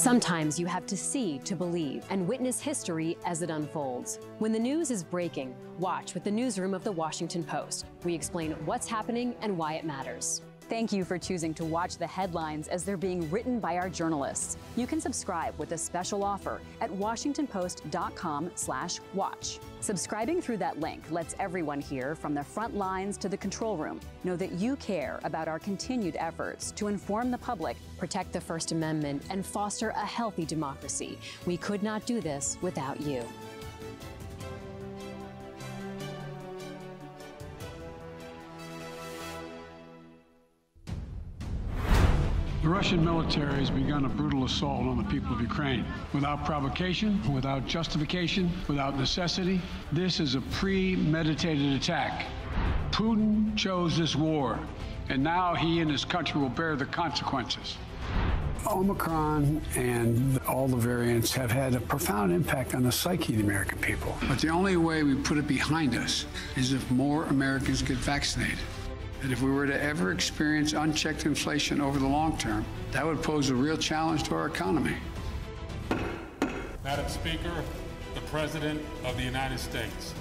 Sometimes you have to see to believe and witness history as it unfolds. When the news is breaking, watch with the newsroom of the Washington Post. We explain what's happening and why it matters. Thank you for choosing to watch the headlines as they're being written by our journalists. You can subscribe with a special offer at washingtonpost.com/watch. Subscribing through that link lets everyone here from the front lines to the control room know that you care about our continued efforts to inform the public, protect the First Amendment, and foster a healthy democracy. We could not do this without you. The Russian military has begun a brutal assault on the people of Ukraine. Without provocation, without justification, without necessity, this is a premeditated attack. Putin chose this war, and now he and his country will bear the consequences. Omicron and all the variants have had a profound impact on the psyche of the American people. But the only way we put it behind us is if more Americans get vaccinated. And if we were to ever experience unchecked inflation over the long term, that would pose a real challenge to our economy. Madam Speaker, the President of the United States.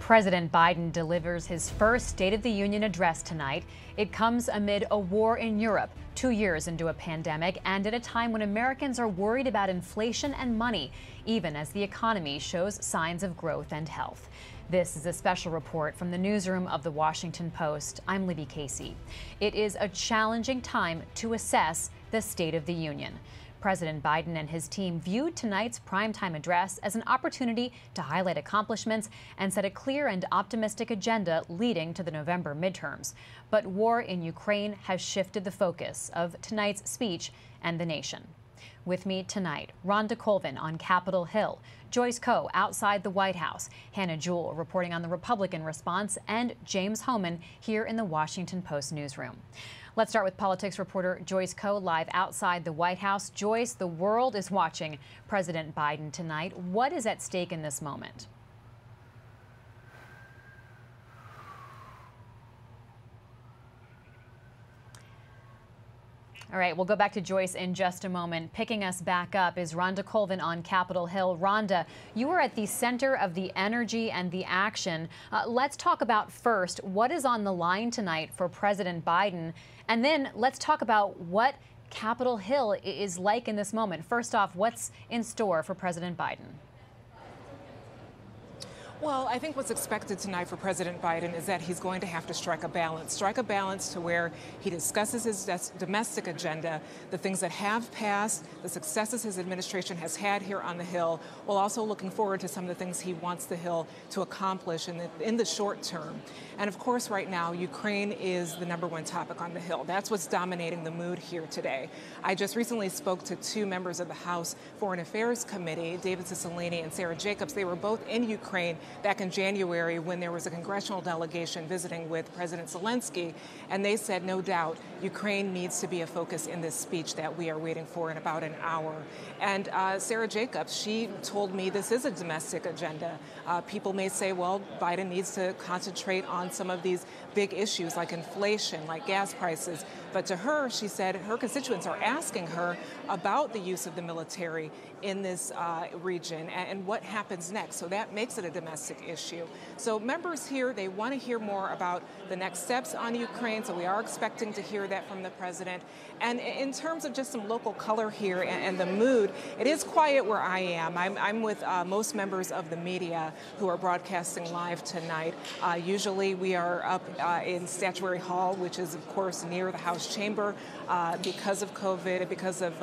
President Biden delivers his first State of the Union address tonight. It comes amid a war in Europe, 2 years into a pandemic, and at a time when Americans are worried about inflation and money, even as the economy shows signs of growth and health. This is a special report from the newsroom of The Washington Post. I'm Libby Casey. It is a challenging time to assess the State of the Union. President Biden and his team viewed tonight's primetime address as an opportunity to highlight accomplishments and set a clear and optimistic agenda leading to the November midterms. But war in Ukraine has shifted the focus of tonight's speech and the nation. With me tonight, Rhonda Colvin on Capitol Hill, Joyce Koh outside the White House, Hannah Jewell reporting on the Republican response, and James Hohmann here in the Washington Post newsroom. Let's start with politics reporter Joyce Koh live outside the White House. Joyce, the world is watching President Biden tonight. What is at stake in this moment? All right, we'll go back to Joyce in just a moment. Picking us back up is Rhonda Colvin on Capitol Hill. Rhonda, you were at the center of the energy and the action. Let's talk about first what is on the line tonight for President Biden, and then let's talk about what Capitol Hill is like in this moment. First off, what's in store for President Biden? Well, I think what's expected tonight for President Biden is that he's going to have to strike a balance to where he discusses his domestic agenda, the things that have passed, the successes his administration has had here on the Hill, while also looking forward to some of the things he wants the Hill to accomplish in the short term. And of course, right now, Ukraine is the #1 topic on the Hill. That's what's dominating the mood here today. I just recently spoke to two members of the House Foreign Affairs Committee, David Cicilline and Sarah Jacobs. They were both in Ukraine back in January when there was a congressional delegation visiting with President Zelensky, and they said, no doubt, Ukraine needs to be a focus in this speech that we are waiting for in about an hour. And Sarah Jacobs, she told me this is a domestic agenda. People may say, well, Biden needs to concentrate on some of these big issues like inflation, like gas prices. But to her, she said her constituents are asking her about the use of the military in this region and what happens next. So that makes it a domestic issue. So members here, they want to hear more about the next steps on Ukraine. So we are expecting to hear that from the president. And in terms of just some local color here and the mood, it is quiet where I am. I'm with most members of the media who are broadcasting live tonight. Usually we are up in Statuary Hall, which is, of course, near the House Chamber. Because of COVID, because of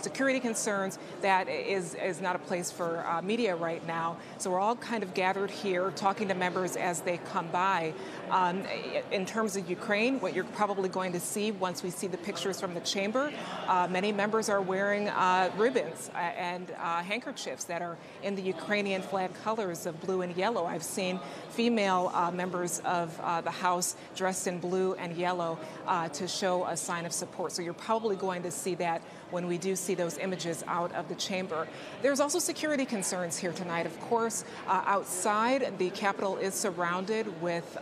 security concerns, that is not a place for media right now. So we're all kind of gathered here talking to members as they come by. In terms of Ukraine, what you're probably going to see once we see the pictures from the chamber, many members are wearing ribbons and handkerchiefs that are in the Ukrainian flag colors of blue and yellow. I've seen female members of the House dressed in blue and yellow to show a sign of support. So you're probably going to see that when we do see those images out of the chamber. There's also security concerns here tonight, of course. Outside, the Capitol is surrounded with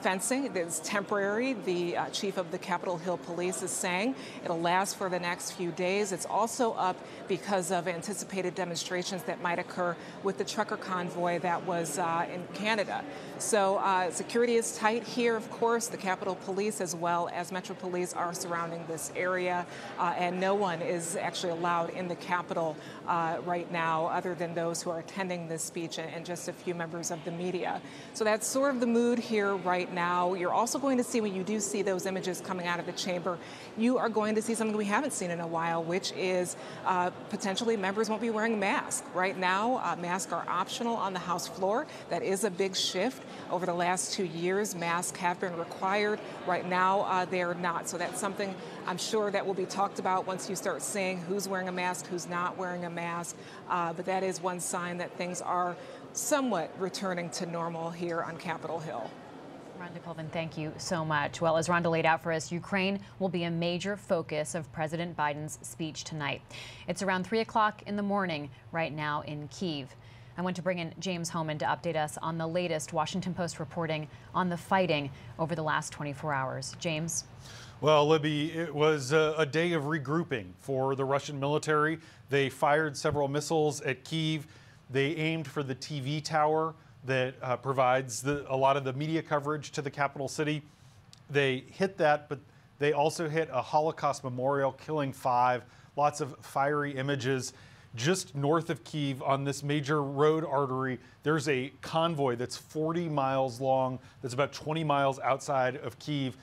fencing is temporary, the chief of the Capitol Hill Police is saying. It'll last for the next few days. It's also up because of anticipated demonstrations that might occur with the trucker convoy that was in Canada. So security is tight here, of course. The Capitol Police as well as Metro Police are surrounding this area, and no one is actually allowed in the Capitol right now other than those who are attending this speech and just a few members of the media. So that's sort of the mood here right now. You're also going to see, when you do see those images coming out of the chamber, you are going to see something we haven't seen in a while, which is potentially members won't be wearing masks. Right now, masks are optional on the House floor. That is a big shift. Over the last 2 years, masks have been required. Right now, they are not. So that's something I'm sure that will be talked about once you start seeing who's wearing a mask, who's not wearing a mask. But that is one sign that things are somewhat returning to normal here on Capitol Hill. Rhonda Colvin, thank you so much. Well, as Rhonda laid out for us, Ukraine will be a major focus of President Biden's speech tonight. It's around 3 o'clock in the morning right now in Kyiv. I want to bring in James Hohmann to update us on the latest Washington Post reporting on the fighting over the last 24 hours. James? Well, Libby, it was a day of regrouping for the Russian military. They fired several missiles at Kyiv. They aimed for the TV tower that provides a lot of the media coverage to the capital city. They hit that, but they also hit a Holocaust memorial, killing 5. Lots of fiery images. Just north of Kyiv, on this major road artery, there's a convoy that's 40 miles long, that's about 20 miles outside of Kyiv.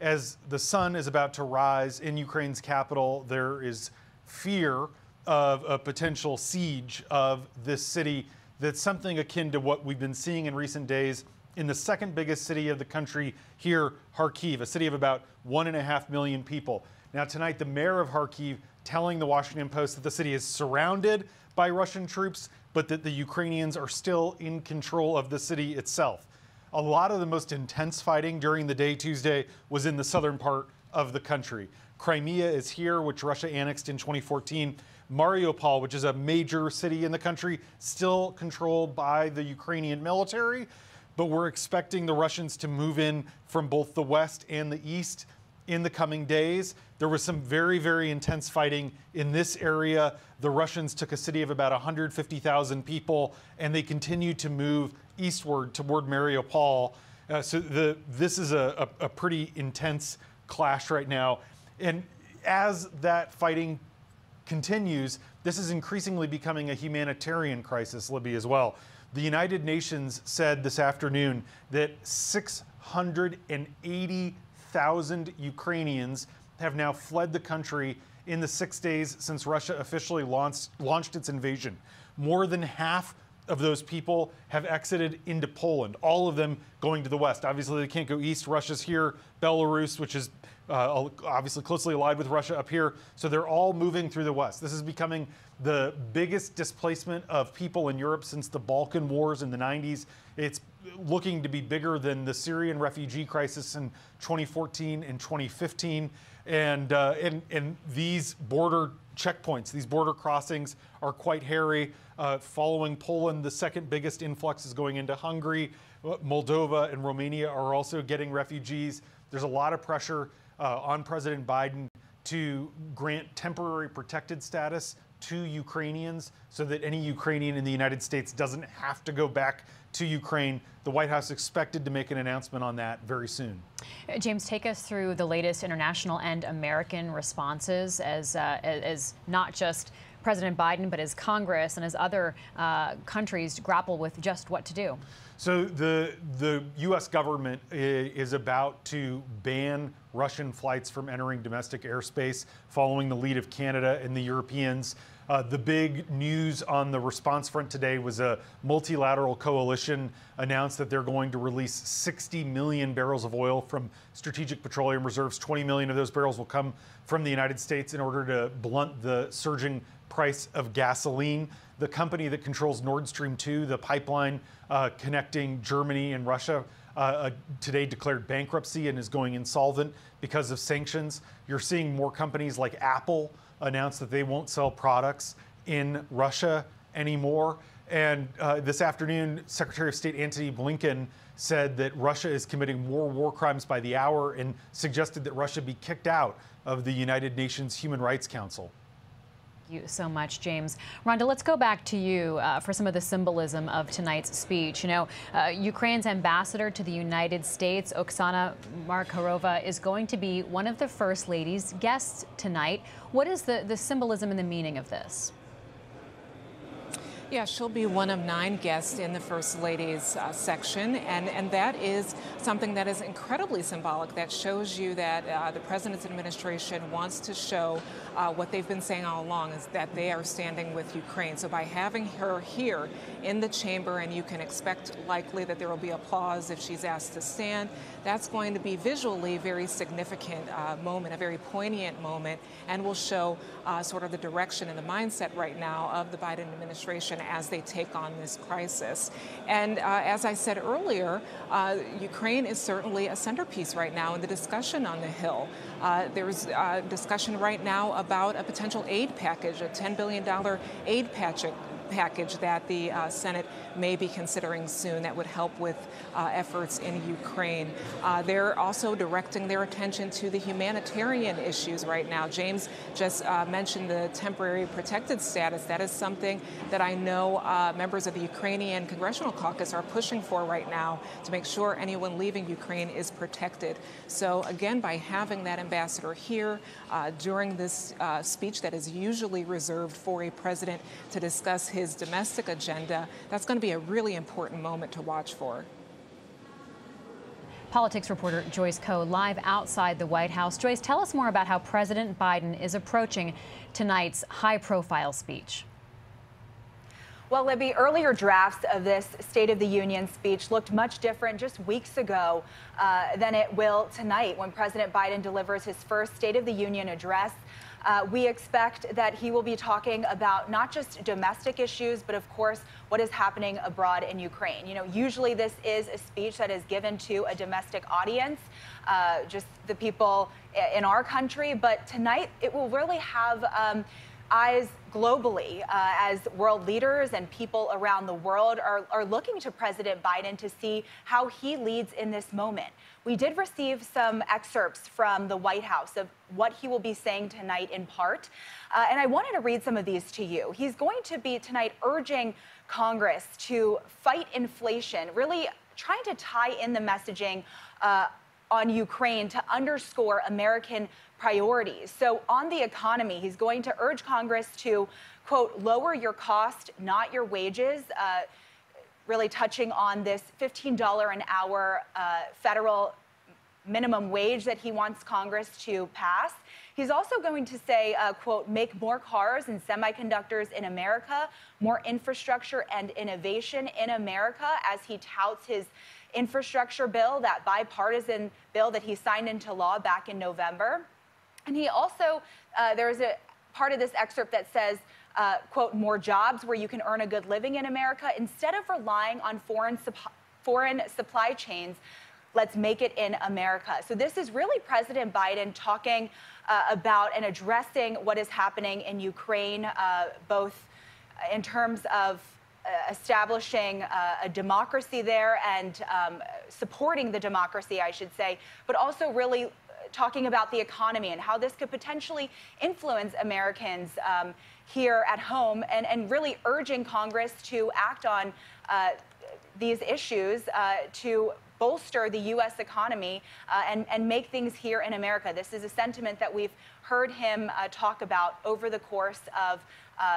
As the sun is about to rise in Ukraine's capital, there is fear of a potential siege of this city. That's something akin to what we've been seeing in recent days in the second biggest city of the country here, Kharkiv, a city of about 1.5 million people. Now tonight, the mayor of Kharkiv telling the Washington Post that the city is surrounded by Russian troops, but that the Ukrainians are still in control of the city itself. A lot of the most intense fighting during the day Tuesday was in the southern part of the country. Crimea is here, which Russia annexed in 2014. Mariupol, which is a major city in the country, still controlled by the Ukrainian military, but we're expecting the Russians to move in from both the west and the east in the coming days. There was some very, very intense fighting in this area. The Russians took a city of about 150,000 people, and they continue to move eastward toward Mariupol. So this is a pretty intense clash right now. And as that fighting continues, this is increasingly becoming a humanitarian crisis, Libby, as well. The United Nations said this afternoon that 680,000 Ukrainians have now fled the country in the 6 days since Russia officially launched its invasion. More than half of those people have exited into Poland, all of them going to the west. Obviously, they can't go east. Russia's here. Belarus, which is obviously closely allied with Russia, up here. So they're all moving through the west. This is becoming the biggest displacement of people in Europe since the Balkan Wars in the 90s. It's looking to be bigger than the Syrian refugee crisis in 2014 and 2015. And these border checkpoints, these border crossings are quite hairy. Following Poland, the second biggest influx is going into Hungary. Moldova and Romania are also getting refugees. There's a lot of pressure on President Biden to grant temporary protected status to Ukrainians so that any Ukrainian in the United States doesn't have to go back to Ukraine. The White House expected to make an announcement on that very soon. James, take us through the latest international and American responses as not just President Biden, but as Congress and as other countries grapple with just what to do. So the U.S. government is about to ban Russian flights from entering domestic airspace following the lead of Canada and the Europeans. The big news on the response front today was a multilateral coalition announced that they're going to release 60 million barrels of oil from strategic petroleum reserves. 20 million of those barrels will come from the United States in order to blunt the surging price of gasoline. The company that controls Nord Stream 2, the pipeline connecting Germany and Russia, today declared bankruptcy and is going insolvent because of sanctions. You're seeing more companies like Apple announce that they won't sell products in Russia anymore. And this afternoon, Secretary of State Antony Blinken said that Russia is committing more war crimes by the hour and suggested that Russia be kicked out of the United Nations Human Rights Council. Thank you so much, James. Rhonda, let's go back to you for some of the symbolism of tonight's speech. You know, Ukraine's ambassador to the United States, Oksana Markarova, is going to be one of the First Lady's guests tonight. What is the symbolism and the meaning of this? Yeah, she'll be one of 9 guests in the First Lady's section, and that is something that is incredibly symbolic. That shows you that the president's administration wants to show what they've been saying all along, is that they are standing with Ukraine. So by having her here in the chamber, and you can expect likely that there will be applause if she's asked to stand, that's going to be visually very significant moment, a very poignant moment, and will show sort of the direction and the mindset right now of the Biden administration as they take on this crisis. And as I said earlier, Ukraine is certainly a centerpiece right now in the discussion on the Hill. There's discussion right now about a potential aid package, a $10 billion aid package that the Senate may be considering soon that would help with efforts in Ukraine. They're also directing their attention to the humanitarian issues right now. James just mentioned the temporary protected status. That is something that I know members of the Ukrainian Congressional Caucus are pushing for right now to make sure anyone leaving Ukraine is protected. So again, by having that ambassador here during this speech that is usually reserved for a president to discuss his domestic agenda, that's going to be a really important moment to watch for. Politics reporter Joyce Koh live outside the White House. Joyce, tell us more about how President Biden is approaching tonight's high-profile speech. Well, Libby, earlier drafts of this State of the Union speech looked much different just weeks ago than it will tonight when President Biden delivers his first State of the Union address. We expect that he will be talking about not just domestic issues, but of course, what is happening abroad in Ukraine. You know, usually this is a speech that is given to a domestic audience, just the people in our country. But tonight, it will really have eyes globally as world leaders and people around the world are looking to President Biden to see how he leads in this moment. We did receive some excerpts from the White House of what he will be saying tonight in part, and I wanted to read some of these to you. He's going to be tonight urging Congress to fight inflation, really trying to tie in the messaging on Ukraine to underscore American priorities. So on the economy, he's going to urge Congress to, quote, lower your cost, not your wages, really touching on this $15 an hour federal minimum wage that he wants Congress to pass. He's also going to say, quote, make more cars and semiconductors in America, more infrastructure and innovation in America, as he touts his infrastructure bill, that bipartisan bill that he signed into law back in November. And he also, there's a part of this excerpt that says, quote, more jobs where you can earn a good living in America. Instead of relying on foreign supply chains, let's make it in America. So this is really President Biden talking about and addressing what is happening in Ukraine, both in terms of establishing a democracy there and supporting the democracy, I should say, but also really talking about the economy and how this could potentially influence Americans here at home, and really urging Congress to act on these issues to bolster the U.S. economy and make things here in America. This is a sentiment that we've heard him talk about over the course of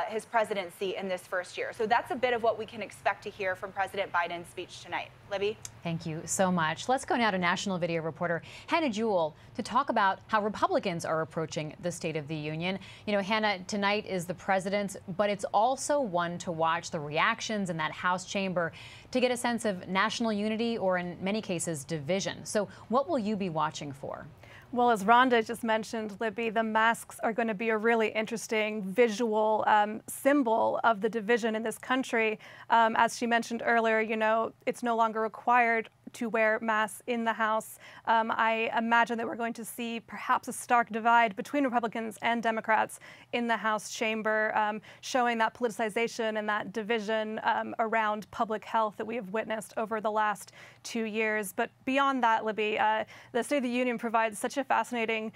his presidency in this first year. So that's a bit of what we can expect to hear from President Biden's speech tonight. Libby? Thank you so much. Let's go now to national video reporter Hannah Jewell to talk about how Republicans are approaching the State of the Union. You know, Hannah, tonight is the president's, but it's also one to watch the reactions in that House chamber to get a sense of national unity or, in many cases, division. So what will you be watching for? Well, as Rhonda just mentioned, Libby, the masks are going to be a really interesting visual symbol of the division in this country. As she mentioned earlier, you know, it's no longer required to wear masks in the House. I imagine that we're going to see perhaps a stark divide between Republicans and Democrats in the House chamber, showing that politicization and that division around public health that we have witnessed over the last 2 years. But beyond that, Libby, the State of the Union provides such a fascinating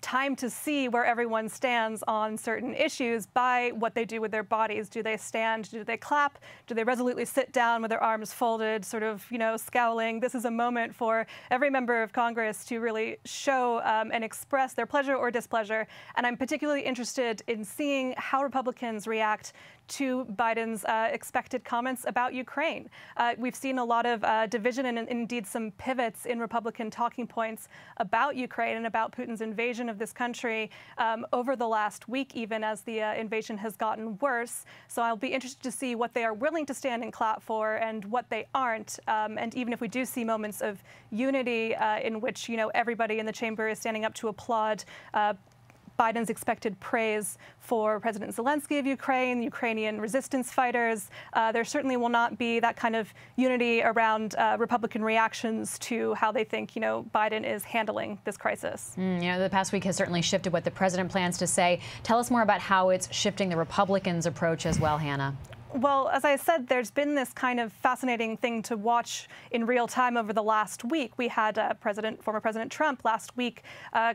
time to see where everyone stands on certain issues by what they do with their bodies. Do they stand? Do they clap? Do they resolutely sit down with their arms folded, sort of, you know, scowling? This is a moment for every member of Congress to really show and express their pleasure or displeasure. And I'm particularly interested in seeing how Republicans react to Biden's expected comments about Ukraine. We've seen a lot of division and indeed some pivots in Republican talking points about Ukraine and about Putin's invasion of this country over the last week, even as the invasion has gotten worse. So I'll be interested to see what they are willing to stand and clap for and what they aren't. And even if we do see moments of unity in which, you know, everybody in the chamber is standing up to applaud Biden's expected praise for President Zelensky of Ukraine, Ukrainian resistance fighters. There certainly will not be that kind of unity around Republican reactions to how they think, you know, Biden is handling this crisis. You know, the past week has certainly shifted what the president plans to say. Tell us more about how it's shifting the Republicans' approach as well, Hannah. Well, as I said, there's been this kind of fascinating thing to watch in real time over the last week. We had former President Trump last week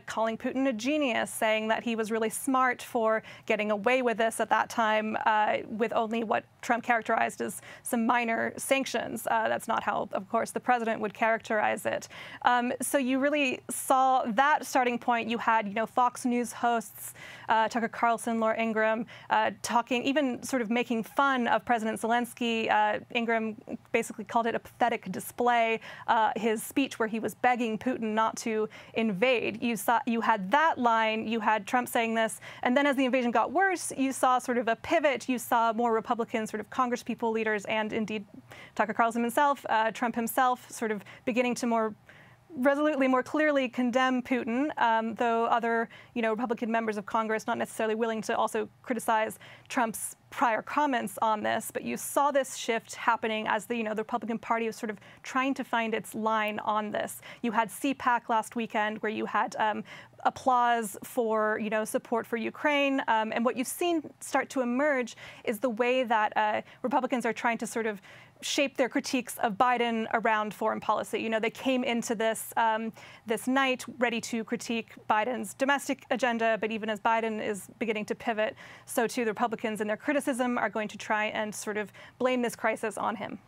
calling Putin a genius, saying that he was really smart for getting away with this at that time with only what Trump characterized as some minor sanctions. That's not how, of course, the president would characterize it. So you really saw that starting point. You had, you know, Fox News hosts, Tucker Carlson, Laura Ingraham, talking, even sort of making fun of President Zelensky. Ingraham basically called it a pathetic display, his speech where he was begging Putin not to invade. You had that line, you had Trump saying this, and then as the invasion got worse, you saw sort of a pivot. You saw more Republican sort of Congresspeople, leaders, and indeed Tucker Carlson himself, Trump himself, sort of beginning to more resolutely, more clearly condemn Putin, though other, you know, Republican members of Congress not necessarily willing to also criticize Trump's prior comments on this. But you saw this shift happening as the, you know, the Republican Party was sort of trying to find its line on this. You had CPAC last weekend, where you had applause for, you know, support for Ukraine. And what you've seen start to emerge is the way that Republicans are trying to sort of shape their critiques of Biden around foreign policy. You know, they came into this this night ready to critique Biden's domestic agenda, but even as Biden is beginning to pivot, so too the Republicans in their criticism are going to try and sort of blame this crisis on him.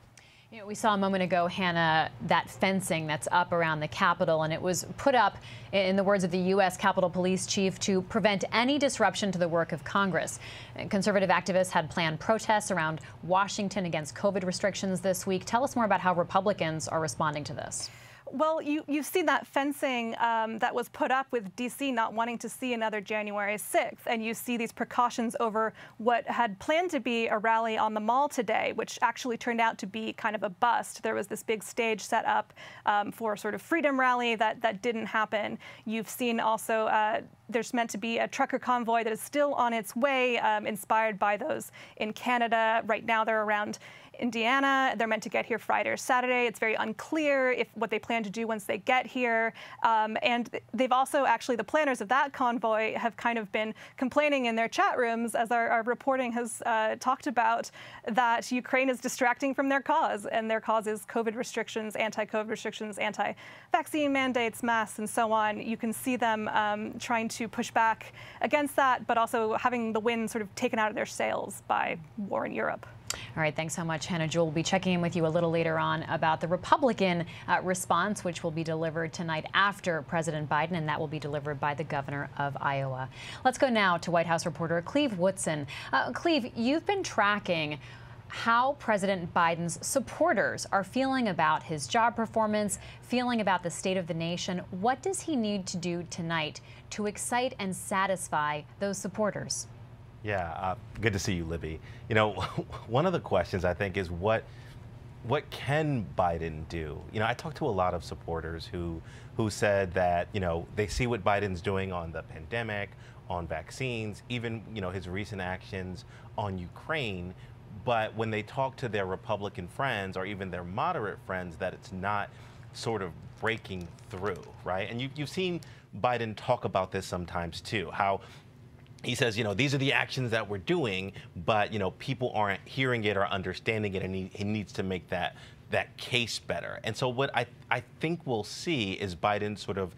You know, we saw a moment ago, Hannah, that fencing that's up around the Capitol, and it was put up, in the words of the U.S. Capitol Police Chief, to prevent any disruption to the work of Congress. Conservative activists had planned protests around Washington against COVID restrictions this week. Tell us more about how Republicans are responding to this. Well, you've seen that fencing that was put up with D.C. not wanting to see another January 6th. And you see these precautions over what had planned to be a rally on the Mall today, which actually turned out to be kind of a bust. There was this big stage set up for a sort of freedom rally that didn't happen. You've seen also there's meant to be a trucker convoy that is still on its way, inspired by those in Canada. Right now, they're around Indiana. They're meant to get here Friday or Saturday. It's very unclear if what they plan to do once they get here. And they've also actually, the planners of that convoy have kind of been complaining in their chat rooms, as our reporting has talked about, that Ukraine is distracting from their cause. And their cause is COVID restrictions, anti-COVID restrictions, anti-vaccine mandates, masks, and so on. You can see them trying to push back against that, but also having the wind sort of taken out of their sails by war in Europe. All right. Thanks so much, Hannah Jewell. We'll be checking in with you a little later on about the Republican response, which will be delivered tonight after President Biden, and that will be delivered by the governor of Iowa. Let's go now to White House reporter Cleve Woodson. Cleve, you've been tracking how President Biden's supporters are feeling about his job performance, feeling about the state of the nation. What does he need to do tonight to excite and satisfy those supporters? Yeah, good to see you, Libby. You know, one of the questions, I think, is what can Biden do? You know, I talked to a lot of supporters who said that, you know, they see what Biden's doing on the pandemic, on vaccines, even, you know, his recent actions on Ukraine, But when they talk to their Republican friends or even their moderate friends, that it's not sort of breaking through, right? And you've seen Biden talk about this sometimes, too, how he says, you know, these are the actions that we're doing, but, you know, people aren't hearing it or understanding it, and he needs to make that case better. And so what I think we'll see is Biden sort of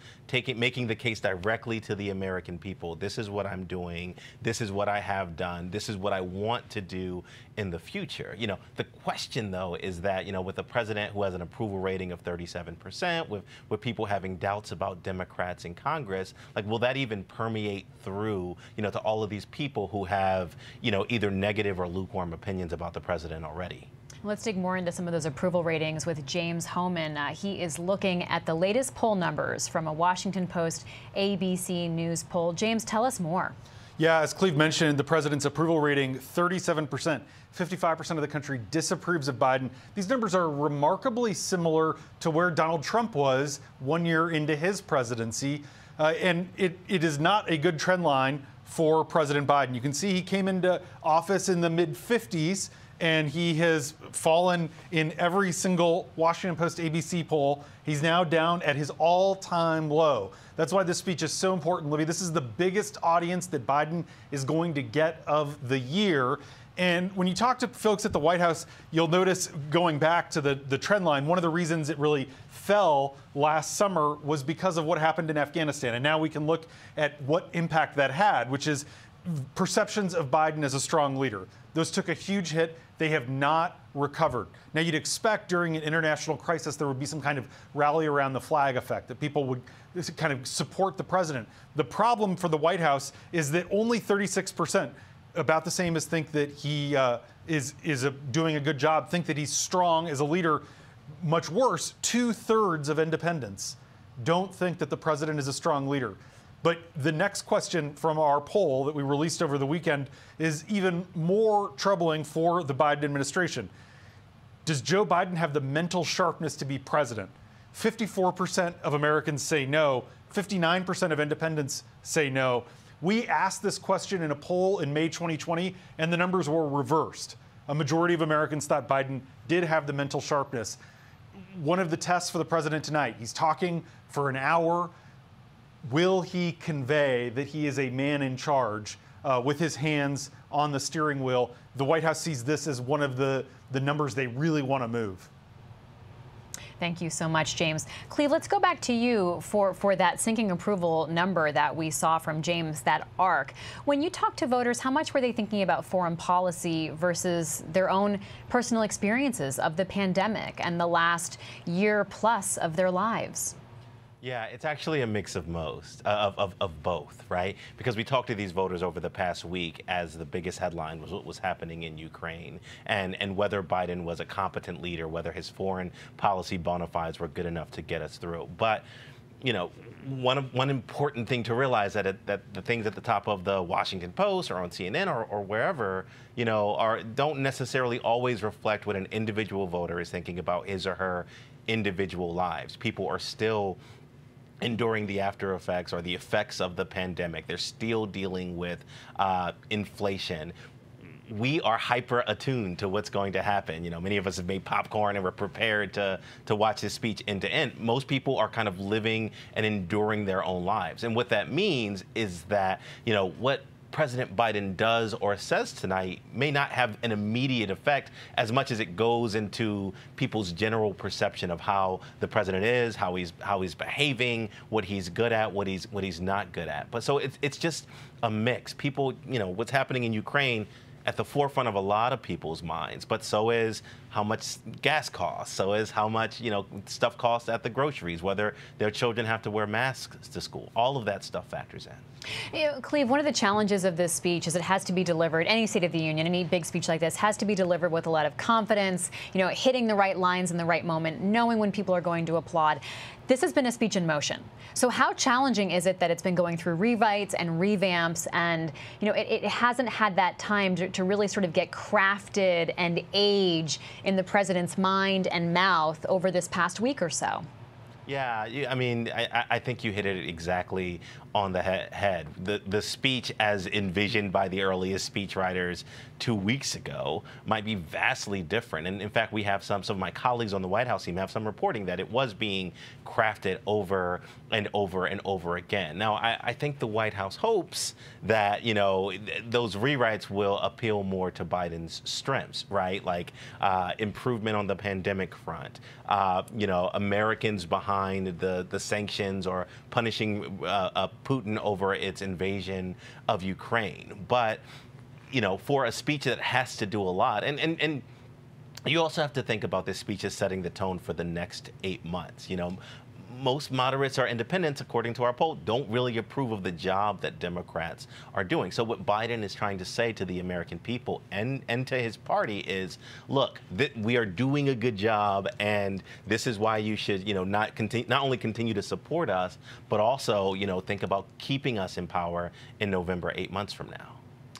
making the case directly to the American people. This is what I'm doing. This is what I have done. This is what I want to do in the future. You know, the question, though, is that, you know, with a president who has an approval rating of 37%, with people having doubts about Democrats in Congress, like, will that even permeate through, you know, to all of these people who have, you know, either negative or lukewarm opinions about the president already? Let's dig more into some of those approval ratings with James Hohmann. He is looking at the latest poll numbers from a Washington Post, ABC News poll. James, tell us more. Yeah, as Cleve mentioned, the president's approval rating, 37%. 55% of the country disapproves of Biden. These numbers are remarkably similar to where Donald Trump was 1 year into his presidency. And it is not a good trend line for President Biden. You can see he came into office in the mid-50s. And he has fallen in every single Washington Post ABC poll. He's now down at his all-time low. That's why this speech is so important, Libby. This is the biggest audience that Biden is going to get of the year. And when you talk to folks at the White House, you'll notice, going back to the trend line, one of the reasons it really fell last summer was because of what happened in Afghanistan. And now we can look at what impact that had, which is perceptions of Biden as a strong leader. Those took a huge hit. They have not recovered. Now, you'd expect during an international crisis there would be some kind of rally around the flag effect, that people would kind of support the president. The problem for the White House is that only 36%, about the same as think that he is doing a good job, think that he's strong as a leader. Much worse, 2/3 of independents don't think that the president is a strong leader. But the next question from our poll that we released over the weekend is even more troubling for the Biden administration. Does Joe Biden have the mental sharpness to be president? 54% of Americans say no. 59% of independents say no. We asked this question in a poll in May 2020, and the numbers were reversed. A majority of Americans thought Biden did have the mental sharpness. One of the tests for the president tonight, he's talking for an hour. Will he convey that he is a man in charge with his hands on the steering wheel? The White House sees this as one of the numbers they really want to move. Thank you so much, James. Cleve, let's go back to you for that sinking approval number that we saw from James, that arc. When you talk to voters, how much were they thinking about foreign policy versus their own personal experiences of the pandemic and the last year plus of their lives? Yeah, it's actually a mix of both, right? Because we talked to these voters over the past week as the biggest headline was what was happening in Ukraine and whether Biden was a competent leader, whether his foreign policy bona fides were good enough to get us through. But, you know, one important thing to realize that the things at the top of the Washington Post or on CNN or wherever, you know, don't necessarily always reflect what an individual voter is thinking about his or her individual lives. People are still enduring the after effects or the effects of the pandemic. They're still dealing with inflation. We are hyper attuned to what's going to happen. You know, many of us have made popcorn and we're prepared to watch this speech end to end. Most people are kind of living and enduring their own lives. And what that means is that, you know, what President Biden does or says tonight may not have an immediate effect as much as it goes into people's general perception of how the president is, how he's behaving, what he's good at, what he's not good at. But so it's just a mix. People, you know, what's happening in Ukraine at the forefront of a lot of people's minds, but so is how much gas costs, so is how much, you know, stuff costs at the groceries, whether their children have to wear masks to school. All of that stuff factors in. You know, Cleve, one of the challenges of this speech is it has to be delivered, any State of the Union, any big speech like this has to be delivered with a lot of confidence, you know, hitting the right lines in the right moment, knowing when people are going to applaud. This has been a speech in motion. So how challenging is it that it's been going through rewrites and revamps and, you know, it hasn't had that time to really sort of get crafted and age in the president's mind and mouth over this past week or so? Yeah, I mean, I think you hit it exactly on the head. The speech as envisioned by the earliest speechwriters 2 weeks ago might be vastly different. And in fact, we have some of my colleagues on the White House team have some reporting that it was being crafted over and over and over again. Now, I think the White House hopes that, you know, those rewrites will appeal more to Biden's strengths, right? Like improvement on the pandemic front, you know, Americans behind the sanctions or punishing Putin over its invasion of Ukraine. But, you know, for a speech that has to do a lot, and you also have to think about this speech as setting the tone for the next 8 months. You know, most moderates or independents, according to our poll, don't really approve of the job that Democrats are doing. So what Biden is trying to say to the American people and to his party is, look, we are doing a good job, and this is why you should, you know, not only continue to support us, but also, you know, think about keeping us in power in November, 8 months from now.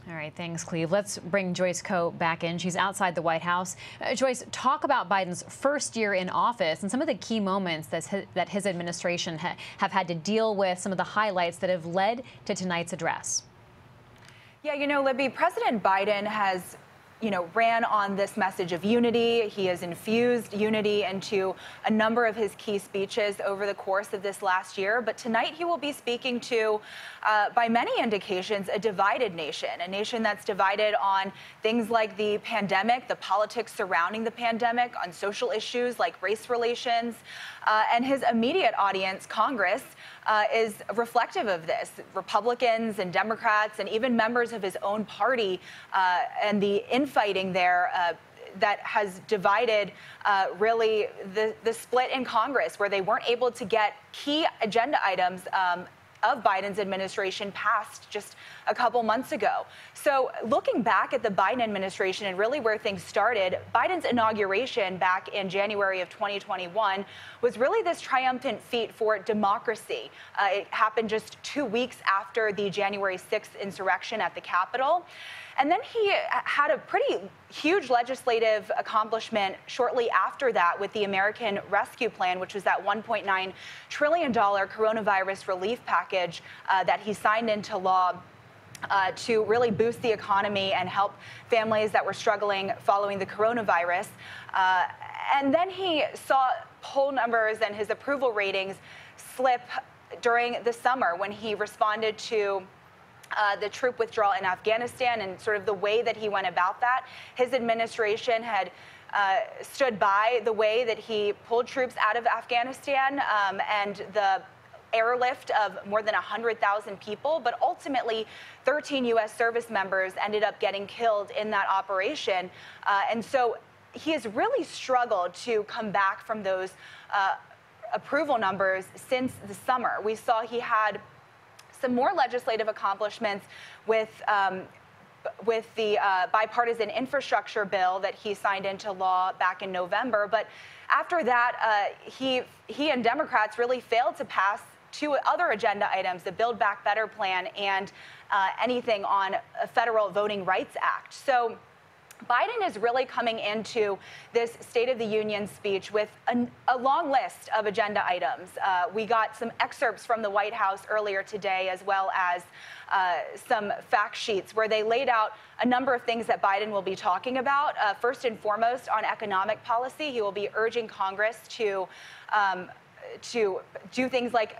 All right, thanks, Cleve. Let's bring Joyce Koh back in. She's outside the White House. Joyce, talk about Biden's first year in office and some of the key moments that his administration have had to deal with, some of the highlights that have led to tonight's address. Yeah, you know, Libby, President Biden has, you know, ran on this message of unity. He has infused unity into a number of his key speeches over the course of this last year. But tonight he will be speaking to, by many indications, a divided nation, a nation that's divided on things like the pandemic, the politics surrounding the pandemic, on social issues like race relations. And his immediate audience, Congress, is reflective of this. Republicans and Democrats and even members of his own party and the infighting there that has divided really the split in Congress, where they weren't able to get key agenda items of Biden's administration passed just a couple months ago. So looking back at the Biden administration and really where things started, Biden's inauguration back in January of 2021 was really this triumphant feat for democracy. It happened just 2 weeks after the January 6th insurrection at the Capitol. And then he had a pretty huge legislative accomplishment shortly after that with the American Rescue Plan, which was that $1.9 trillion coronavirus relief package that he signed into law to really boost the economy and help families that were struggling following the coronavirus. And then he saw poll numbers and his approval ratings slip during the summer when he responded to the troop withdrawal in Afghanistan and sort of the way that he went about that. His administration had stood by the way that he pulled troops out of Afghanistan and the airlift of more than 100,000 people, but ultimately 13 U.S. service members ended up getting killed in that operation. And so he has really struggled to come back from those approval numbers since the summer. We saw he had some more legislative accomplishments with the bipartisan infrastructure bill that he signed into law back in November. But after that, he and Democrats really failed to pass two other agenda items, the Build Back Better plan and anything on a federal Voting Rights Act. So Biden is really coming into this State of the Union speech with a long list of agenda items. We got some excerpts from the White House earlier today, as well as some fact sheets where they laid out a number of things that Biden will be talking about. First and foremost, on economic policy, he will be urging Congress to do things like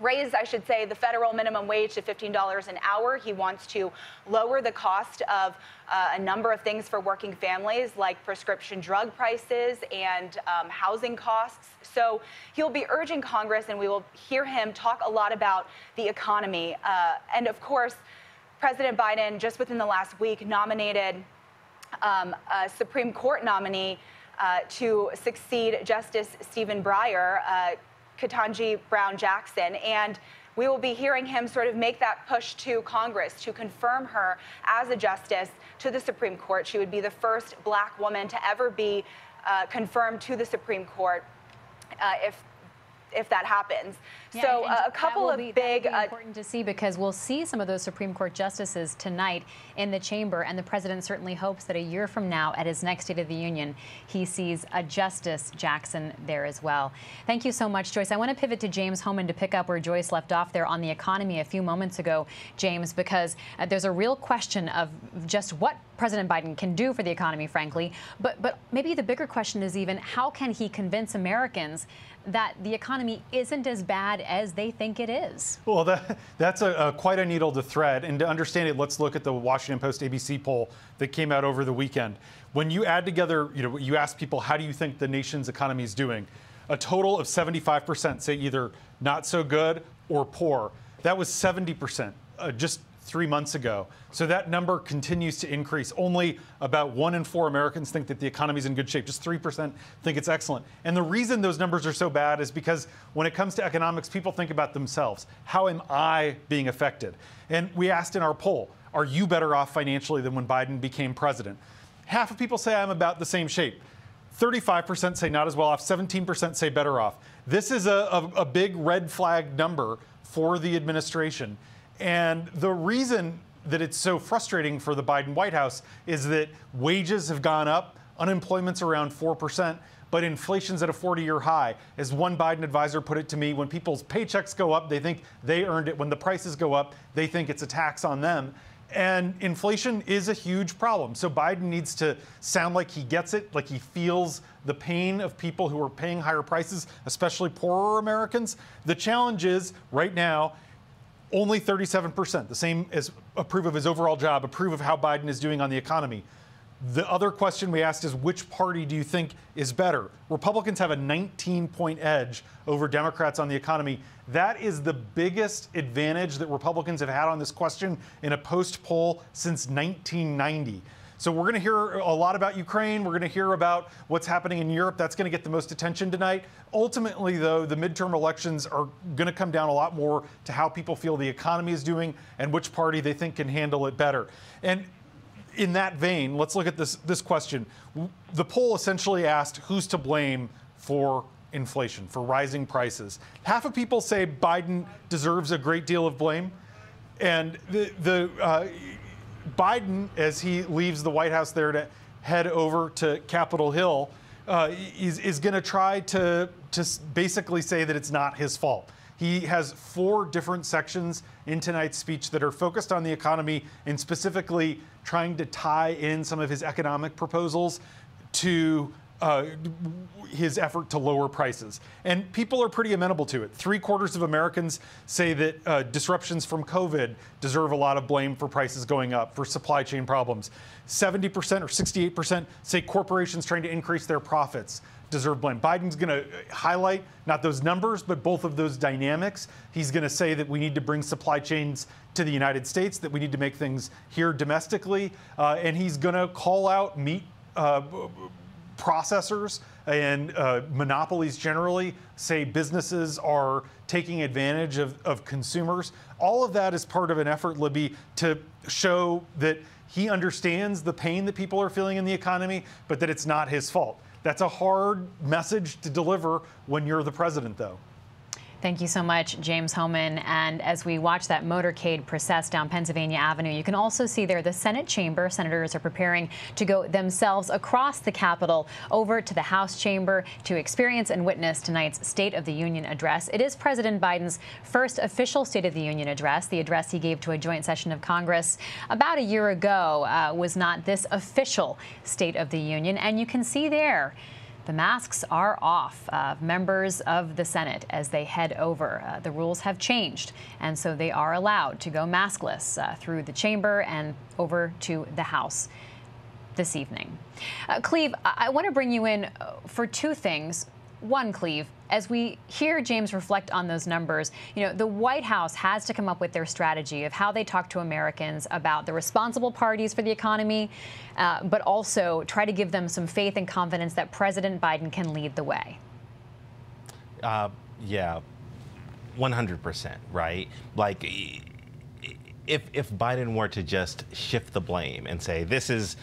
raise the federal minimum wage to $15 an hour. He wants to lower the cost of a number of things for working families, like prescription drug prices and housing costs. So he'll be urging Congress, and we will hear him talk a lot about the economy. And of course, President Biden, just within the last week, nominated a Supreme Court nominee to succeed Justice Stephen Breyer, Ketanji Brown Jackson, and we will be hearing him sort of make that push to Congress to confirm her as a justice to the Supreme Court. She would be the first black woman to ever be confirmed to the Supreme Court if if that happens. Yeah, so a couple of big important to see, because we'll see some of those Supreme Court justices tonight in the chamber, and the president certainly hopes that a year from now at his next State of the Union he sees a Justice Jackson there as well. Thank you so much, Joyce. I want to pivot to James Hohmann to pick up where Joyce left off there on the economy a few moments ago, James, because there's a real question of just what President Biden can do for the economy, frankly, but maybe the bigger question is even how can he convince Americans that the economy isn't as bad as they think it is? Well, that's quite a needle to thread. And to understand it, let's look at the Washington Post ABC poll that came out over the weekend. When you add together, you know, you ask people, how do you think the nation's economy is doing? A total of 75% say either not so good or poor. That was 70% just 3 months ago. So that number continues to increase. Only about 1 in 4 Americans think that the economy is in good shape. Just 3% think it's excellent. And the reason those numbers are so bad is because when it comes to economics, people think about themselves. How am I being affected? And we asked in our poll, are you better off financially than when Biden became president? Half of people say I'm about the same shape. 35% say not as well off. 17% say better off. This is a big red flag number for the administration. And the reason that it's so frustrating for the Biden White House is that wages have gone up, unemployment's around 4%, but inflation's at a 40-year high. As one Biden advisor put it to me, when people's paychecks go up, they think they earned it. When the prices go up, they think it's a tax on them. And inflation is a huge problem. So Biden needs to sound like he gets it, like he feels the pain of people who are paying higher prices, especially poorer Americans. The challenge is, right now, only 37%, the same as approve of his overall job, approve of how Biden is doing on the economy. The other question we asked is, which party do you think is better? Republicans have a 19-point edge over Democrats on the economy. That is the biggest advantage that Republicans have had on this question in a post-poll since 1990. So we're going to hear a lot about Ukraine. We're going to hear about what's happening in Europe. That's going to get the most attention tonight. Ultimately, though, the midterm elections are going to come down a lot more to how people feel the economy is doing and which party they think can handle it better. And in that vein, let's look at this question. The poll essentially asked who's to blame for inflation, for rising prices. Half of people say Biden deserves a great deal of blame. And Biden, as he leaves the White House there to head over to Capitol Hill, is going to try to basically say that it's not his fault. He has 4 different sections in tonight's speech that are focused on the economy and specifically trying to tie in some of his economic proposals to his effort to lower prices. And people are pretty amenable to it. 3/4 of Americans say that disruptions from COVID deserve a lot of blame for prices going up, for supply chain problems. 70% or 68% say corporations trying to increase their profits deserve blame. Biden's going to highlight not those numbers, but both of those dynamics. He's going to say that we need to bring supply chains to the United States, that we need to make things here domestically. And he's going to call out meat processors and monopolies generally, say businesses are taking advantage of consumers. All of that is part of an effort, Libby, to show that he understands the pain that people are feeling in the economy, but that it's not his fault. That's a hard message to deliver when you're the president, though. Thank you so much, James Hohmann. And as we watch that motorcade process down Pennsylvania Avenue, you can also see there the Senate chamber. Senators are preparing to go themselves across the Capitol over to the House chamber to experience and witness tonight's State of the Union address. It is President Biden's first official State of the Union address. The address he gave to a joint session of Congress about a year ago was not this official State of the Union. And you can see there, the masks are off of members of the Senate as they head over. The rules have changed, and so they are allowed to go maskless through the chamber and over to the House this evening. Cleve, I want to bring you in for 2 things. One, Cleve, as we hear James reflect on those numbers, you know, the White House has to come up with their strategy of how they talk to Americans about the responsible parties for the economy, but also try to give them some faith and confidence that President Biden can lead the way. Yeah, 100%, right? Like, if Biden were to just shift the blame and say, this is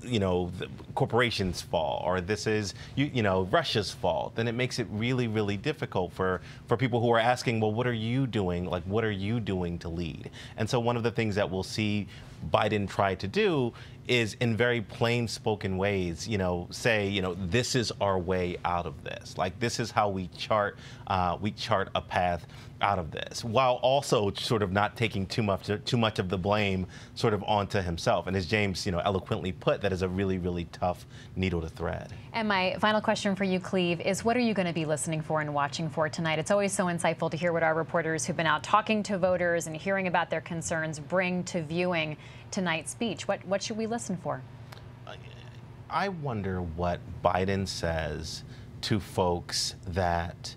the corporations' fault, or this is, Russia's fault, then it makes it really, really difficult for people who are asking, well, what are you doing? Like, what are you doing to lead? And so one of the things that we'll see Biden try to do is, in very plain spoken ways, say, this is our way out of this. Like, this is how we chart a path out of this, while also sort of not taking too much of the blame sort of onto himself. And as James, eloquently put, that is a really, really tough needle to thread. And my final question for you, Cleve, is what are you going to be listening for and watching for tonight? It's always so insightful to hear what our reporters who've been out talking to voters and hearing about their concerns bring to viewing tonight's speech. What should we listen for? I wonder what Biden says to folks that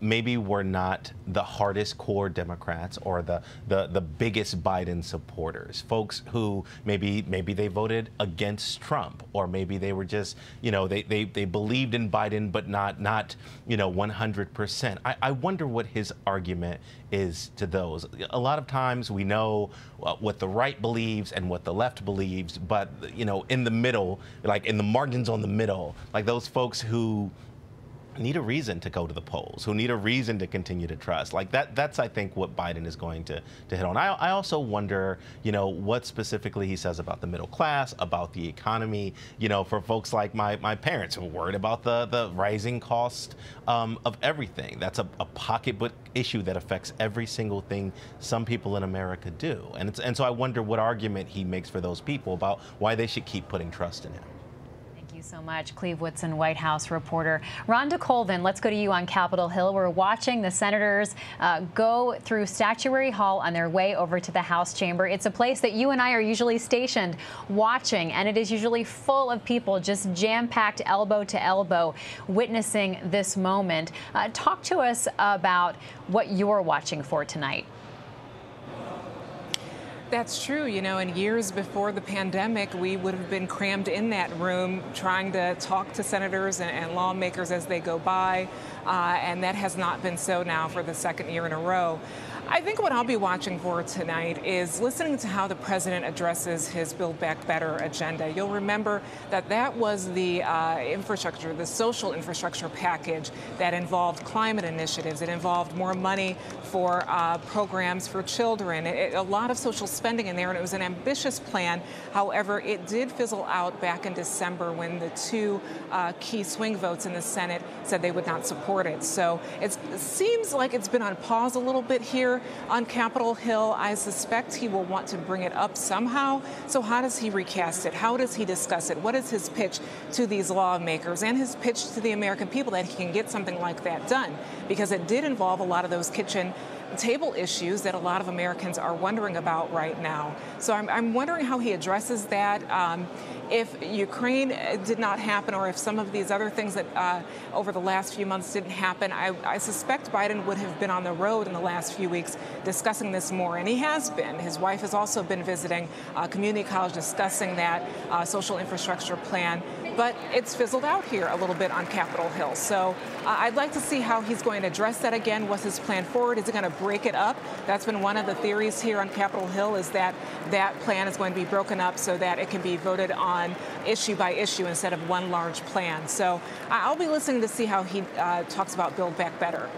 maybe we're not the hardest core Democrats or the biggest Biden supporters, folks who maybe they voted against Trump, or maybe they were just, they believed in Biden, but not 100%. I wonder what his argument is to those. A lot of times we know what the right believes and what the left believes, but, in the middle, like in the margins on the middle, like those folks who need a reason to go to the polls, who need a reason to continue to trust. Like that's, I think, what Biden is going to hit on. I also wonder, what specifically he says about the middle class, about the economy, for folks like my parents who are worried about the rising cost of everything. That's a pocketbook issue that affects every single thing some people in America do. And so I wonder what argument he makes for those people about why they should keep putting trust in him. So much. Cleve Woodson, White House reporter. Rhonda Colvin, let's go to you on Capitol Hill. We're watching the senators go through Statuary Hall on their way over to the House chamber. It's a place that you and I are usually stationed watching, and it is usually full of people just jam-packed elbow to elbow witnessing this moment. Talk to us about what you're watching for tonight. That's true. In years before the pandemic, we would have been crammed in that room trying to talk to senators and lawmakers as they go by. And that has not been so now for the second year in a row. I think what I'll be watching for tonight is listening to how the president addresses his Build Back Better agenda. You'll remember that was the infrastructure, the social infrastructure package that involved climate initiatives. It involved more money for programs for children, a lot of social spending in there, and it was an ambitious plan. However, it did fizzle out back in December when the two key swing votes in the Senate said they would not support it. So it seems like it's been on pause a little bit here on Capitol Hill. I suspect he will want to bring it up somehow. So how does he recast it? How does he discuss it? What is his pitch to these lawmakers and his pitch to the American people that he can get something like that done? Because it did involve a lot of those kitchen table issues that a lot of Americans are wondering about right now. So I'm wondering how he addresses that. If Ukraine did not happen, or if some of these other things that over the last few months didn't happen, I suspect Biden would have been on the road in the last few weeks discussing this more, and he has been. His wife has also been visiting community college discussing that social infrastructure plan, but it's fizzled out here a little bit on Capitol Hill. So I'd like to see how he's going to address that again. What's his plan forward? Is he going to break it up? That's been one of the theories here on Capitol Hill, is that that plan is going to be broken up so that it can be voted on issue by issue instead of one large plan. So I'll be listening to see how he talks about Build Back Better.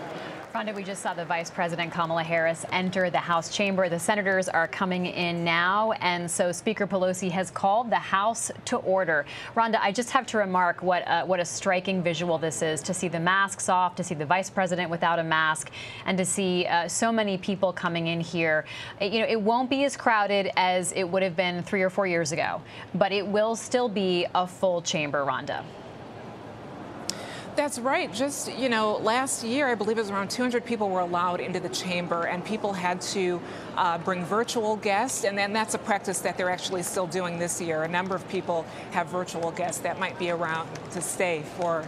Rhonda, we just saw the Vice President Kamala Harris enter the House chamber. The senators are coming in now, and so Speaker Pelosi has called the House to order. Rhonda, I just have to remark what a striking visual this is, to see the masks off, to see the Vice President without a mask, and to see so many people coming in here. It won't be as crowded as it would have been 3 or 4 years ago, but it will still be a full chamber, Rhonda. That's right. Just, last year, I believe it was around 200 people were allowed into the chamber, and people had to bring virtual guests. And then that's a practice that they're actually still doing this year. A number of people have virtual guests that might be around to stay for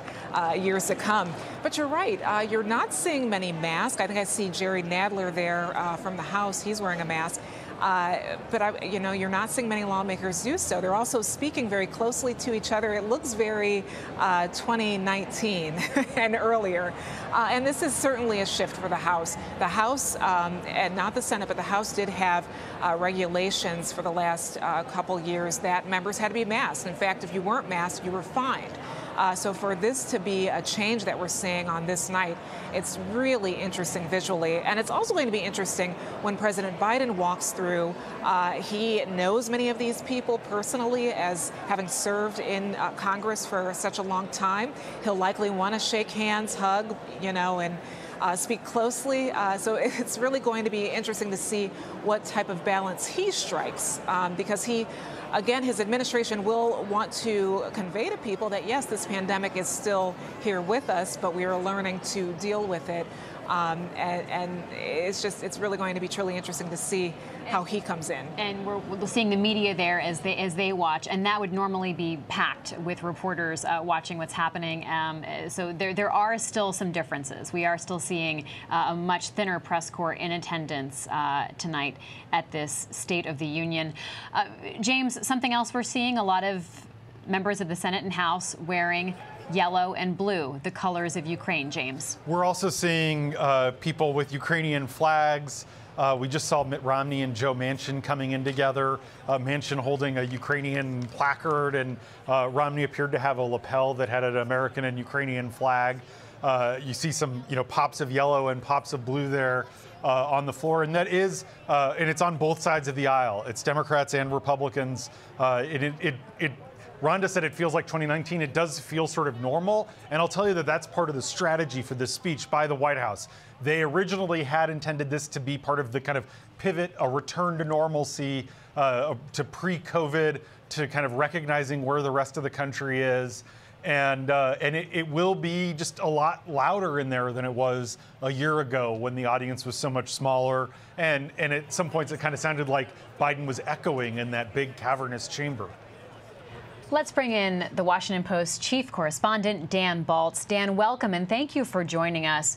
years to come. But you're right. You're not seeing many masks. I think I see Jerry Nadler there from the House. He's wearing a mask. But you know, you're not seeing many lawmakers do so. They're also speaking very closely to each other. It looks very 2019 and earlier. And this is certainly a shift for the House. The House, and not the Senate, but the House did have regulations for the last couple years that members had to be masked. In fact, if you weren't masked, you were fined. So for this to be a change that we're seeing on this night, it's really interesting visually. And it's also going to be interesting when President Biden walks through. He knows many of these people personally, as having served in Congress for such a long time. He'll likely want to shake hands, hug, you know, and speak closely. So it's really going to be interesting to see what type of balance he strikes, because he, again, his administration will want to convey to people that, yes, this pandemic is still here with us, but we are learning to deal with it. And it's just, it's really going to be truly interesting to see how he comes in. And we're seeing the media there as they watch, and that would normally be packed with reporters watching what's happening. So there are still some differences. We are still seeing a much thinner press corps in attendance tonight at this State of the Union. James, something else we're seeing, a lot of members of the Senate and House wearing yellow and blue, the colors of Ukraine, James. We're also seeing people with Ukrainian flags. We just saw Mitt Romney and Joe Manchin coming in together. Manchin holding a Ukrainian placard, and Romney appeared to have a lapel that had an American and Ukrainian flag. You see some, you know, pops of yellow and pops of blue there on the floor, and that is, and it's on both sides of the aisle. It's Democrats and Republicans. Rhonda said it feels like 2019. It does feel sort of normal, and I'll tell you that that's part of the strategy for this speech by the White House. They originally had intended this to be part of the kind of pivot, a return to normalcy, to pre-COVID, to kind of recognizing where the rest of the country is. And it will be just a lot louder in there than it was a year ago when the audience was so much smaller. And at some points it kind of sounded like Biden was echoing in that big cavernous chamber. Let's bring in the Washington Post chief correspondent, Dan Baltz. Dan, welcome, and thank you for joining us.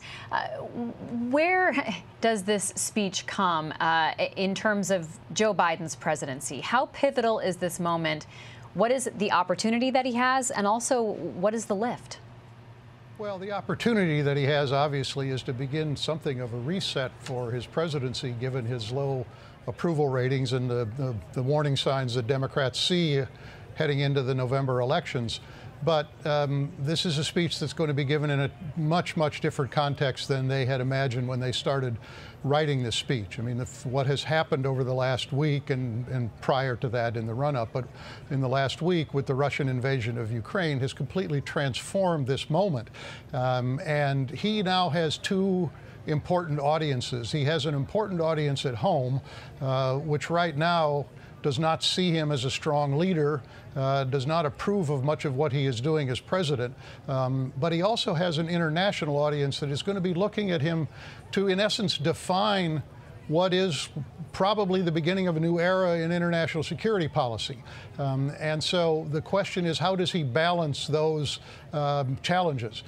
Where does this speech come in terms of Joe Biden's presidency? How pivotal is this moment? What is the opportunity that he has, and also what is the lift? Well, the opportunity that he has, obviously, is to begin something of a reset for his presidency, given his low approval ratings and the warning signs that Democrats see heading into the November elections. But this is a speech that's going to be given in a much, much different context than they had imagined when they started writing this speech. I mean, what has happened over the last week and prior to that in the run-up, but in the last week with the Russian invasion of Ukraine has completely transformed this moment. And he now has two important audiences. He has an important audience at home, which right now does not see him as a strong leader, does not approve of much of what he is doing as president. But he also has an international audience that is going to be looking at him to, in essence, define what is probably the beginning of a new era in international security policy. And so the question is, how does he balance those challenges?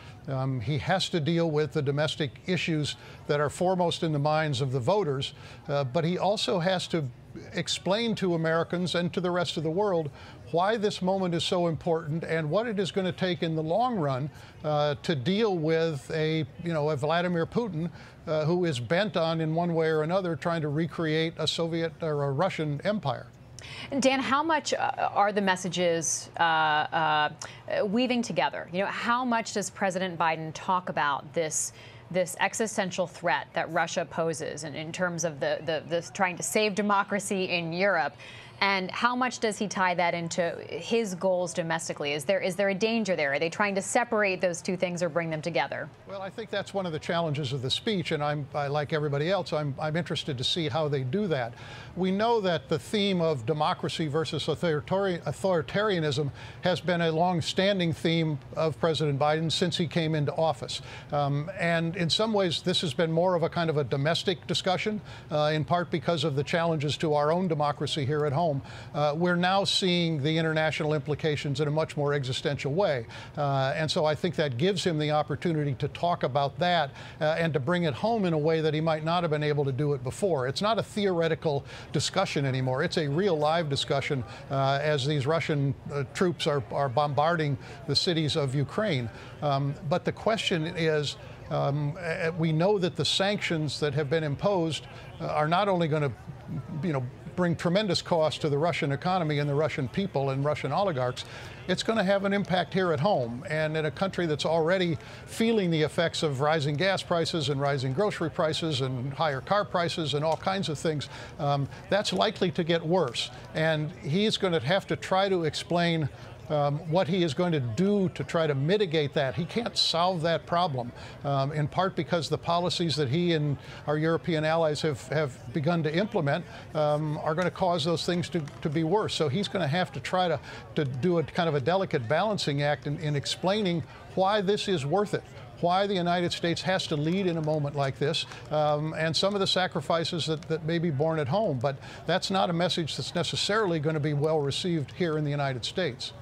He has to deal with the domestic issues that are foremost in the minds of the voters, but he also has to explain to Americans and to the rest of the world why this moment is so important and what it is going to take in the long run to deal with a Vladimir Putin who is bent on, in one way or another, trying to recreate a Soviet or a Russian empire. And Dan, how much are the messages weaving together? You know, how much does President Biden talk about this existential threat that Russia poses in terms of the trying to save democracy in Europe? And how much does he tie that into his goals domestically? Is there a danger there? Are they trying to separate those two things or bring them together? Well, I think that's one of the challenges of the speech, and I like everybody else, I'm interested to see how they do that. We know that the theme of democracy versus authoritarianism has been a long-standing theme of President Biden since he came into office. And in some ways, this has been more of a kind of a domestic discussion, in part because of the challenges to our own democracy here at home. home, we're now seeing the international implications in a much more existential way. And so I think that gives him the opportunity to talk about that and to bring it home in a way that he might not have been able to do it before. It's not a theoretical discussion anymore. It's a real live discussion as these Russian troops are bombarding the cities of Ukraine. But the question is, we know that the sanctions that have been imposed are not only going to, bring tremendous cost to the Russian economy and the Russian people and Russian oligarchs, it's going to have an impact here at home and in a country that's already feeling the effects of rising gas prices and rising grocery prices and higher car prices and all kinds of things. That's likely to get worse. And he's going to have to try to explain what he is going to do to try to mitigate that. He can't solve that problem, in part because the policies that he and our European allies have begun to implement are going to cause those things to be worse. So he's going to have to try to do a kind of a delicate balancing act in explaining why this is worth it, why the United States has to lead in a moment like this, and some of the sacrifices that may be borne at home. But that's not a message that's necessarily going to be well received here in the United States.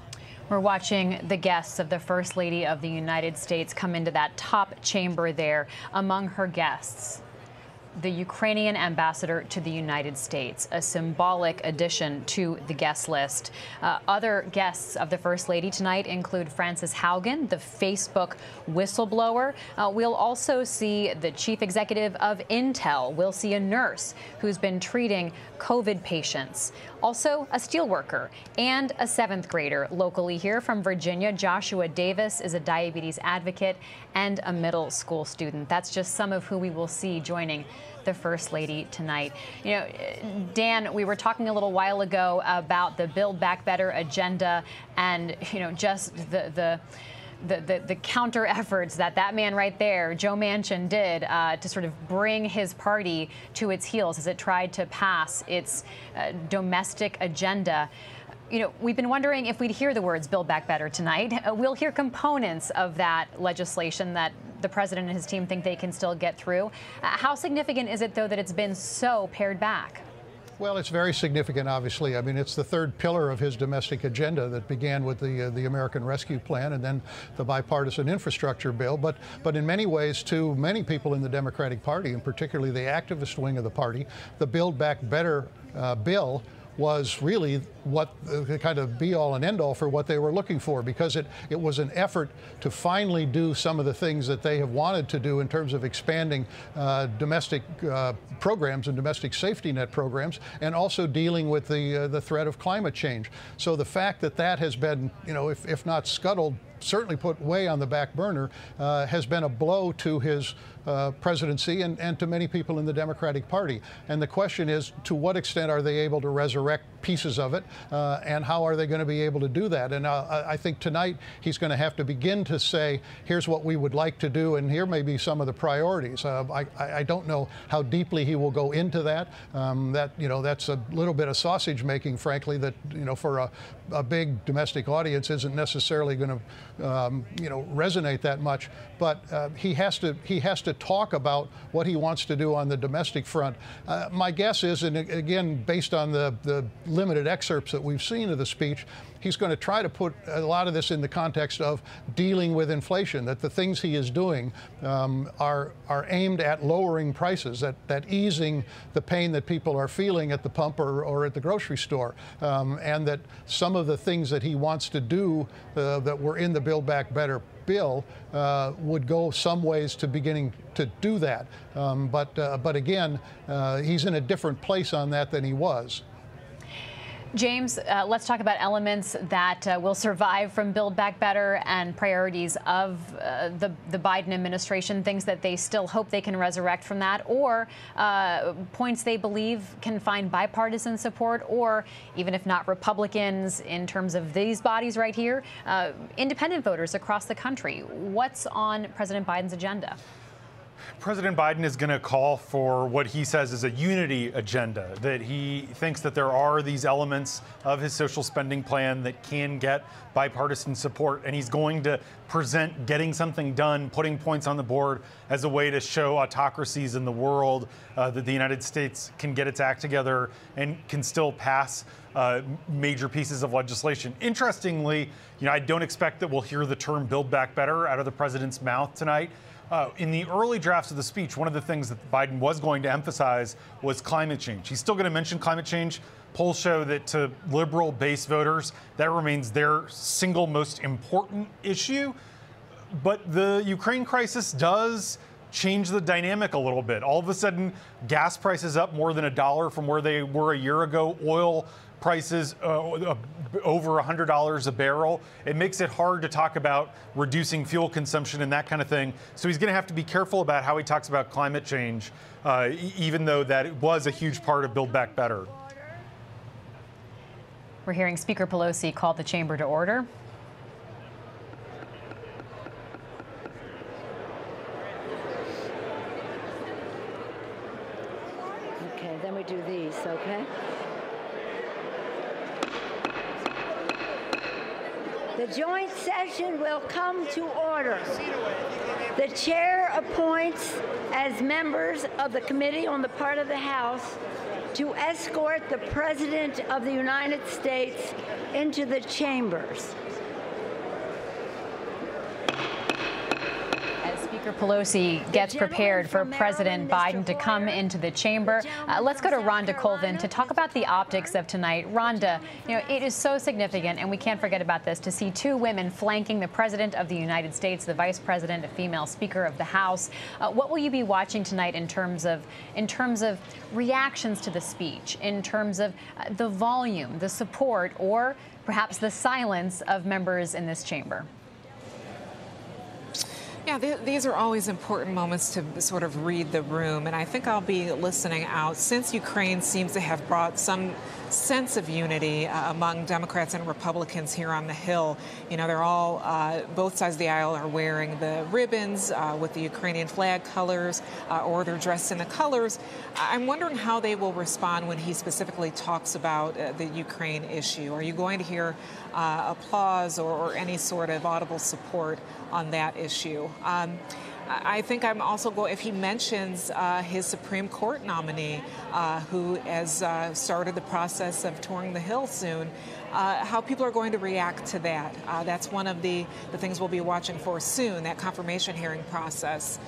We're watching the guests of the First Lady of the United States come into that top chamber there. Among her guests, the Ukrainian ambassador to the United States, a symbolic addition to the guest list. Other guests of the First Lady tonight include Frances Haugen, the Facebook whistleblower. We'll also see the chief executive of Intel. We'll see a nurse who's been treating COVID patients. Also, a steelworker and a seventh grader locally here from Virginia. Joshua Davis is a diabetes advocate and a middle school student. That's just some of who we will see joining the First Lady tonight. You know, Dan, we were talking a little while ago about the Build Back Better agenda and, just the counter efforts that man right there, Joe Manchin, did to sort of bring his party to its heels as it tried to pass its domestic agenda. We've been wondering if we'd hear the words Build Back Better tonight. We'll hear components of that legislation that the president and his team think they can still get through. How significant is it, though, that it's been so pared back? Well, it's very significant, obviously. I mean, it's the third pillar of his domestic agenda that began with the American Rescue Plan and then the bipartisan infrastructure bill. But in many ways, to many people in the Democratic Party, and particularly the activist wing of the party, the Build Back Better bill was really what the kind of be-all and end-all for what they were looking for, because it was an effort to finally do some of the things that they have wanted to do in terms of expanding domestic programs and domestic safety net programs, and also dealing with the threat of climate change. So the fact that has been, if not scuttled, certainly put way on the back burner, has been a blow to his presidency and to many people in the Democratic Party. And the question is, to what extent are they able to resurrect pieces of it, and how are they going to be able to do that? And I think tonight he's going to have to begin to say, here's what we would like to do, and here may be some of the priorities. I don't know how deeply he will go into that. That's a little bit of sausage making, frankly, that for a big domestic audience isn't necessarily going to resonate that much, but he has to talk about what he wants to do on the domestic front. My guess is, and again, based on the limited excerpts that we've seen of the speech, he's going to try to put a lot of this in the context of dealing with inflation, that the things he is doing are aimed at lowering prices, that easing the pain that people are feeling at the pump or at the grocery store, and that some of the things that he wants to do that were in the Build Back Better bill would go some ways to beginning to do that. But again, he's in a different place on that than he was. James, let's talk about elements that will survive from Build Back Better and priorities of the Biden administration, things that they still hope they can resurrect from that, or points they believe can find bipartisan support, or even if not Republicans in terms of these bodies right here, independent voters across the country. What's on President Biden's agenda? President Biden is going to call for what he says is a unity agenda, that he thinks that there are these elements of his social spending plan that can get bipartisan support, and he's going to present getting something done, putting points on the board as a way to show autocracies in the world that the United States can get its act together and can still pass major pieces of legislation. Interestingly, I don't expect that we'll hear the term Build Back Better out of the president's mouth tonight. In the early drafts of the speech, one of the things that Biden was going to emphasize was climate change. He's still going to mention climate change. Polls show that to liberal base voters, that remains their single most important issue. But the Ukraine crisis does change the dynamic a little bit. All of a sudden, gas prices up more than $1 from where they were a year ago. Oil prices over $100 a barrel. It makes it hard to talk about reducing fuel consumption and that kind of thing. So he's going to have to be careful about how he talks about climate change, even though that was a huge part of Build Back Better. We're hearing Speaker Pelosi call the chamber to order. Then we do these, okay? The joint session will come to order. The chair appoints as members of the committee on the part of the House to escort the President of the United States into the chambers. Speaker Pelosi gets prepared for President Biden to come into the chamber. Let's go to Rhonda Colvin to talk about the optics of tonight. Rhonda, it is so significant, and we can't forget about this, to see two women flanking the President of the United States, the Vice President, a female Speaker of the House. What will you be watching tonight in terms of reactions to the speech, in terms of the volume, the support, or perhaps the silence of members in this chamber? Yeah, these are always important moments to sort of read the room, and I think I'll be listening out. Since Ukraine seems to have brought some sense of unity among Democrats and Republicans here on the Hill, they're all, both sides of the aisle are wearing the ribbons with the Ukrainian flag colors, or they're dressed in the colors. I'm wondering how they will respond when he specifically talks about the Ukraine issue. Are you going to hear applause or any sort of audible support on that issue? I think I'm also going, if he mentions his Supreme Court nominee, who has started the process of touring the Hill soon, how people are going to react to that. That's one of the things we'll be watching for soon, that confirmation hearing process.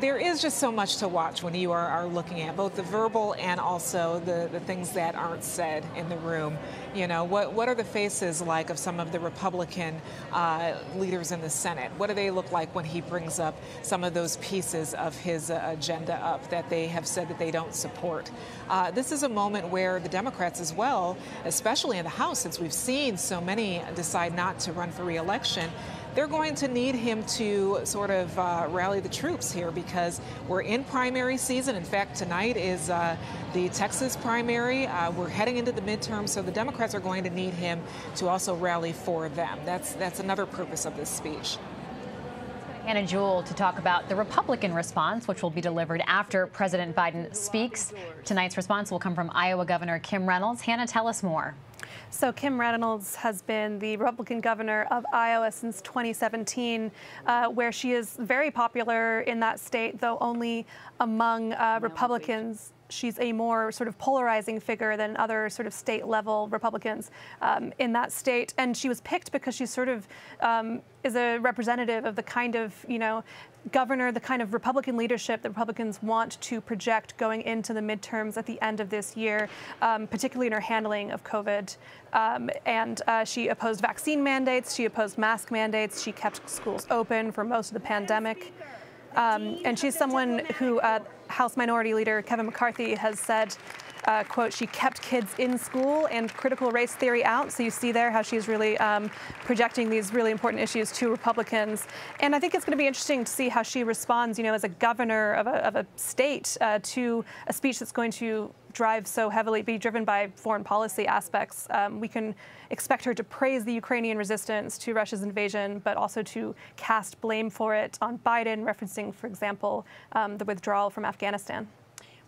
There is just so much to watch when you are looking at both the verbal and also the things that aren't said in the room. What are the faces like of some of the Republican leaders in the Senate? What do they look like when he brings up some of those pieces of his agenda up that they have said that they don't support? This is a moment where the Democrats as well, especially in the House, since we've seen so many decide not to run for re-election, they're going to need him to sort of rally the troops here, because we're in primary season. In fact, tonight is the Texas primary. We're heading into the midterm, so the Democrats are going to need him to also rally for them. That's another purpose of this speech. Hannah Jewell to talk about the Republican response, which will be delivered after President Biden speaks. Tonight's response will come from Iowa Governor Kim Reynolds. Hannah, tell us more. So Kim Reynolds has been the Republican governor of Iowa since 2017, where she is very popular in that state, though only among Republicans. She's a more sort of polarizing figure than other sort of state-level Republicans in that state. And she was picked because she sort of is a representative of the kind of, governor, the kind of Republican leadership that Republicans want to project going into the midterms at the end of this year, particularly in her handling of COVID. And she opposed vaccine mandates. She opposed mask mandates. She kept schools open for most of the pandemic. And she's someone who House Minority Leader Kevin McCarthy has said quote, she kept kids in school and critical race theory out. So you see there how she's really projecting these really important issues to Republicans. And I think it's going to be interesting to see how she responds, you know, as a governor of a state to a speech that's going to drive so heavily, be driven by foreign policy aspects. We can expect her to praise the Ukrainian resistance to Russia's invasion, but also to cast blame for it on Biden, referencing, for example, the withdrawal from Afghanistan.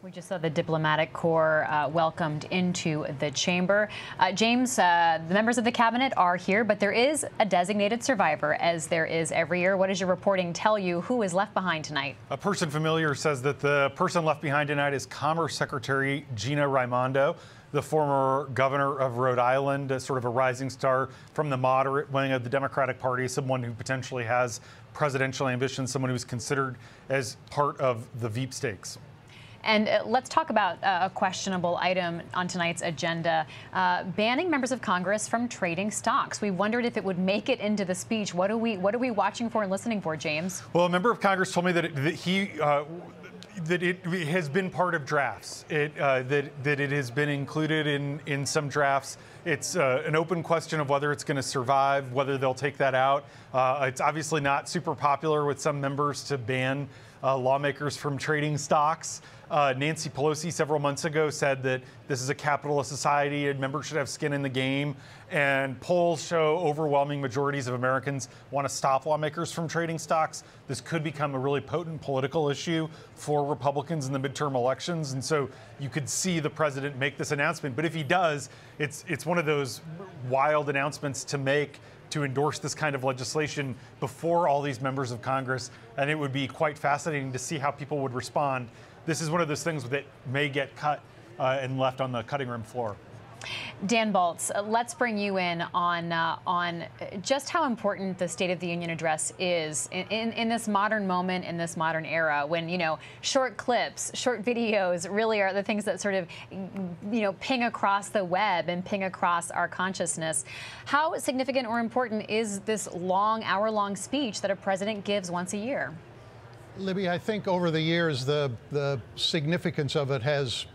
We just saw the diplomatic corps welcomed into the chamber. James, the members of the cabinet are here, but there is a designated survivor, as there is every year. What does your reporting tell you? Who is left behind tonight? A person familiar says that the person left behind tonight is Commerce Secretary Gina Raimondo, the former governor of Rhode Island, sort of a rising star from the moderate wing of the Democratic Party, someone who potentially has presidential ambitions, someone who's considered as part of the Veep stakes. And let's talk about a questionable item on tonight's agenda, banning members of Congress from trading stocks. We wondered if it would make it into the speech. What are we watching for and listening for, James? Well, a member of Congress told me that it has been part of drafts, that it has been included in some drafts. It's an open question of whether it's going to survive, whether they'll take that out. It's obviously not super popular with some members to ban lawmakers from trading stocks. Nancy Pelosi several months ago said that this is a capitalist society and members should have skin in the game. And polls show overwhelming majorities of Americans want to stop lawmakers from trading stocks. This could become a really potent political issue for Republicans in the midterm elections. And so you could see the president make this announcement. But if he does, it's one of those wild announcements to make, to endorse this kind of legislation before all these members of Congress. And it would be quite fascinating to see how people would respond. This is one of those things that may get cut and left on the cutting room floor. Dan Baltz, let's bring you in on just how important the State of the Union address is in this modern moment, in this modern era, when, you know, short clips, short videos really are the things that sort of, you know, ping across the web and ping across our consciousness. How significant or important is this long, hour-long speech that a president gives once a year? Libby, I think over the years the significance of it has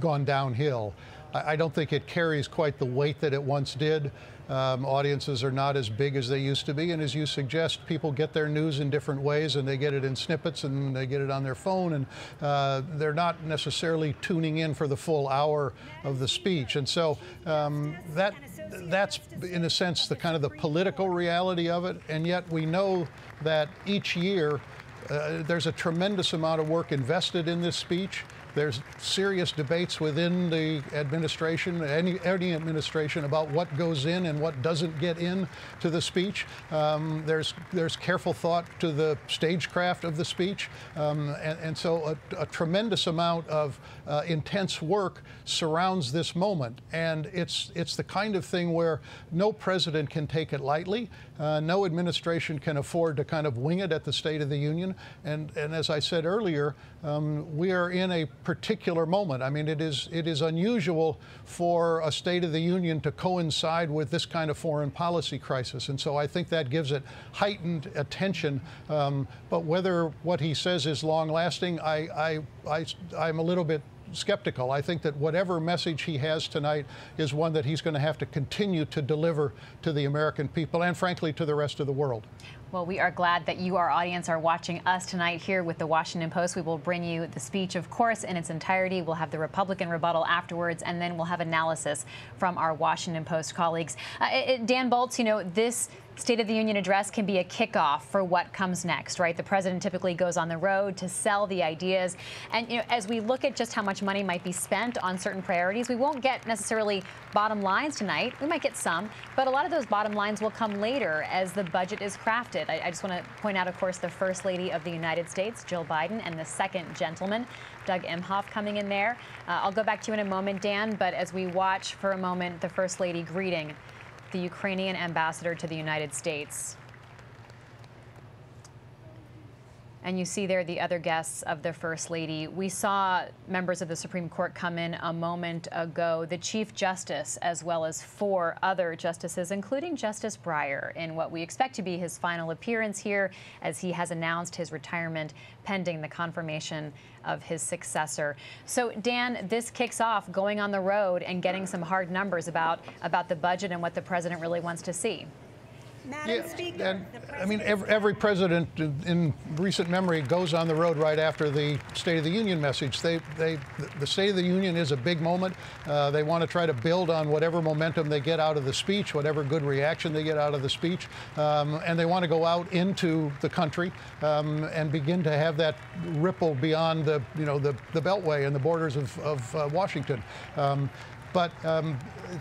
gone downhill. I don't think it carries quite the weight that it once did. Audiences are not as big as they used to be, and as you suggest, people get their news in different ways, and they get it in snippets, and they get it on their phone, and they're not necessarily tuning in for the full hour of the speech. And so that's, in a sense, the kind of the political reality of it, and yet we know that each year there's a tremendous amount of work invested in this speech. There's serious debates within the administration, any administration, about what goes in and what doesn't get in to the speech. There's careful thought to the stagecraft of the speech. And so a tremendous amount of intense work surrounds this moment. And it's the kind of thing where no president can take it lightly. No administration can afford to kind of wing it at the State of the Union. And as I said earlier, we are in a particular moment. I mean, it is unusual for a State of the Union to coincide with this kind of foreign policy crisis, and so I think that gives it heightened attention. But whether what he says is long-lasting, I'm a little bit skeptical. I think that whatever message he has tonight is one that he's going to have to continue to deliver to the American people and, frankly, to the rest of the world. Well, we are glad that you, our audience, are watching us tonight here with The Washington Post. We will bring you the speech, of course, in its entirety. We'll have the Republican rebuttal afterwards, and then we'll have analysis from our Washington Post colleagues. Dan Baltz, you know, this State of the Union address can be a kickoff for what comes next, right? The president typically goes on the road to sell the ideas. And, you know, as we look at just how much money might be spent on certain priorities, we won't get necessarily bottom lines tonight. We might get some, but a lot of those bottom lines will come later as the budget is crafted. I just want to point out, of course, the First Lady of the United States, Jill Biden, and the second gentleman, Doug Emhoff, coming in there. I'll go back to you in a moment, Dan, but as we watch for a moment the First Lady greeting the Ukrainian ambassador to the United States. And you see there the other guests of the First Lady. We saw members of the Supreme Court come in a moment ago, the Chief Justice, as well as four other justices, including Justice Breyer, in what we expect to be his final appearance here, as he has announced his retirement pending the confirmation of his successor. So, Dan, this kicks off going on the road and getting some hard numbers about the budget and what the president really wants to see. Madam Speaker, and, I mean, every president in recent memory goes on the road right after the State of the Union message. The State of the Union is a big moment. They want to try to build on whatever momentum they get out of the speech, whatever good reaction they get out of the speech, and they want to go out into the country and begin to have that ripple beyond the, you know, the Beltway and the borders of Washington.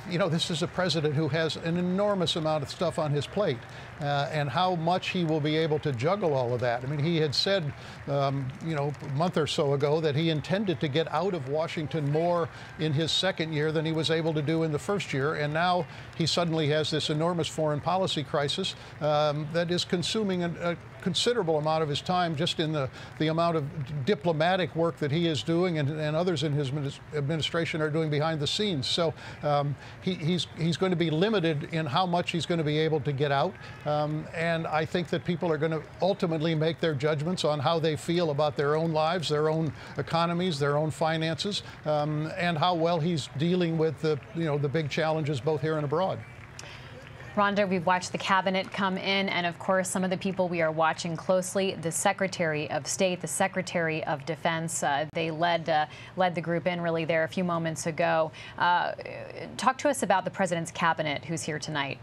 You know, this is a president who has an enormous amount of stuff on his plate, and how much he will be able to juggle all of that. I mean, he had said, you know, a month or so ago that he intended to get out of Washington more in his second year than he was able to do in the first year. And now he suddenly has this enormous foreign policy crisis that is consuming a considerable amount of his time, just in the amount of diplomatic work that he is doing and others in his administration are doing behind the scenes. So he's going to be limited in how much he's going to be able to get out. And I think that people are going to ultimately make their judgments on how they feel about their own lives, their own economies, their own finances, and how well he's dealing with the, you know, the big challenges both here and abroad. Rhonda, we've watched the cabinet come in, and of course, some of the people we are watching closely, the Secretary of State, the Secretary of Defense. They led the group in really there a few moments ago. Talk to us about the president's cabinet, who's here tonight.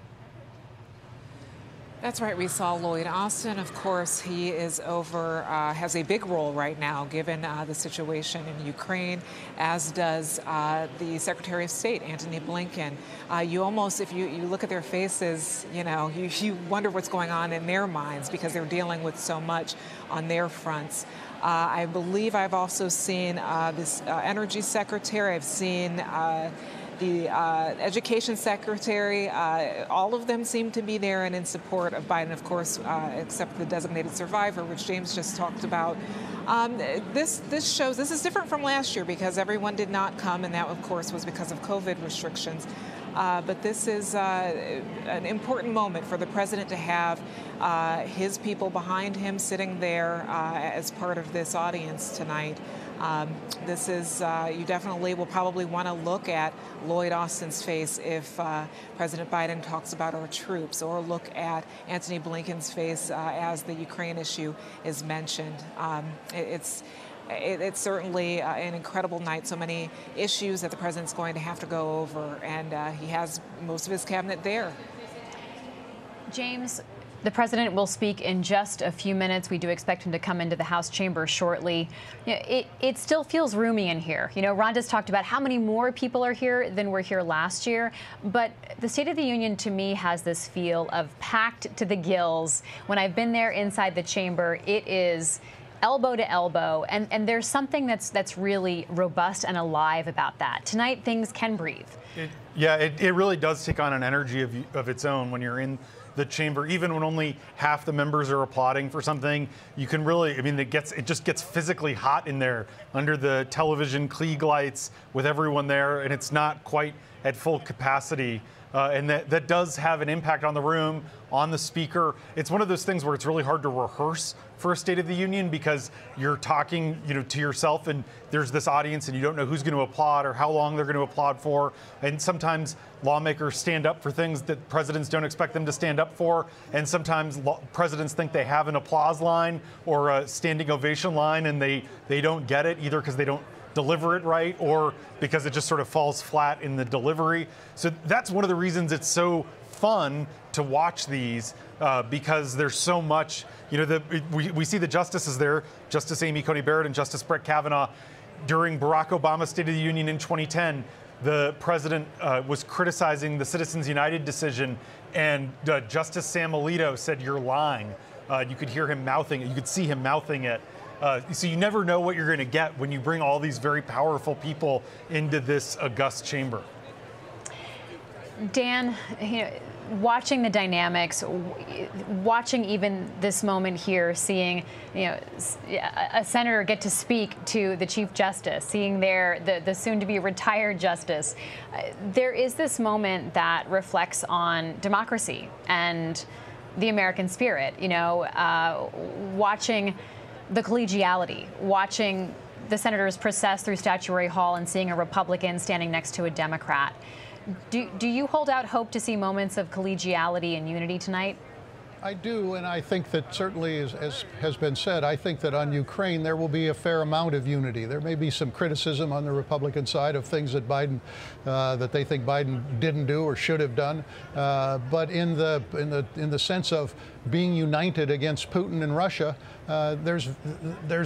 That's right. We saw Lloyd Austin. Of course, he is over, has a big role right now, given the situation in Ukraine, as does the Secretary of State, Antony Blinken. You almost, if you look at their faces, you know, you wonder what's going on in their minds, because they're dealing with so much on their fronts. I believe I've also seen this Energy Secretary. I've seen the Education Secretary. All of them seem to be there and in support of Biden, of course, except the designated survivor, which James just talked about. This shows, this is different from last year because everyone did not come, and that, of course, was because of COVID restrictions. But this is an important moment for the president to have his people behind him sitting there as part of this audience tonight. This is, you definitely will probably want to look at Lloyd Austin's face if President Biden talks about our troops, or look at Antony Blinken's face as the Ukraine issue is mentioned. It's certainly an incredible night. So many issues that the president's going to have to go over, and he has most of his cabinet there. James, the president will speak in just a few minutes. We do expect him to come into the House chamber shortly. You know, it still feels roomy in here. You know, Rhonda's talked about how many more people are here than were here last year. But the State of the Union, to me, has this feel of packed to the gills. When I've been there inside the chamber, it is elbow to elbow. And there's something that's really robust and alive about that. Tonight, things can breathe. It really does take on an energy of its own when you're in the chamber. Even when only half the members are applauding for something, you can really, I mean, it just gets physically hot in there under the television Klieg lights with everyone there, and it's not quite at full capacity. And that does have an impact on the room, on the speaker. It's one of those things where it's really hard to rehearse for a State of the Union, because you're talking, you know, to yourself, and there's this audience, and you don't know who's going to applaud or how long they're going to applaud for. And sometimes lawmakers stand up for things that presidents don't expect them to stand up for. And sometimes presidents think they have an applause line or a standing ovation line, and they don't get it, either because they don't deliver it right, or because it just sort of falls flat in the delivery. So that's one of the reasons it's so fun to watch these, because there's so much, you know, we see the justices there, Justice Amy Coney Barrett and Justice Brett Kavanaugh. During Barack Obama's State of the Union in 2010, the president was criticizing the Citizens United decision, and Justice Sam Alito said, "You're lying." You could hear him mouthing it. You could see him mouthing it. So you never know what you're going to get when you bring all these very powerful people into this august chamber. Dan, you know, watching the dynamics, watching even this moment here, seeing, you know, a senator get to speak to the chief justice, seeing the soon-to-be retired justice, there is this moment that reflects on democracy and the American spirit. You know, watching the collegiality, watching the senators process through Statuary Hall, and seeing a Republican standing next to a Democrat. Do you hold out hope to see moments of collegiality and unity tonight? I do, and I think that certainly, as has been said, I think that on Ukraine there will be a fair amount of unity. There may be some criticism on the Republican side of things that Biden, that they think Biden didn't do or should have done, but in the sense of being united against Putin and Russia, there's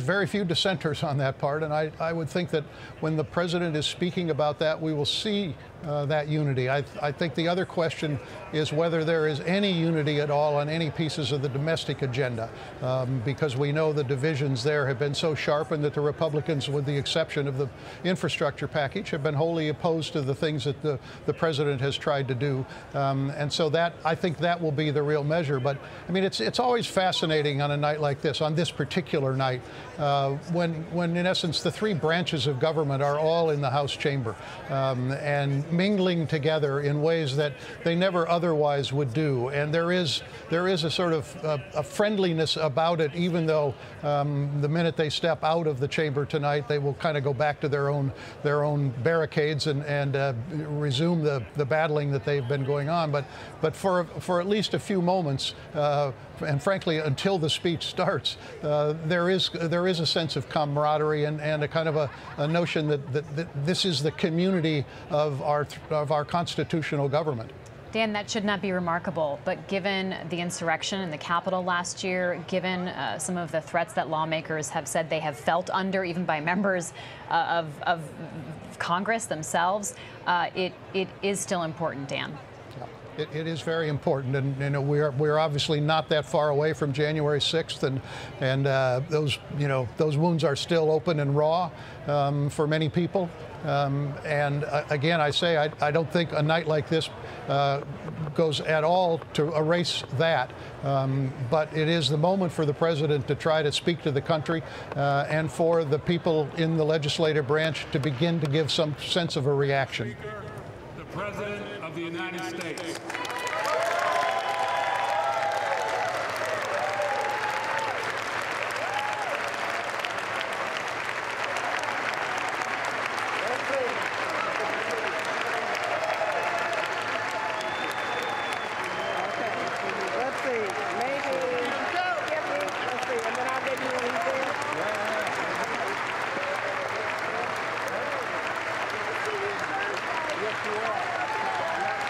very few dissenters on that part, and I would think that when the president is speaking about that, we will see that unity. I think the other question is whether there is any unity at all on any pieces of the domestic agenda, because we know the divisions there have been so sharpened that the Republicans, with the exception of the infrastructure package, have been wholly opposed to the things that the president has tried to do, and so that, I think that will be the real measure. But I mean, it's always fascinating on a night like this, on this particular night, when in essence the three branches of government are all in the House chamber, and mingling together in ways that they never otherwise would do. And there is a sort of a friendliness about it, even though the minute they step out of the chamber tonight, they will kind of go back to their own barricades and resume the battling that they've been going on. But for at least a few moments, and frankly, until the speech starts, there is a sense of camaraderie and a kind of a notion that this is the community of our constitutional government. Dan, that should not be remarkable, but given the insurrection in the Capitol last year, given some of the threats that lawmakers have said they have felt under, even by members of Congress themselves, it is still important, Dan. It is very important, and we're obviously not that far away from January 6th, and those wounds are still open and raw for many people. And again, I say I don't think a night like this goes at all to erase that. But it is the moment for the president to try to speak to the country and for the people in the legislative branch to begin to give some sense of a reaction. The President of the United States.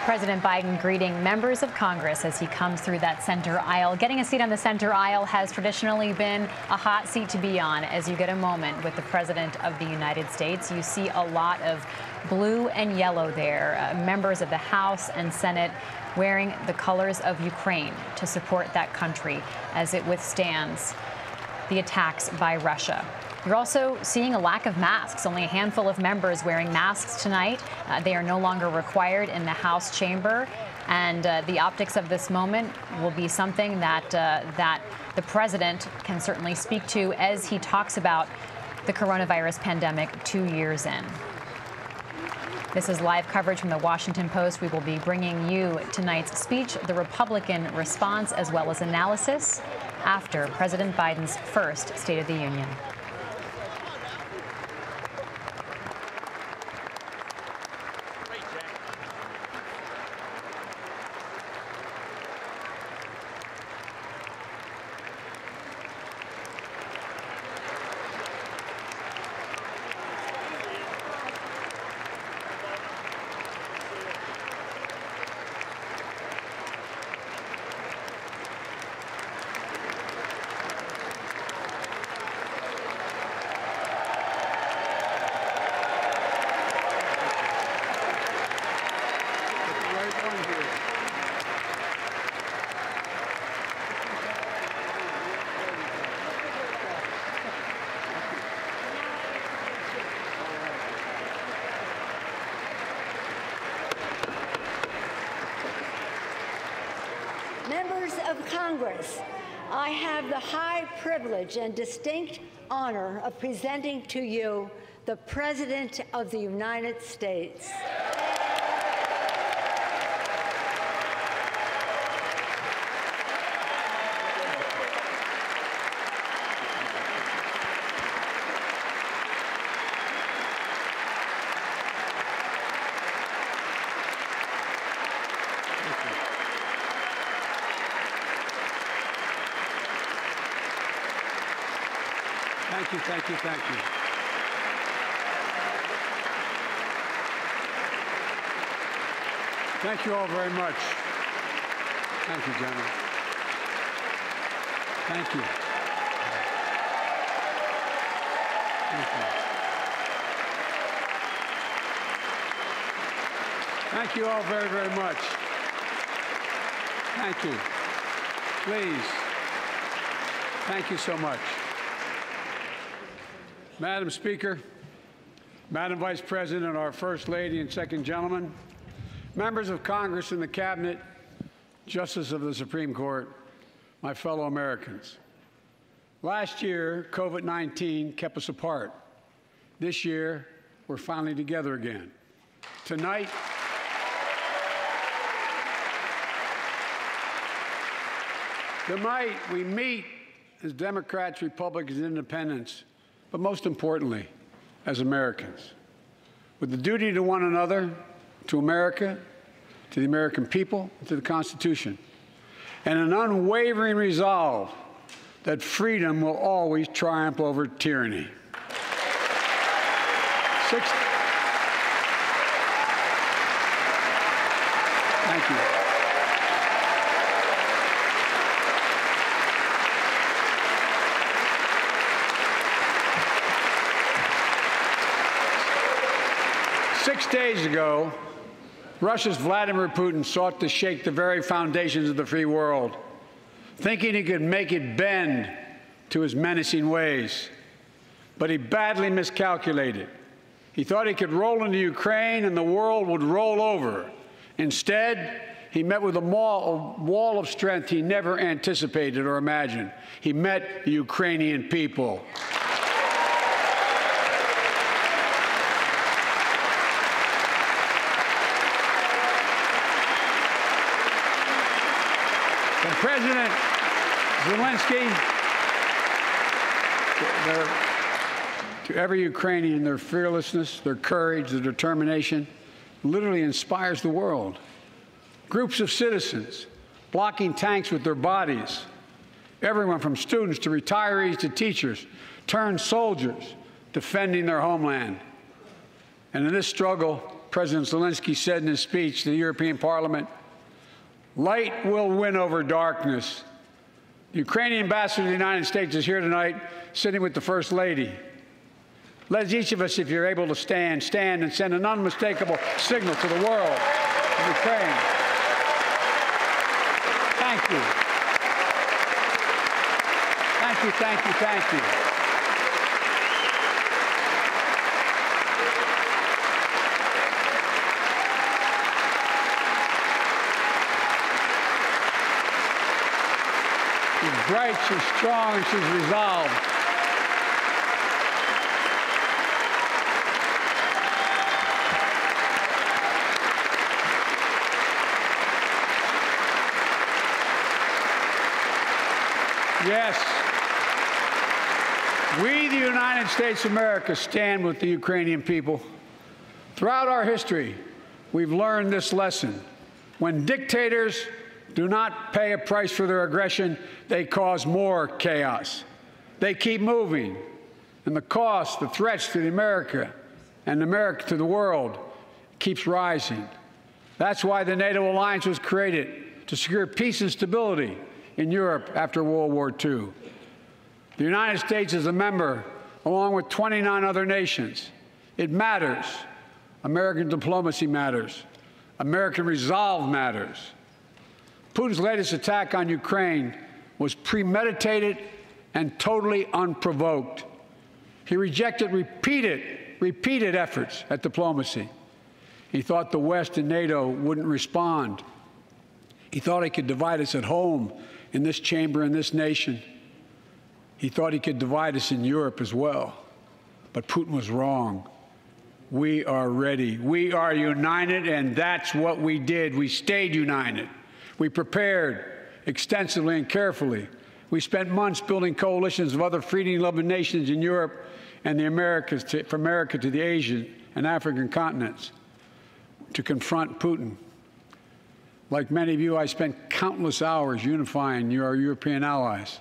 President Biden greeting members of Congress as he comes through that center aisle. Getting a seat on the center aisle has traditionally been a hot seat to be on. As you get a moment with the President of the United States, you see a lot of blue and yellow there, members of the House and Senate wearing the colors of Ukraine to support that country as it withstands the attacks by Russia. You're also seeing a lack of masks. Only a handful of members wearing masks tonight. They are no longer required in the House chamber. And the optics of this moment will be something that the president can certainly speak to as he talks about the coronavirus pandemic 2 years in. This is live coverage from the Washington Post. We will be bringing you tonight's speech, the Republican response, as well as analysis after President Biden's first State of the Union. members of Congress, I have the high privilege and distinct honor of presenting to you the President of the United States. Thank you, thank you. Thank you all very much. Thank you, General. Thank you. Thank you. Thank you all very, very much. Thank you. Please. Thank you so much. Madam Speaker, Madam Vice President, our First Lady and Second Gentleman, members of Congress and the Cabinet, Justice of the Supreme Court, my fellow Americans. Last year, COVID-19 kept us apart. This year, we're finally together again. Tonight, we meet as Democrats, Republicans, and Independents, but most importantly, as Americans, with the duty to one another, to America, to the American people, and to the Constitution, and an unwavering resolve that freedom will always triumph over tyranny. 60. Thank you. Days ago, Russia's Vladimir Putin sought to shake the very foundations of the free world, thinking he could make it bend to his menacing ways. But he badly miscalculated. He thought he could roll into Ukraine and the world would roll over. Instead, he met with a wall of strength he never anticipated or imagined. He met the Ukrainian people. President Zelensky, to every Ukrainian, their fearlessness, their courage, their determination literally inspires the world. Groups of citizens blocking tanks with their bodies, everyone from students to retirees to teachers, turned soldiers defending their homeland. And in this struggle, President Zelensky said in his speech to the European Parliament, "Light will win over darkness." The Ukrainian ambassador to the United States is here tonight, sitting with the First Lady. Let each of us, if you're able to stand, stand and send an unmistakable signal to the world of Ukraine. Thank you. Thank you, thank you, thank you. She's bright, she's strong, and she's resolved. Yes. We, the United States of America, stand with the Ukrainian people. Throughout our history, we've learned this lesson. When dictators do not pay a price for their aggression, they cause more chaos. They keep moving, and the cost, the threats to America and America to the world keeps rising. That's why the NATO alliance was created, to secure peace and stability in Europe after World War II. The United States is a member, along with 29 other nations. It matters. American diplomacy matters. American resolve matters. Putin's latest attack on Ukraine was premeditated and totally unprovoked. He rejected repeated efforts at diplomacy. He thought the West and NATO wouldn't respond. He thought he could divide us at home, in this chamber, in this nation. He thought he could divide us in Europe as well. But Putin was wrong. We are ready. We are united, and that's what we did. We stayed united. We prepared extensively and carefully. We spent months building coalitions of other freedom-loving nations in Europe and the Americas, from America to the Asian and African continents, to confront Putin. Like many of you, I spent countless hours unifying our European allies.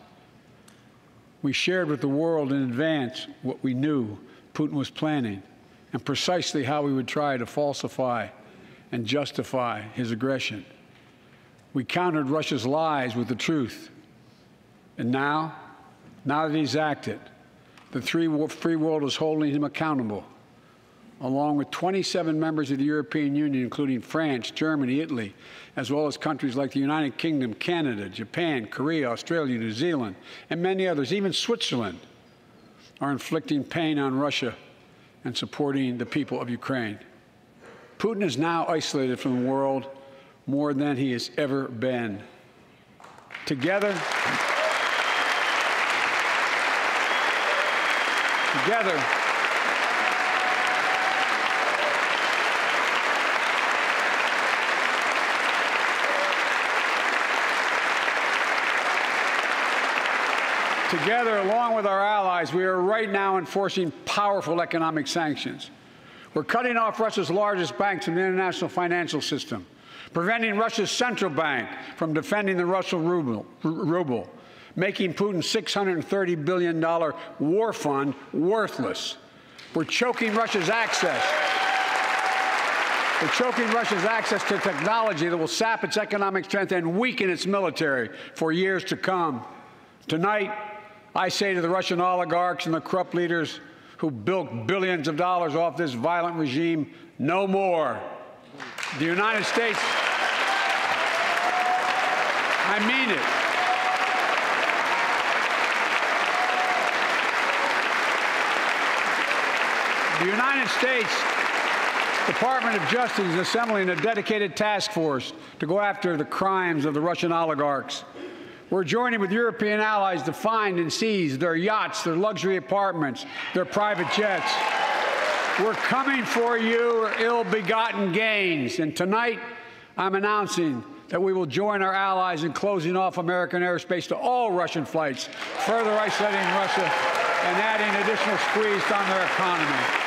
We shared with the world in advance what we knew Putin was planning and precisely how we would try to falsify and justify his aggression. We countered Russia's lies with the truth. And now that he's acted, the free world is holding him accountable, along with 27 members of the European Union, including France, Germany, Italy, as well as countries like the United Kingdom, Canada, Japan, Korea, Australia, New Zealand, and many others, even Switzerland, are inflicting pain on Russia and supporting the people of Ukraine. Putin is now isolated from the world more than he has ever been. Together, along with our allies, we are right now enforcing powerful economic sanctions. We're cutting off Russia's largest banks in the international financial system, preventing Russia's central bank from defending the Russian ruble, making Putin's $630 billion war fund worthless. We're choking Russia's access. We're choking Russia's access to technology that will sap its economic strength and weaken its military for years to come. Tonight, I say to the Russian oligarchs and the corrupt leaders who built billions of dollars off this violent regime, no more. The United States, I mean it. The United States Department of Justice is assembling a dedicated task force to go after the crimes of the Russian oligarchs. We're joining with European allies to find and seize their yachts, their luxury apartments, their private jets. We're coming for your ill-begotten gains. And tonight, I'm announcing that we will join our allies in closing off American airspace to all Russian flights, further isolating Russia and adding additional squeeze on their economy.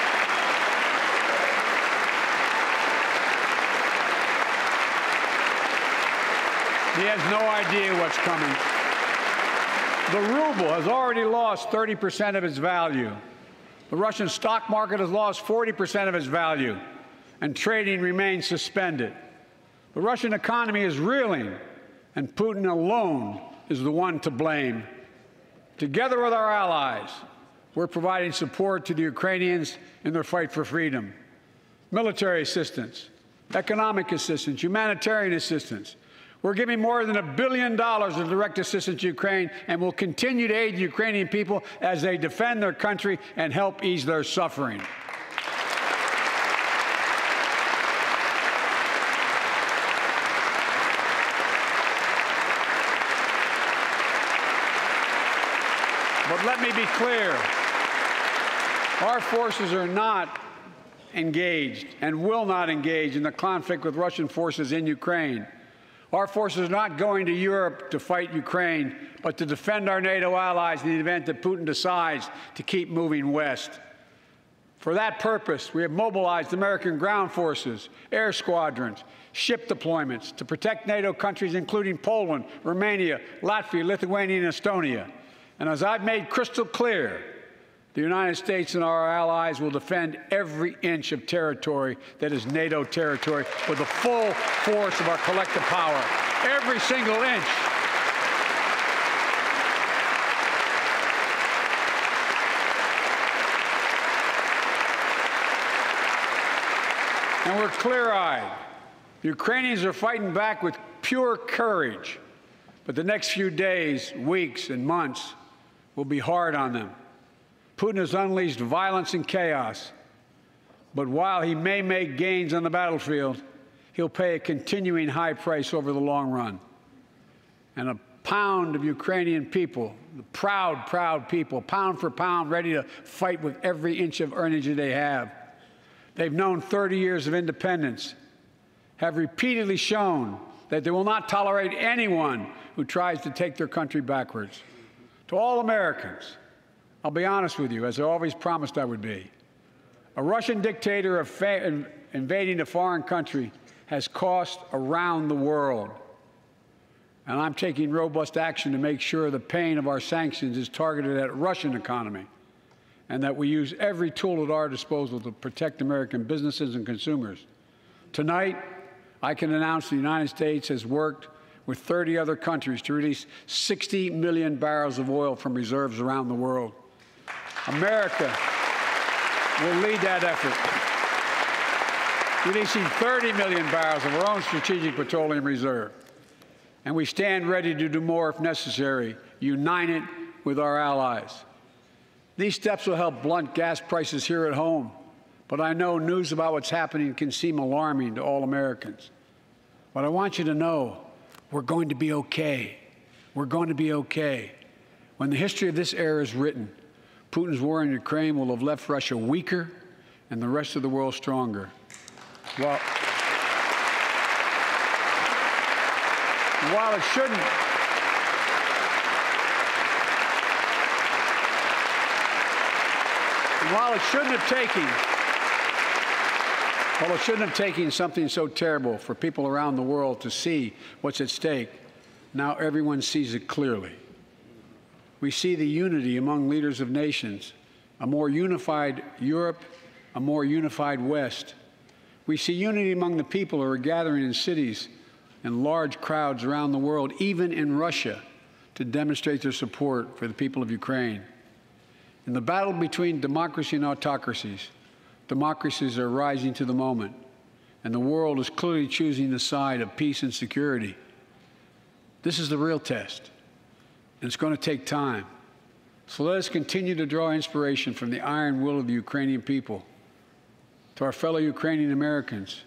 He has no idea what's coming. The ruble has already lost 30% of its value. The Russian stock market has lost 40% of its value, and trading remains suspended. The Russian economy is reeling, and Putin alone is the one to blame. Together with our allies, we're providing support to the Ukrainians in their fight for freedom. Military assistance, economic assistance, humanitarian assistance. We're giving more than $1 billion of direct assistance to Ukraine, and will continue to aid the Ukrainian people as they defend their country and help ease their suffering. But let me be clear. Our forces are not engaged and will not engage in the conflict with Russian forces in Ukraine. Our forces are not going to Europe to fight Ukraine, but to defend our NATO allies in the event that Putin decides to keep moving west. For that purpose, we have mobilized American ground forces, air squadrons, ship deployments to protect NATO countries, including Poland, Romania, Latvia, Lithuania, and Estonia. And as I've made crystal clear, the United States and our allies will defend every inch of territory that is NATO territory with the full force of our collective power. Every single inch. And we're clear-eyed. The Ukrainians are fighting back with pure courage, but the next few days, weeks, and months will be hard on them. Putin has unleashed violence and chaos, but while he may make gains on the battlefield, he'll pay a continuing high price over the long run. And a pound of Ukrainian people, the proud, proud people, pound for pound, ready to fight with every inch of energy they have. They've known 30 years of independence, have repeatedly shown that they will not tolerate anyone who tries to take their country backwards. To all Americans, I'll be honest with you, as I always promised I would be. A Russian dictator invading a foreign country has cost around the world. And I'm taking robust action to make sure the pain of our sanctions is targeted at the Russian economy and that we use every tool at our disposal to protect American businesses and consumers. Tonight, I can announce the United States has worked with 30 other countries to release 60 million barrels of oil from reserves around the world. America will lead that effort, releasing 30 million barrels of our own strategic petroleum reserve. And we stand ready to do more if necessary, united with our allies. These steps will help blunt gas prices here at home, but I know news about what's happening can seem alarming to all Americans. But I want you to know we're going to be okay. We're going to be okay. When the history of this era is written, Putin's war in Ukraine will have left Russia weaker and the rest of the world stronger. While it shouldn't, while it shouldn't have taken something so terrible for people around the world to see what's at stake, now everyone sees it clearly. We see the unity among leaders of nations, a more unified Europe, a more unified West. We see unity among the people who are gathering in cities and large crowds around the world, even in Russia, to demonstrate their support for the people of Ukraine. In the battle between democracy and autocracies, democracies are rising to the moment, and the world is clearly choosing the side of peace and security. This is the real test, and it's going to take time. So let us continue to draw inspiration from the iron will of the Ukrainian people, to our fellow Ukrainian Americans,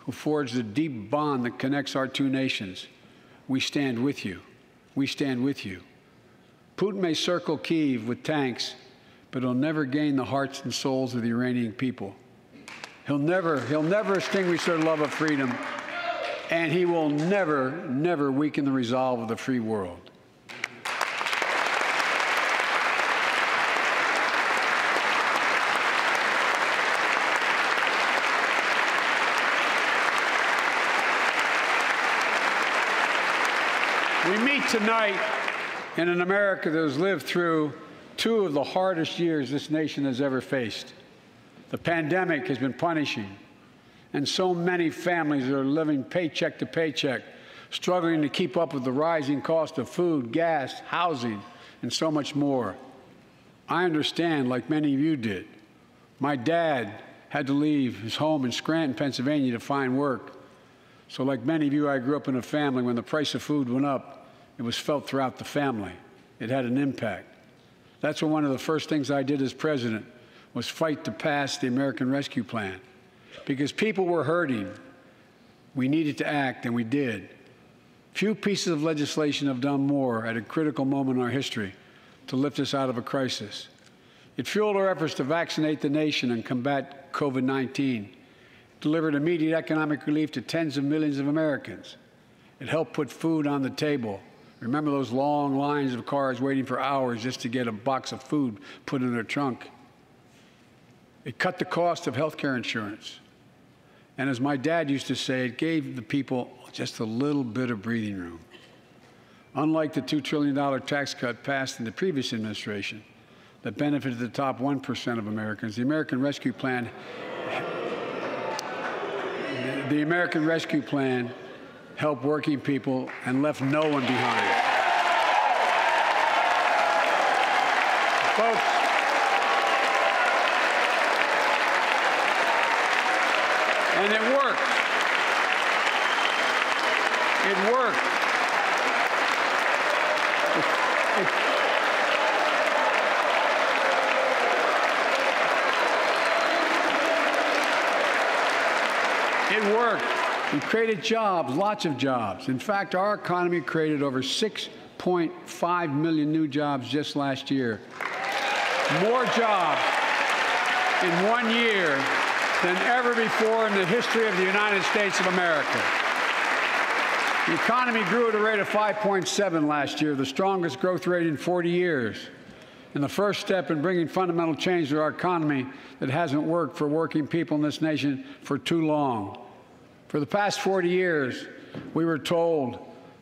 who forged the deep bond that connects our two nations. We stand with you. We stand with you. Putin may circle Kyiv with tanks, but he'll never gain the hearts and souls of the Iranian people. He'll never extinguish their love of freedom, and he will never, never weaken the resolve of the free world. We meet tonight in an America that has lived through two of the hardest years this nation has ever faced. The pandemic has been punishing, and so many families are living paycheck to paycheck, struggling to keep up with the rising cost of food, gas, housing, and so much more. I understand, like many of you did. My dad had to leave his home in Scranton, Pennsylvania, to find work. So like many of you, I grew up in a family when the price of food went up, it was felt throughout the family. It had an impact. That's why one of the first things I did as president was fight to pass the American Rescue Plan. Because people were hurting, we needed to act, and we did. Few pieces of legislation have done more at a critical moment in our history to lift us out of a crisis. It fueled our efforts to vaccinate the nation and combat COVID-19. It delivered immediate economic relief to tens of millions of Americans. It helped put food on the table. Remember those long lines of cars waiting for hours just to get a box of food put in their trunk? It cut the cost of health care insurance. And as my dad used to say, it gave the people just a little bit of breathing room. Unlike the $2 trillion tax cut passed in the previous administration that benefited the top 1% of Americans, the American Rescue Plan helped working people and left no one behind. Folks, and it worked. It worked. It worked. We created jobs, lots of jobs. In fact, our economy created over 6.5 million new jobs just last year. More jobs in 1 year than ever before in the history of the United States of America. The economy grew at a rate of 5.7 last year, the strongest growth rate in 40 years. And the first step in bringing fundamental change to our economy that hasn't worked for working people in this nation for too long. For the past 40 years, we were told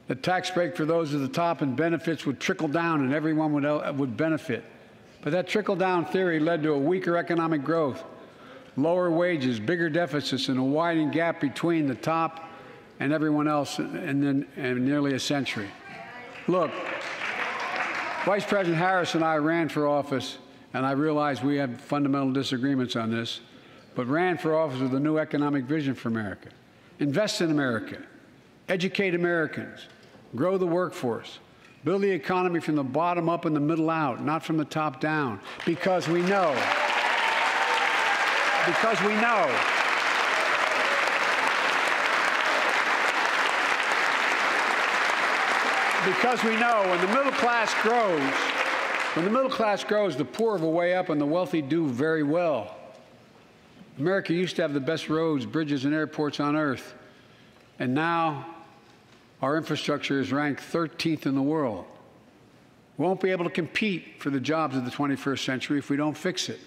the tax break for those at the top and benefits would trickle down and everyone would benefit. But that trickle-down theory led to a weaker economic growth, lower wages, bigger deficits, and a widening gap between the top and everyone else in nearly a century. Look, Vice President Harris and I ran for office, and I realize we have fundamental disagreements on this, but ran for office with a new economic vision for America. Invest in America. Educate Americans, grow the workforce, build the economy from the bottom up and the middle out, not from the top down, because we know, when the middle class grows, the poor will way up and the wealthy do very well. America used to have the best roads, bridges, and airports on earth, and now our infrastructure is ranked 13th in the world. We won't be able to compete for the jobs of the 21st century if we don't fix it.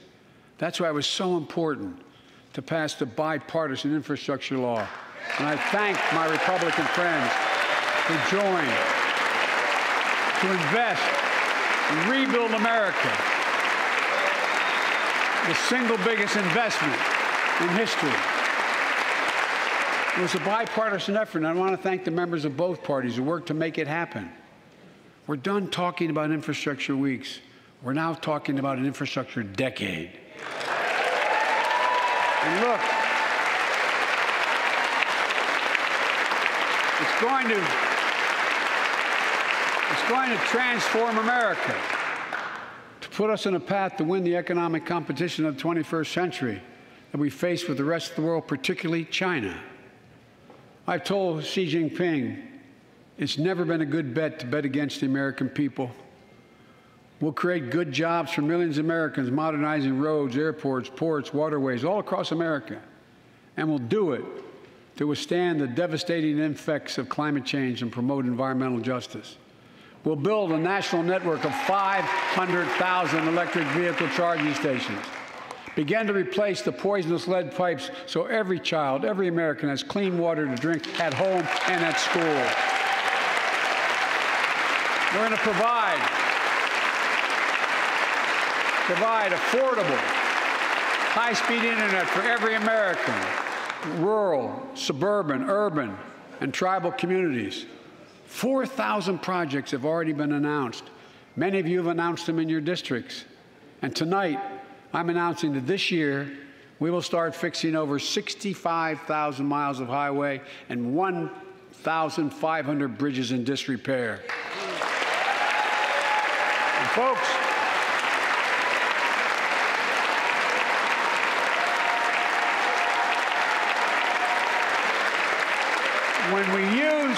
That's why it was so important to pass the bipartisan infrastructure law. And I thank my Republican friends who joined to invest and rebuild America, the single biggest investment in history. It was a bipartisan effort, and I want to thank the members of both parties who worked to make it happen. We're done talking about infrastructure weeks. We're now talking about an infrastructure decade. And look, it's going to transform America, to put us on a path to win the economic competition of the 21st century that we face with the rest of the world, particularly China. I've told Xi Jinping it's never been a good bet to bet against the American people. We'll create good jobs for millions of Americans, modernizing roads, airports, ports, waterways, all across America. And we'll do it to withstand the devastating effects of climate change and promote environmental justice. We'll build a national network of 500,000 electric vehicle charging stations. Began to replace the poisonous lead pipes so every child, every American has clean water to drink at home and at school. We're going to provide affordable, high-speed internet for every American, rural, suburban, urban, and tribal communities. 4,000 projects have already been announced. Many of you have announced them in your districts. And tonight, I'm announcing that this year we will start fixing over 65,000 miles of highway and 1,500 bridges in disrepair. And folks, when we use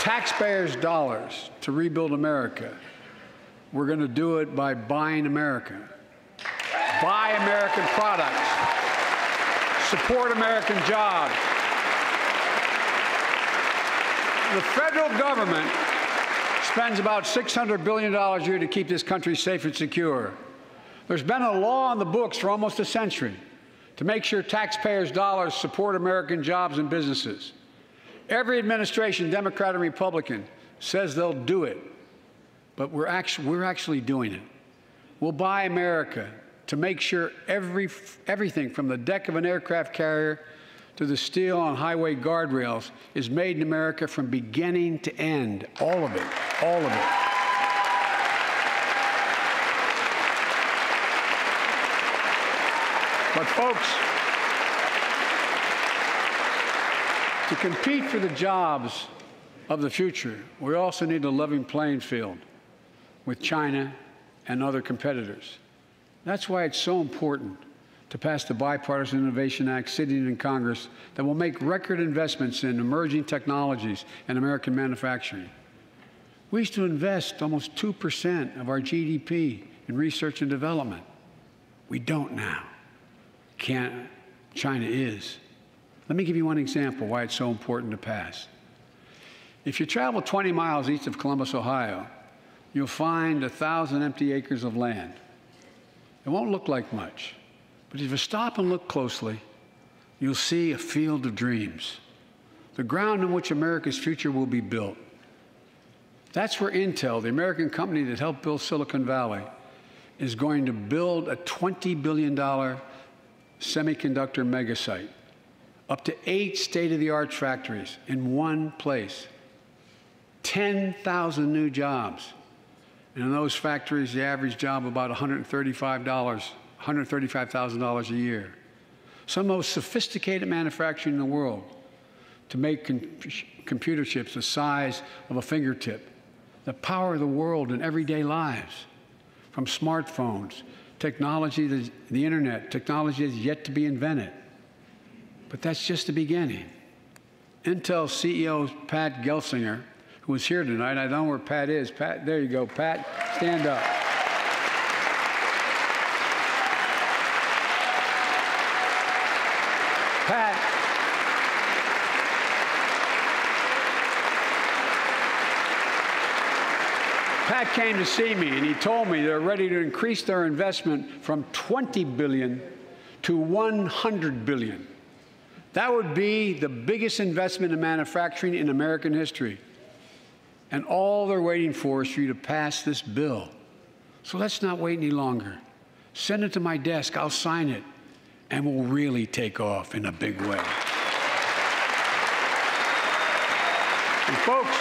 taxpayers' dollars to rebuild America, we're going to do it by buying America. Buy American products, support American jobs. The federal government spends about $600 billion a year to keep this country safe and secure. There's been a law on the books for almost a century to make sure taxpayers' dollars support American jobs and businesses. Every administration, Democrat and Republican, says they'll do it, but we're actually doing it. We'll buy America to make sure everything from the deck of an aircraft carrier to the steel on highway guardrails is made in America from beginning to end. All of it. All of it. But folks, to compete for the jobs of the future, we also need a level playing field with China and other competitors. That's why it's so important to pass the Bipartisan Innovation Act sitting in Congress that will make record investments in emerging technologies and American manufacturing. We used to invest almost 2% of our GDP in research and development. We don't now. Can't. China is. Let me give you one example why it's so important to pass. If you travel 20 miles east of Columbus, Ohio, you'll find 1,000 empty acres of land. It won't look like much, but if you stop and look closely, you'll see a field of dreams, the ground on which America's future will be built. That's where Intel, the American company that helped build Silicon Valley, is going to build a $20 billion semiconductor megasite, up to 8 state-of-the-art factories in one place, 10,000 new jobs. And in those factories, the average job about $135,000 a year. Some of the most sophisticated manufacturing in the world to make computer chips the size of a fingertip, that power the world in everyday lives, from smartphones, technology, the internet, technology is yet to be invented. But that's just the beginning. Intel CEO Pat Gelsinger, who is here tonight, I don't know where Pat is. Pat, there you go. Pat, stand up. Pat. Pat came to see me, and he told me they're ready to increase their investment from $20 billion to $100 billion. That would be the biggest investment in manufacturing in American history. And all they're waiting for is for you to pass this bill. So let's not wait any longer. Send it to my desk. I'll sign it, and we'll really take off in a big way. And folks,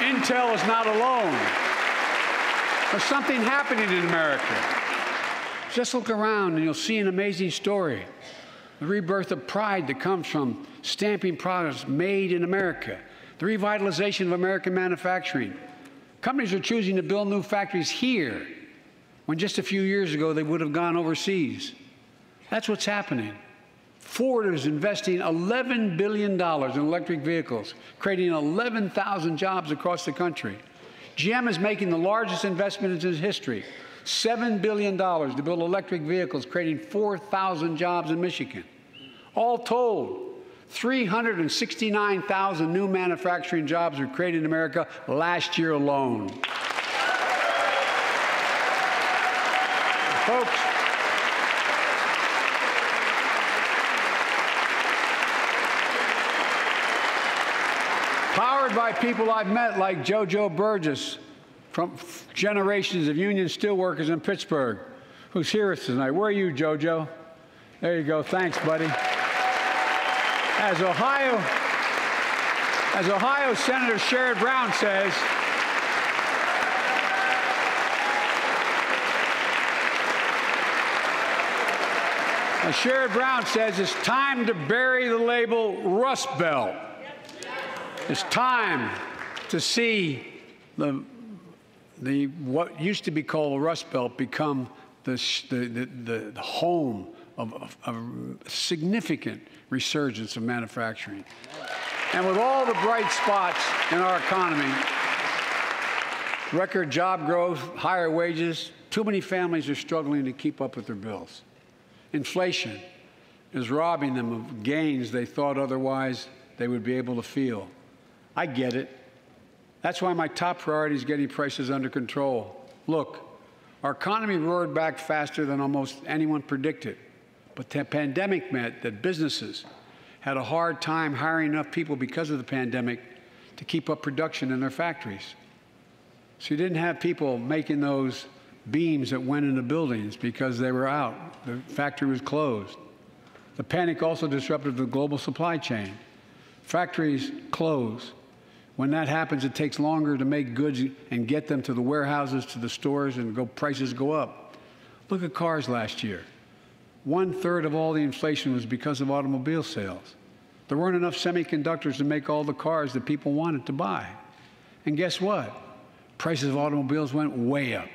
Intel is not alone. There's something happening in America. Just look around and you'll see an amazing story. The rebirth of pride that comes from stamping products made in America. The revitalization of American manufacturing. Companies are choosing to build new factories here when just a few years ago they would have gone overseas. That's what's happening. Ford is investing $11 billion in electric vehicles, creating 11,000 jobs across the country. GM is making the largest investment in its history, $7 billion to build electric vehicles, creating 4,000 jobs in Michigan. All told, 369,000 new manufacturing jobs were created in America last year alone. Folks, powered by people I've met like JoJo Burgess from generations of union steelworkers in Pittsburgh, who's here with us tonight. Where are you, JoJo? There you go. Thanks, buddy. As Ohio Senator Sherrod Brown says, as Sherrod Brown says, it's time to bury the label Rust Belt. It's time to see what used to be called the Rust Belt become the home of a significant resurgence of manufacturing. And with all the bright spots in our economy, record job growth, higher wages, too many families are struggling to keep up with their bills. Inflation is robbing them of gains they thought otherwise they would be able to feel. I get it. That's why my top priority is getting prices under control. Look, our economy roared back faster than almost anyone predicted, but the pandemic meant that businesses had a hard time hiring enough people because of the pandemic to keep up production in their factories. So you didn't have people making those beams that went into buildings because they were out. The factory was closed. The panic also disrupted the global supply chain. Factories close. When that happens, it takes longer to make goods and get them to the warehouses, to the stores, and prices go up. Look at cars last year. 1/3 of all the inflation was because of automobile sales. There weren't enough semiconductors to make all the cars that people wanted to buy. And guess what? Prices of automobiles went way up.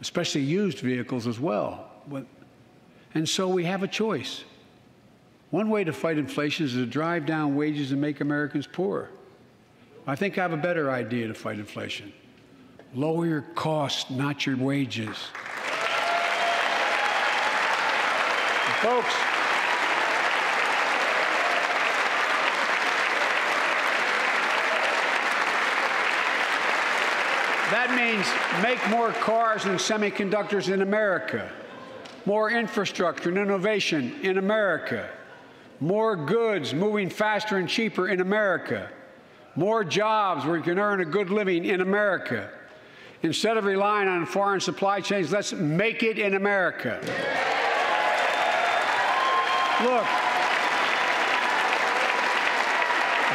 especially used vehicles as well. And so we have a choice. One way to fight inflation is to drive down wages and make Americans poorer. I think I have a better idea to fight inflation. Lower your costs, not your wages. Folks, that means make more cars and semiconductors in America, more infrastructure and innovation in America, more goods moving faster and cheaper in America, more jobs where you can earn a good living in America. Instead of relying on foreign supply chains, let's make it in America. Look,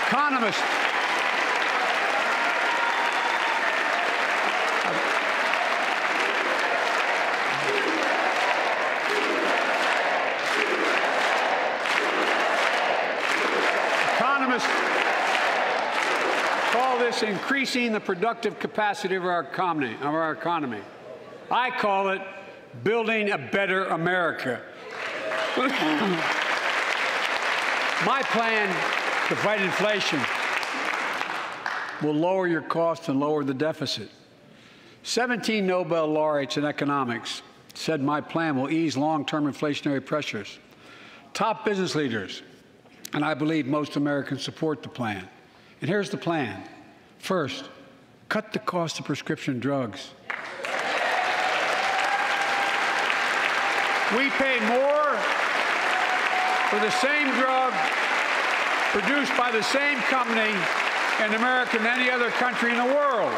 economists call this increasing the productive capacity of our economy. I call it building a better America. My plan to fight inflation will lower your costs and lower the deficit. 17 Nobel laureates in economics said my plan will ease long-term inflationary pressures. Top business leaders, and I believe most Americans, support the plan. And here's the plan. First, cut the cost of prescription drugs. We pay more for the same drug produced by the same company in America than any other country in the world.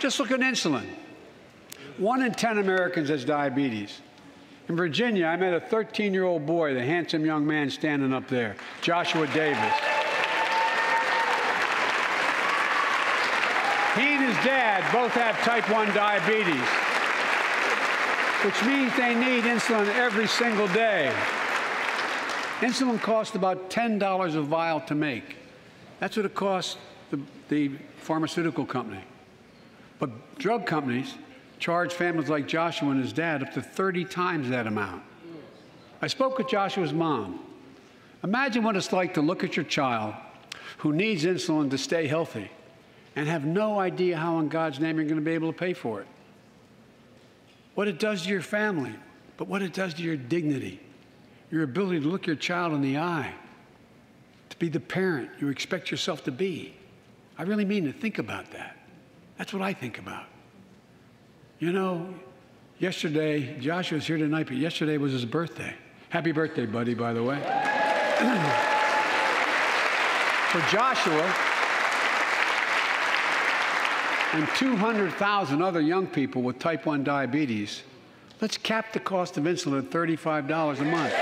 Just look at insulin. 1 in 10 Americans has diabetes. In Virginia, I met a 13-year-old boy, the handsome young man standing up there, Joshua Davis. He and his dad both have type 1 diabetes, which means they need insulin every single day. Insulin costs about $10 a vial to make. That's what it costs the pharmaceutical company. But drug companies charge families like Joshua and his dad up to 30 times that amount. I spoke with Joshua's mom. Imagine what it's like to look at your child who needs insulin to stay healthy and have no idea how in God's name you're going to be able to pay for it. What it does to your family, but what it does to your dignity, your ability to look your child in the eye, to be the parent you expect yourself to be. I really mean to think about that. That's what I think about. You know, yesterday, Joshua's here tonight, but yesterday was his birthday. Happy birthday, buddy, by the way. For Joshua and 200,000 other young people with type 1 diabetes, let's cap the cost of insulin at $35 a month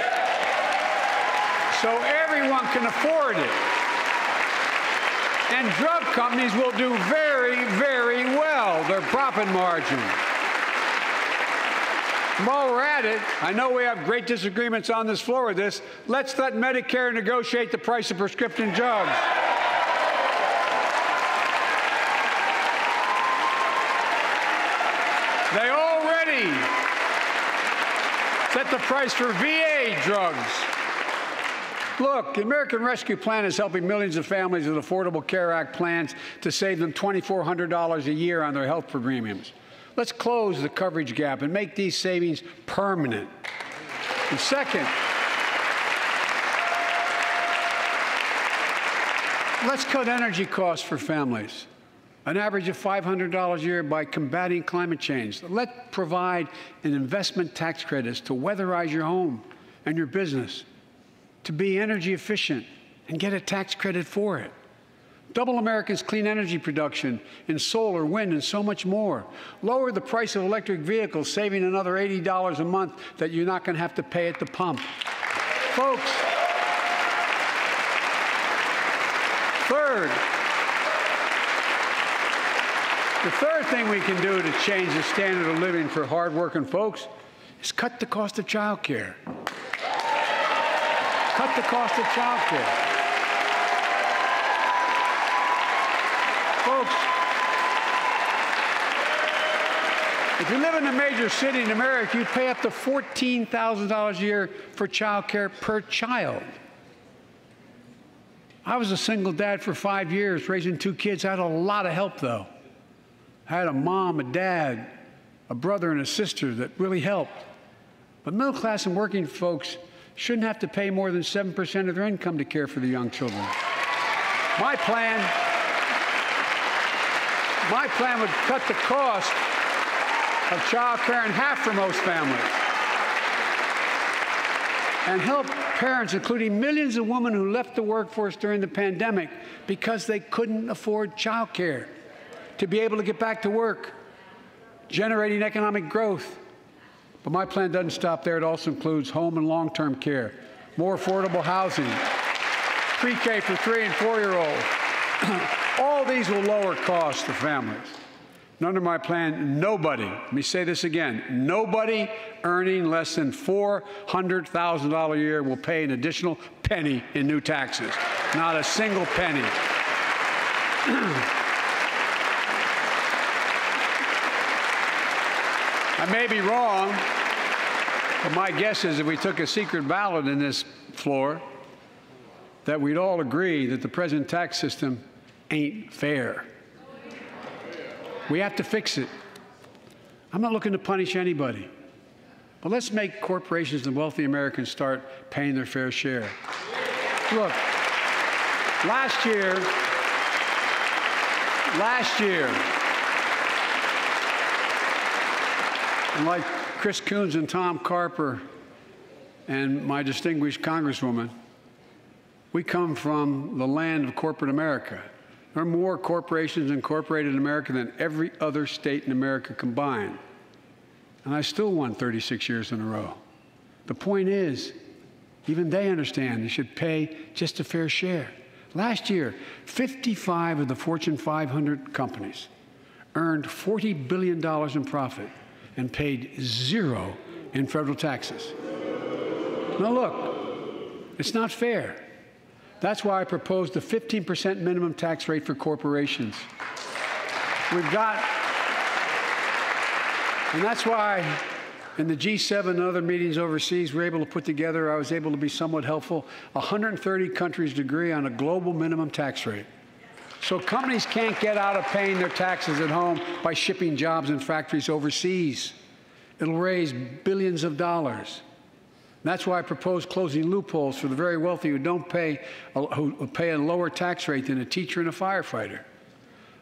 so everyone can afford it. And drug companies will do very, very well, their profit margin. And while we're at it, I know we have great disagreements on this floor with this. Let's let Medicare negotiate the price of prescription drugs. They already set the price for VA drugs. Look, the American Rescue Plan is helping millions of families with Affordable Care Act plans to save them $2,400 a year on their health premiums. Let's close the coverage gap and make these savings permanent. And second, let's cut energy costs for families. An average of $500 a year by combating climate change. Let's provide an investment tax credits to weatherize your home and your business, to be energy efficient and get a tax credit for it. Double America's clean energy production in solar, wind, and so much more. Lower the price of electric vehicles, saving another $80 a month that you're not going to have to pay at the pump. Folks, the third thing we can do to change the standard of living for hard-working folks is cut the cost of child care. Cut the cost of child care. Folks, If you live in a major city in America, you'd pay up to $14,000 a year for child care per child. I was a single dad for 5 years, raising two kids. I had a lot of help, though. I had a mom, a dad, a brother, and a sister that really helped. But middle class and working folks shouldn't have to pay more than 7% of their income to care for their young children. My plan would cut the cost of child care in half for most families, and help parents, including millions of women who left the workforce during the pandemic because they couldn't afford child care, to be able to get back to work, generating economic growth. But my plan doesn't stop there. It also includes home and long-term care, more affordable housing, pre-K for 3- and 4-year-olds. All these will lower costs to families. And under my plan, nobody, let me say this again, nobody earning less than $400,000 a year will pay an additional penny in new taxes. Not a single penny. I may be wrong, but my guess is if we took a secret ballot in this floor, that we'd all agree that the present tax system ain't fair. We have to fix it. I'm not looking to punish anybody, but let's make corporations and wealthy Americans start paying their fair share. Look, last year, and like Chris Coons and Tom Carper and my distinguished Congresswoman, we come from the land of corporate America. There are more corporations incorporated in America than every other state in America combined. And I still won 36 years in a row. The point is, even they understand they should pay just a fair share. Last year, 55 of the Fortune 500 companies earned $40 billion in profit and paid zero in federal taxes. Now look, it's not fair. That's why I proposed a 15% minimum tax rate for corporations. And that's why in the G7 and other meetings overseas, we're able to put together, I was able to be somewhat helpful, 130 countries agree on a global minimum tax rate. So companies can't get out of paying their taxes at home by shipping jobs and factories overseas. It'll raise billions of dollars. That's why I propose closing loopholes for the very wealthy who don't pay, who pay a lower tax rate than a teacher and a firefighter.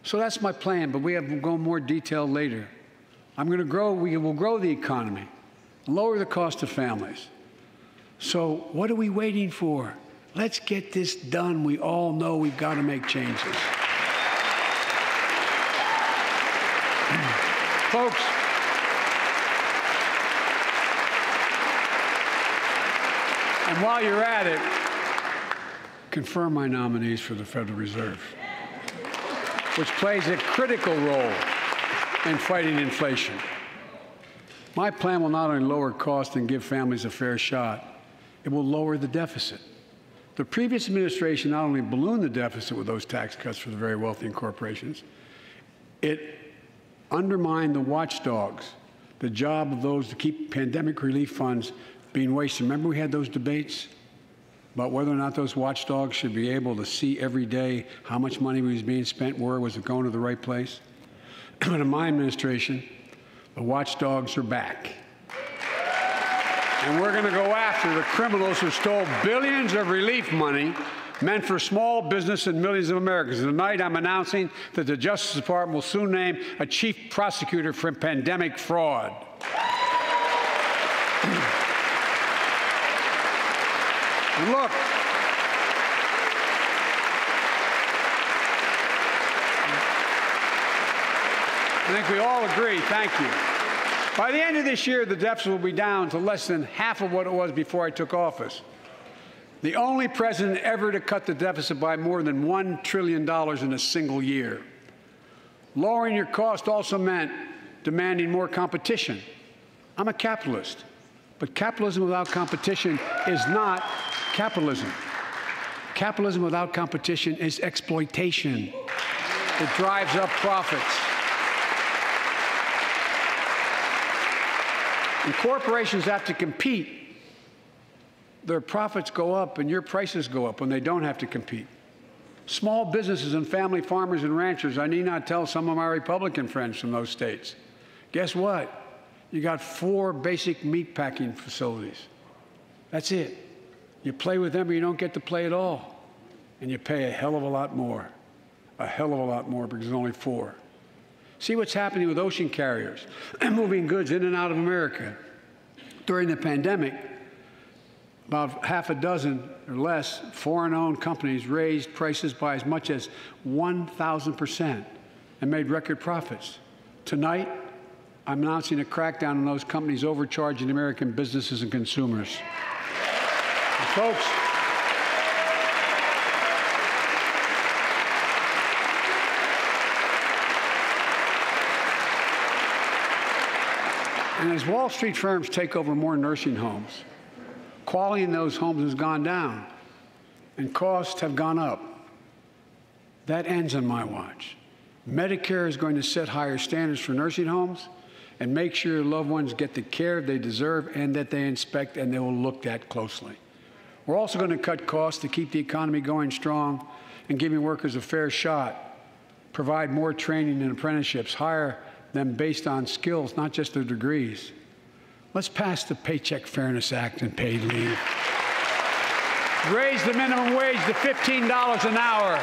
So that's my plan, but we'll go more detail later. We will grow the economy, lower the cost to families. So what are we waiting for? Let's get this done. We all know we've got to make changes. Folks, and while you're at it, confirm my nominees for the Federal Reserve, which plays a critical role in fighting inflation. My plan will not only lower costs and give families a fair shot, it will lower the deficit. The previous administration not only ballooned the deficit with those tax cuts for the very wealthy and corporations, it undermined the watchdogs, the job of those to keep pandemic relief funds being wasted. Remember we had those debates about whether or not those watchdogs should be able to see every day how much money was being spent, where was it going, to the right place? But in my administration, the watchdogs are back. And we're going to go after the criminals who stole billions of relief money meant for small business and millions of Americans. Tonight, I'm announcing that the Justice Department will soon name a chief prosecutor for pandemic fraud. Look, I think we all agree, thank you. By the end of this year, the deficit will be down to less than half of what it was before I took office. The only president ever to cut the deficit by more than $1 trillion in a single year. Lowering your cost also meant demanding more competition. I'm a capitalist, but capitalism without competition is not capitalism. Capitalism without competition is exploitation. It drives up profits. When corporations have to compete, their profits go up and your prices go up when they don't have to compete. Small businesses and family farmers and ranchers, I need not tell some of my Republican friends from those states. Guess what? You got 4 basic meatpacking facilities. That's it. You play with them or you don't get to play at all. And you pay a hell of a lot more. A hell of a lot more because there's only 4. See what's happening with ocean carriers moving goods in and out of America. During the pandemic, about half a dozen or less foreign-owned companies raised prices by as much as 1,000% and made record profits. Tonight, I'm announcing a crackdown on those companies overcharging American businesses and consumers. And folks, and as Wall Street firms take over more nursing homes, quality in those homes has gone down, and costs have gone up. That ends on my watch. Medicare is going to set higher standards for nursing homes and make sure your loved ones get the care they deserve and that they inspect and they will look at closely. We're also going to cut costs to keep the economy going strong and giving workers a fair shot, provide more training and apprenticeships, hire them based on skills, not just their degrees. Let's pass the Paycheck Fairness Act and paid leave. Raise the minimum wage to $15 an hour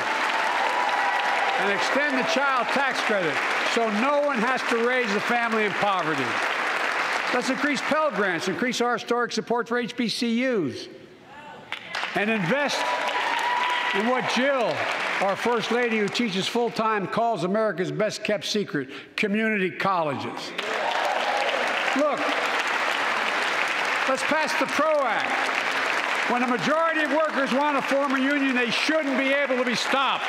and extend the child tax credit so no one has to raise the family in poverty. Let's increase Pell Grants, increase our historic support for HBCUs, and invest in what Jill, our First Lady who teaches full-time, calls America's best-kept secret, community colleges. Look. Let's pass the PRO Act. When a majority of workers want to form a union, they shouldn't be able to be stopped.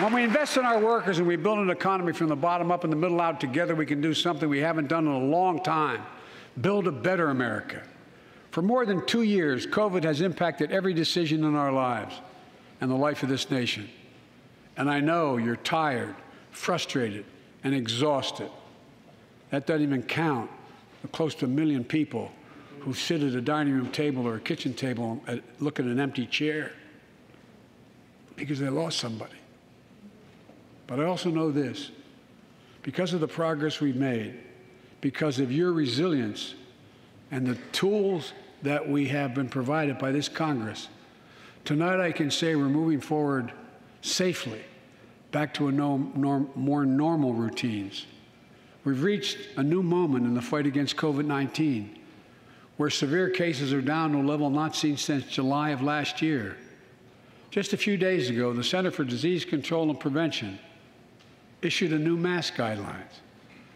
When we invest in our workers and we build an economy from the bottom up and the middle out together, we can do something we haven't done in a long time. Build a better America. For more than 2 years, COVID has impacted every decision in our lives and the life of this nation. And I know you're tired, frustrated, and exhausted. That doesn't even count close to 1 million people who sit at a dining room table or a kitchen table and look at an empty chair because they lost somebody. But I also know this. Because of the progress we've made, because of your resilience and the tools that we have been provided by this Congress, tonight I can say we're moving forward safely back to a more normal routines. We've reached a new moment in the fight against COVID-19, where severe cases are down to a level not seen since July of last year. Just a few days ago, the Center for Disease Control and Prevention issued a new mask guidelines.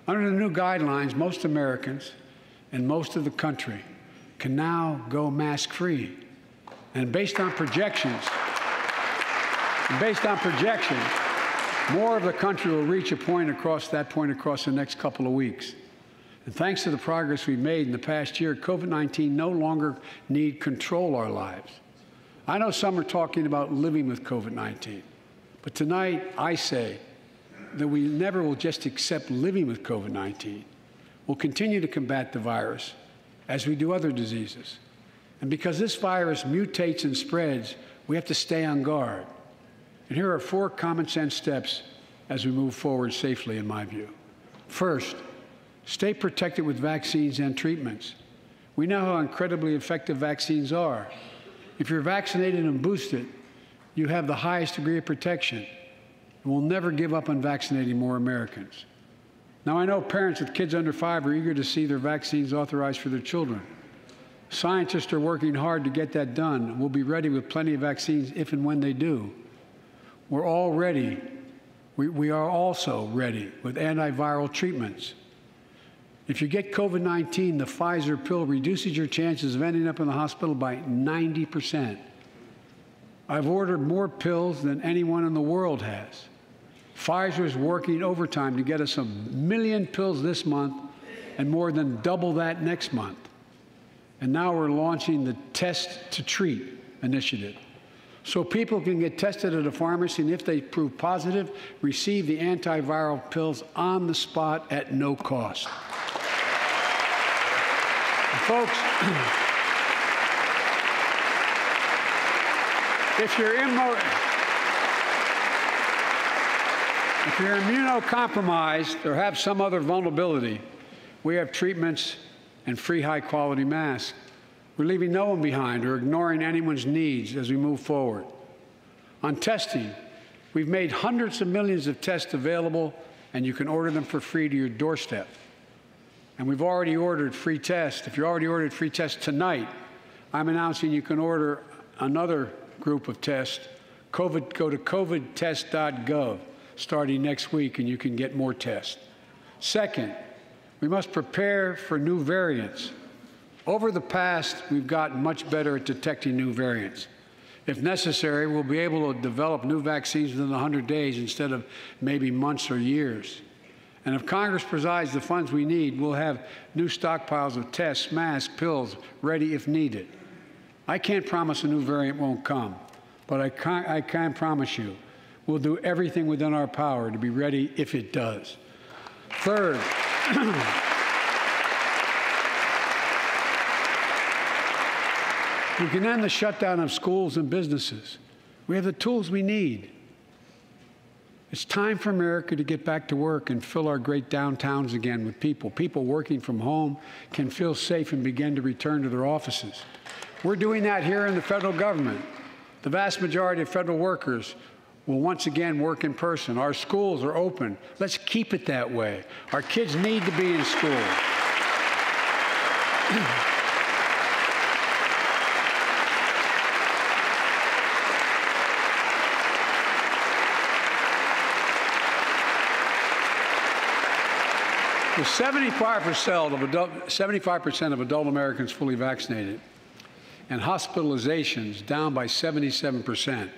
Under the new guidelines, most Americans and most of the country can now go mask-free. And based on projections, more of the country will reach that point across the next couple of weeks. And thanks to the progress we've made in the past year, COVID-19 no longer need control our lives. I know some are talking about living with COVID-19, but tonight I say that we never will just accept living with COVID-19. We'll continue to combat the virus as we do other diseases. And because this virus mutates and spreads, we have to stay on guard. And here are 4 common sense steps as we move forward safely, in my view. First, stay protected with vaccines and treatments. We know how incredibly effective vaccines are. If you're vaccinated and boosted, you have the highest degree of protection. And we'll never give up on vaccinating more Americans. Now, I know parents with kids under 5 are eager to see their vaccines authorized for their children. Scientists are working hard to get that done, and we'll be ready with plenty of vaccines if and when they do. We're all ready. We are also ready with antiviral treatments. If you get COVID-19, the Pfizer pill reduces your chances of ending up in the hospital by 90%. I've ordered more pills than anyone in the world has. Pfizer is working overtime to get us a 1 million pills this month and more than double that next month. And now we're launching the Test to Treat initiative, so people can get tested at a pharmacy and, if they prove positive, receive the antiviral pills on the spot at no cost. Folks, if you're immunocompromised or have some other vulnerability, we have treatments and free high-quality masks. We're leaving no one behind or ignoring anyone's needs as we move forward. On testing, we've made hundreds of millions of tests available, and you can order them for free to your doorstep. And we've already ordered free tests. If you already ordered free tests tonight, I'm announcing you can order another group of tests. COVID, go to covidtest.gov starting next week, and you can get more tests. Second, we must prepare for new variants. Over the past, we've gotten much better at detecting new variants. If necessary, we'll be able to develop new vaccines within 100 days instead of maybe months or years. And if Congress provides the funds we need, we'll have new stockpiles of tests, masks, pills ready if needed. I can't promise a new variant won't come, but I can promise you we'll do everything within our power to be ready if it does. Third, we can end the shutdown of schools and businesses. We have the tools we need. It's time for America to get back to work and fill our great downtowns again with people. People working from home can feel safe and begin to return to their offices. We're doing that here in the federal government. The vast majority of federal workers will once again work in person. Our schools are open. Let's keep it that way. Our kids need to be in school. With 75% of adult Americans fully vaccinated and hospitalizations down by 77%,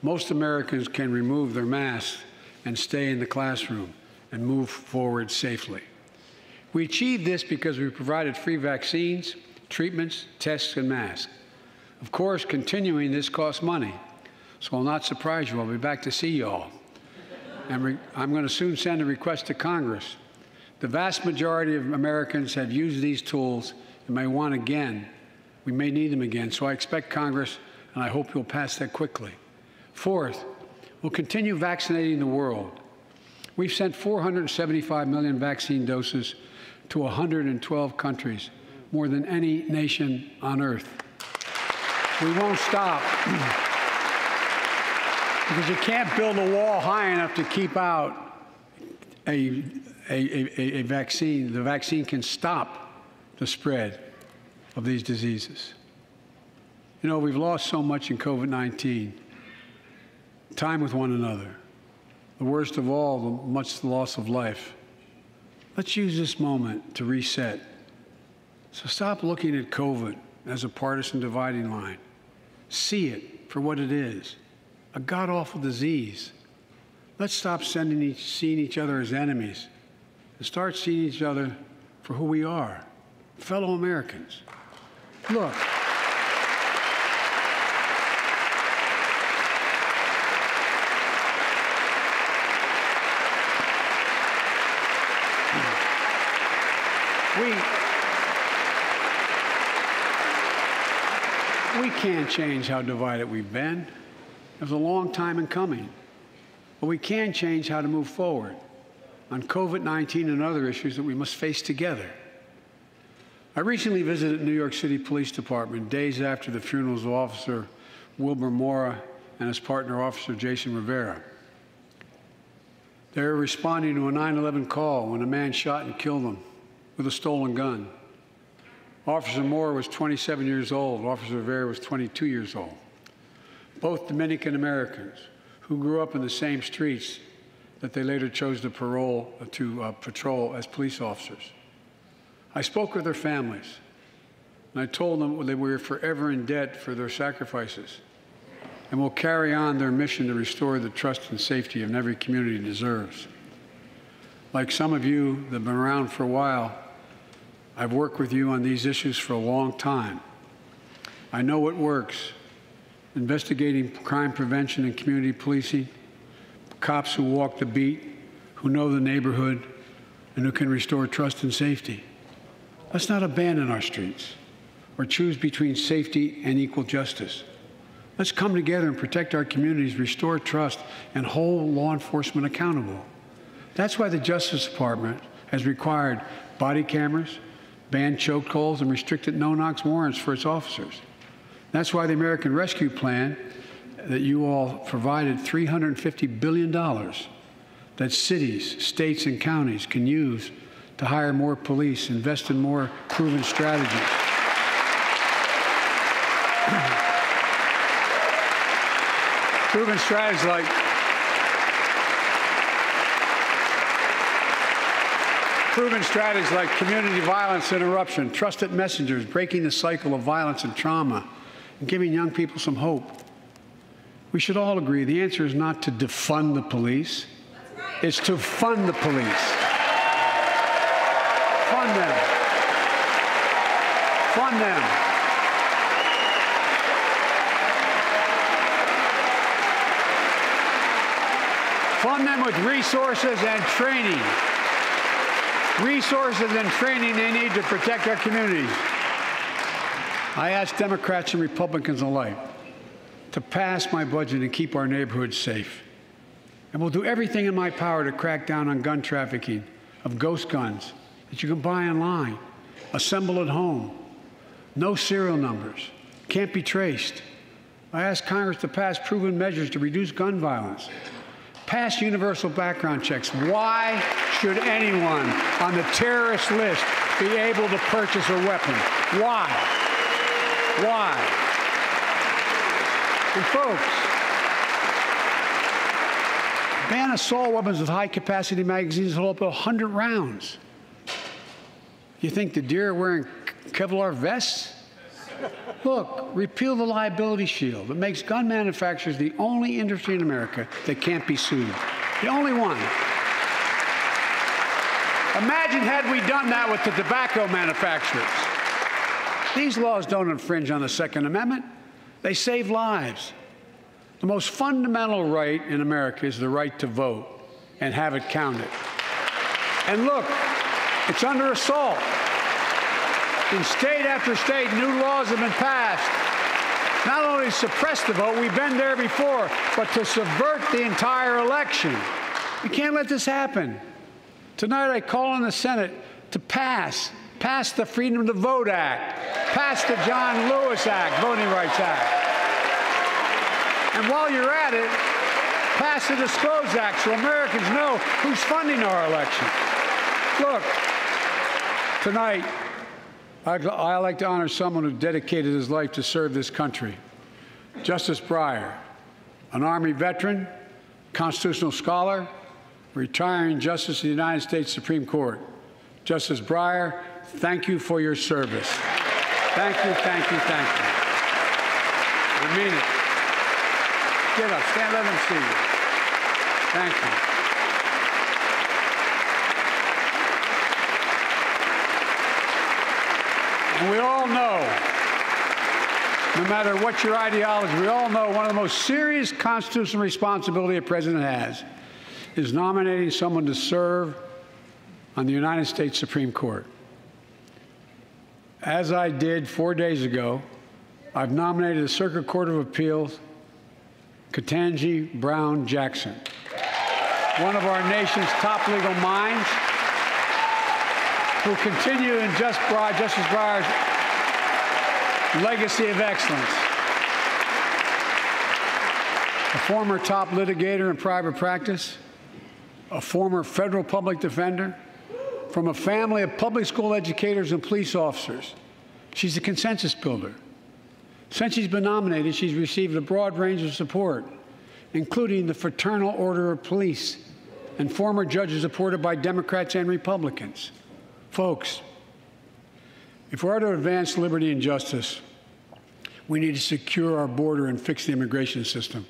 most Americans can remove their masks and stay in the classroom and move forward safely. We achieved this because we provided free vaccines, treatments, tests, and masks. Of course, continuing this costs money, so I'll not surprise you. I'll be back to see you all. And I'm going to soon send a request to Congress. The vast majority of Americans have used these tools and may want again. We may need them again. So I expect Congress, and I hope you'll pass that quickly. Fourth, we'll continue vaccinating the world. We've sent 475 million vaccine doses to 112 countries, more than any nation on earth. We won't stop because you can't build a wall high enough to keep out a vaccine. The vaccine can stop the spread of these diseases. You know, we've lost so much in COVID-19. Time with one another. The worst of all, the loss of life. Let's use this moment to reset. So stop looking at COVID as a partisan dividing line. See it for what it is, a god-awful disease. Let's stop seeing each other as enemies and start seeing each other for who we are, fellow Americans. Look, we can't change how divided we've been. It was a long time in coming, but we can change how to move forward on COVID-19 and other issues that we must face together. I recently visited New York City Police Department days after the funerals of Officer Wilbur Mora and his partner, Officer Jason Rivera. They were responding to a 9/11 call when a man shot and killed him with a stolen gun. Officer Mora was 27 years old. Officer Rivera was 22 years old. Both Dominican Americans who grew up in the same streets that they later chose to patrol as police officers. I spoke with their families, and I told them that we were forever in debt for their sacrifices, and will carry on their mission to restore the trust and safety of every community deserves. Like some of you that have been around for a while, I've worked with you on these issues for a long time. I know what works. Investigating crime prevention and community policing, cops who walk the beat, who know the neighborhood, and who can restore trust and safety. Let's not abandon our streets or choose between safety and equal justice. Let's come together and protect our communities, restore trust, and hold law enforcement accountable. That's why the Justice Department has required body cameras, banned chokeholds, and restricted no-knock warrants for its officers. That's why the American Rescue Plan that you all provided $350 billion that cities, states, and counties can use to hire more police, invest in more proven strategies. Proven strategies like community violence interruption, trusted messengers, breaking the cycle of violence and trauma, and giving young people some hope. We should all agree the answer is not to defund the police. That's right. It's to fund the police. Fund them. Fund them. Fund them with resources and training. Resources and training they need to protect our communities. I ask Democrats and Republicans alike to pass my budget and keep our neighborhoods safe. And we'll do everything in my power to crack down on gun trafficking, of ghost guns that you can buy online, assemble at home, no serial numbers, can't be traced. I ask Congress to pass proven measures to reduce gun violence. Pass universal background checks. Why should anyone on the terrorist list be able to purchase a weapon? Why? Why? And folks, ban assault weapons with high-capacity magazines that hold up to 100 rounds. You think the deer are wearing Kevlar vests? Look, repeal the liability shield that makes gun manufacturers the only industry in America that can't be sued. The only one. Imagine had we done that with the tobacco manufacturers. These laws don't infringe on the Second Amendment. They save lives. The most fundamental right in America is the right to vote and have it counted. And look, it's under assault. In state after state, new laws have been passed, not only to suppress the vote, we've been there before, but to subvert the entire election. We can't let this happen. Tonight, I call on the Senate to pass the Freedom to Vote Act, pass the John Lewis Act, Voting Rights Act. And while you're at it, pass the Disclose Act so Americans know who's funding our election. Look, tonight, I'd like to honor someone who dedicated his life to serve this country. Justice Breyer, an Army veteran, constitutional scholar, retiring Justice of the United States Supreme Court. Justice Breyer, thank you for your service. Thank you, thank you, thank you. I mean it. Get up, stand, let them see you. Thank you. And we all know, no matter what your ideology, we all know one of the most serious constitutional responsibility a president has is nominating someone to serve on the United States Supreme Court. As I did 4 days ago, I've nominated the Circuit Court of Appeals, Ketanji Brown Jackson, one of our nation's top legal minds, who continue in Justice Breyer's legacy of excellence. A former top litigator in private practice, a former federal public defender, from a family of public school educators and police officers. She's a consensus builder. Since she's been nominated, she's received a broad range of support, including the Fraternal Order of Police and former judges supported by Democrats and Republicans. Folks, if we are to advance liberty and justice, we need to secure our border and fix the immigration system.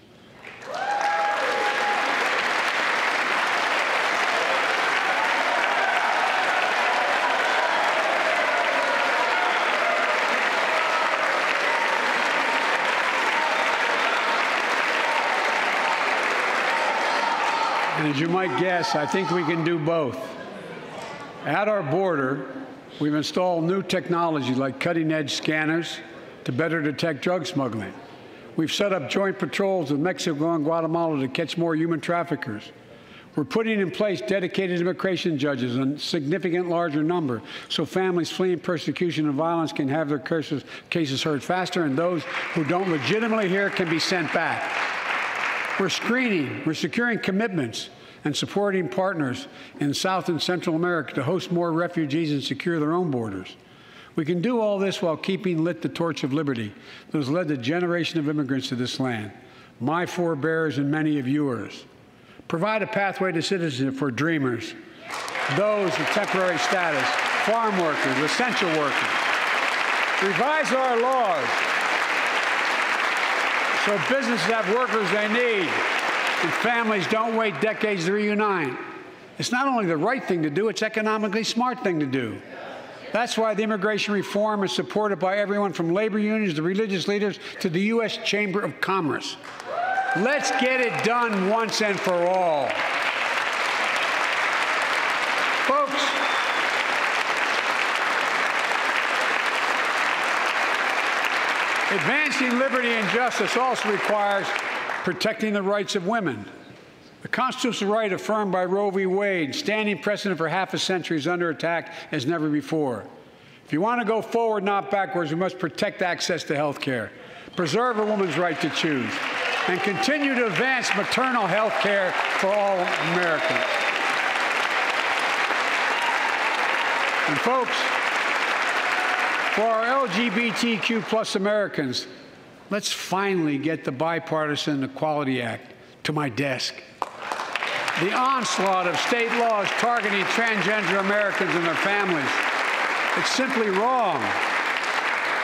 And as you might guess, I think we can do both. At our border, We've installed new technology like cutting-edge scanners to better detect drug smuggling. We've set up joint patrols with Mexico and Guatemala to catch more human traffickers. We're putting in place dedicated immigration judges in a significant larger number so families fleeing persecution and violence can have their cases heard faster, and those who don't legitimately hear can be sent back. We're screening, we're securing commitments, and supporting partners in South and Central America to host more refugees and secure their own borders. We can do all this while keeping lit the torch of liberty that has led the generation of immigrants to this land, my forebears and many of yours. Provide a pathway to citizenship for dreamers, those with temporary status, farm workers, essential workers. Revise our laws so businesses have workers they need and families don't wait decades to reunite. It's not only the right thing to do, it's economically smart thing to do. That's why the immigration reform is supported by everyone from labor unions to religious leaders to the U.S. Chamber of Commerce. Let's get it done once and for all. Folks, advancing liberty and justice also requires protecting the rights of women. The constitutional right affirmed by Roe v. Wade, standing precedent for half a century, is under attack as never before. If you want to go forward, not backwards, we must protect access to health care, preserve a woman's right to choose, and continue to advance maternal health care for all Americans. And folks, for our LGBTQ+ Americans, let's finally get the Bipartisan Equality Act to my desk. The onslaught of state laws targeting transgender Americans and their families, it's simply wrong.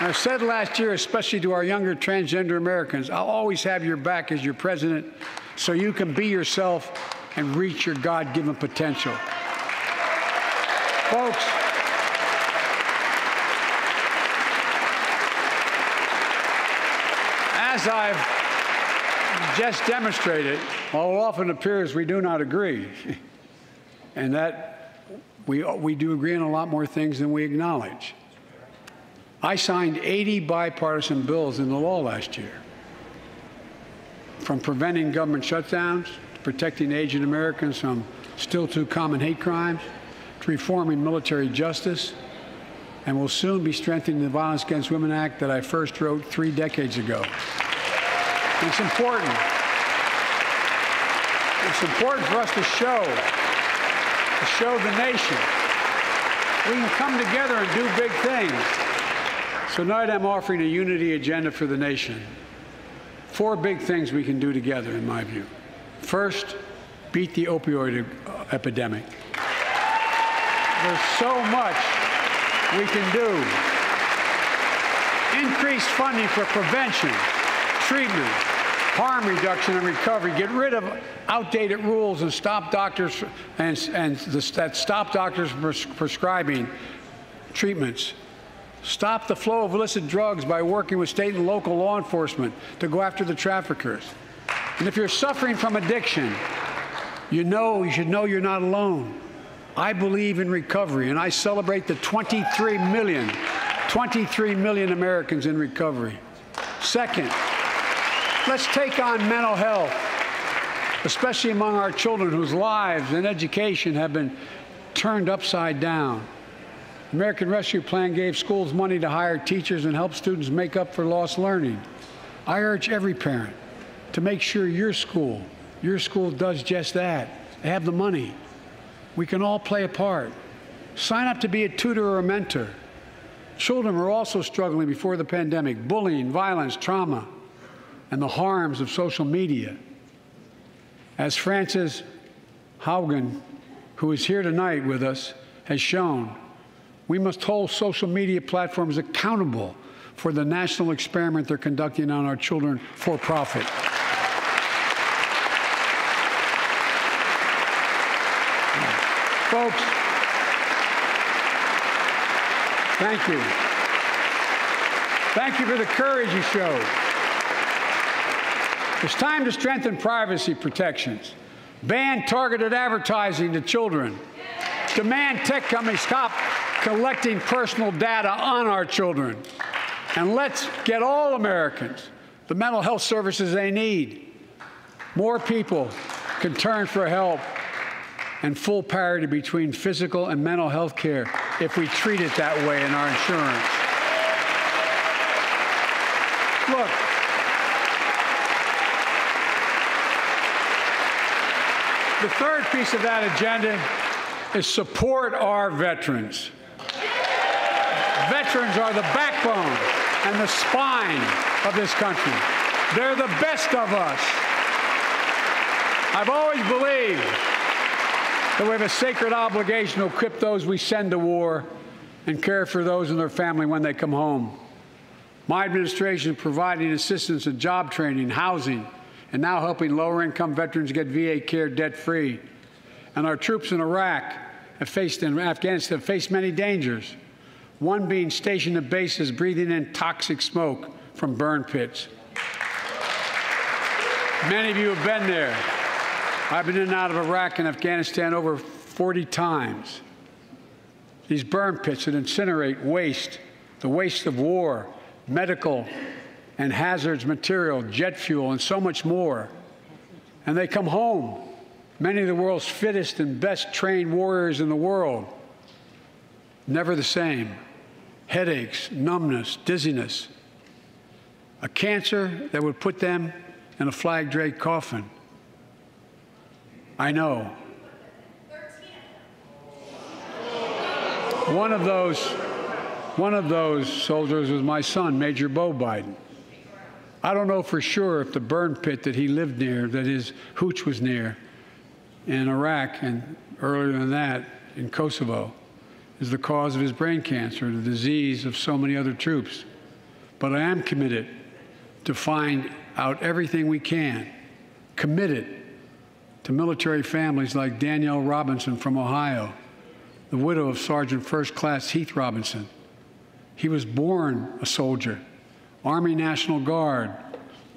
And I said last year, especially to our younger transgender Americans, I'll always have your back as your president so you can be yourself and reach your God-given potential. Folks, as I've just demonstrated, although it often appears we do not agree, and that we do agree on a lot more things than we acknowledge. I signed 80 bipartisan bills into law last year, from preventing government shutdowns, to protecting aging Americans from still too common hate crimes, to reforming military justice, and will soon be strengthening the Violence Against Women Act that I first wrote 3 decades ago. It's important. It's important for us to show the nation we can come together and do big things. So tonight I'm offering a unity agenda for the nation. 4 big things we can do together, in my view. First, beat the opioid epidemic. There's so much we can do. Increase funding for prevention, treatment, harm reduction and recovery. Get rid of outdated rules and stop doctors from prescribing treatments. Stop the flow of illicit drugs by working with state and local law enforcement to go after the traffickers. And if you're suffering from addiction, you should know you're not alone. I believe in recovery, and I celebrate the 23 million Americans in recovery. Second, let's take on mental health, especially among our children whose lives and education have been turned upside down. American Rescue Plan gave schools money to hire teachers and help students make up for lost learning. I urge every parent to make sure your school does just that. They have the money. We can all play a part. Sign up to be a tutor or a mentor. Children were also struggling before the pandemic, bullying, violence, trauma, and the harms of social media. As Frances Haugen, who is here tonight with us, has shown, we must hold social media platforms accountable for the national experiment they're conducting on our children for profit. Folks, thank you. Thank you for the courage you showed. It's time to strengthen privacy protections, ban targeted advertising to children, demand tech companies stop collecting personal data on our children. And let's get all Americans the mental health services they need. More people can turn for help and full parity between physical and mental health care if we treat it that way in our insurance. Look, the third piece of that agenda is support our veterans. Veterans are the backbone and the spine of this country. They're the best of us. I've always believed that we have a sacred obligation to equip those we send to war and care for those and their family when they come home. My administration is providing assistance in job training, housing, and now helping lower-income veterans get VA care debt-free. And our troops in Iraq and Afghanistan have faced many dangers, one being stationed at bases breathing in toxic smoke from burn pits. Many of you have been there. I've been in and out of Iraq and Afghanistan over 40 times. These burn pits that incinerate waste, the waste of war, medical and hazardous material, jet fuel, and so much more. And they come home, many of the world's fittest and best trained warriors in the world. Never the same. Headaches, numbness, dizziness, a cancer that would put them in a flag-draped coffin. I know. One of those soldiers was my son, Major Bo Biden. I don't know for sure if the burn pit that he lived near, that his hooch was near, in Iraq and earlier than that in Kosovo, is the cause of his brain cancer, the disease of so many other troops. But I am committed to find out everything we can, committed to military families like Danielle Robinson from Ohio, the widow of Sergeant First Class Heath Robinson. He was born a soldier, Army National Guard,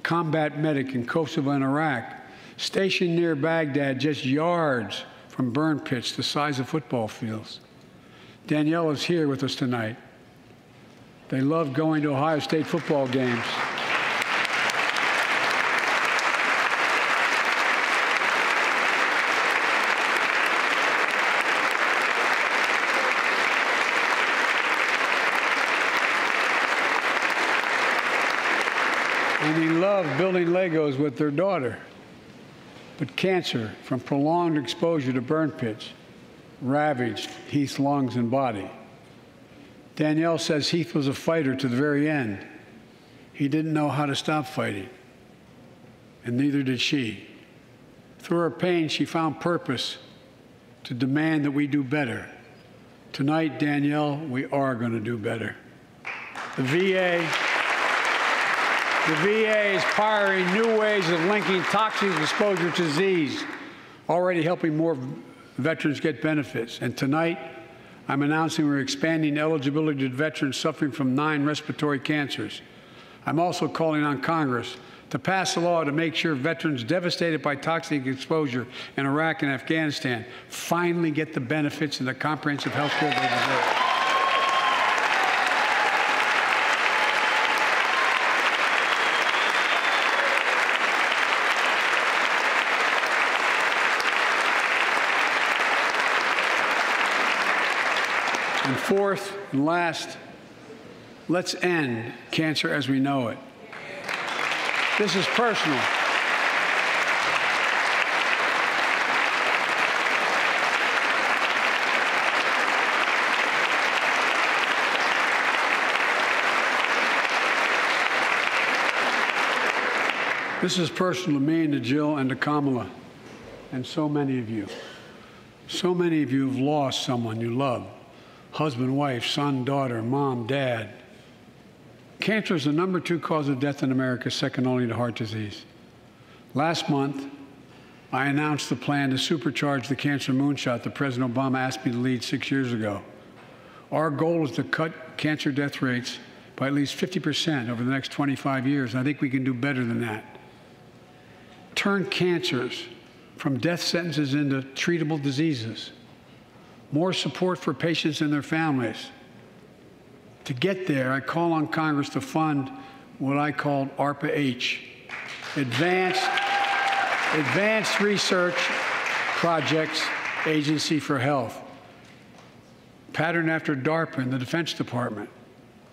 combat medic in Kosovo and Iraq, stationed near Baghdad just yards from burn pits the size of football fields. Danielle is here with us tonight. They love going to Ohio State football games. And he loved building Legos with their daughter. But cancer from prolonged exposure to burn pits ravaged Heath's lungs and body. Danielle says Heath was a fighter to the very end. He didn't know how to stop fighting, and neither did she. Through her pain, she found purpose to demand that we do better. Tonight, Danielle, we are going to do better. The VA is pioneering new ways of linking toxic exposure to disease, already helping more veterans get benefits. And tonight, I'm announcing we're expanding eligibility to veterans suffering from 9 respiratory cancers. I'm also calling on Congress to pass a law to make sure veterans devastated by toxic exposure in Iraq and Afghanistan finally get the benefits and the comprehensive health care they deserve. And fourth and last, let's end cancer as we know it. This is personal. This is personal to me and to Jill and to Kamala and so many of you. So many of you have lost someone you love. Husband, wife, son, daughter, mom, dad. Cancer is the number 2 cause of death in America, second only to heart disease. Last month, I announced the plan to supercharge the cancer moonshot that President Obama asked me to lead 6 years ago. Our goal is to cut cancer death rates by at least 50% over the next 25 years. And I think we can do better than that. Turn cancers from death sentences into treatable diseases. more support for patients and their families. To get there, I call on Congress to fund what I called ARPA-H, Advanced Research Projects Agency for Health, patterned after DARPA and the Defense Department,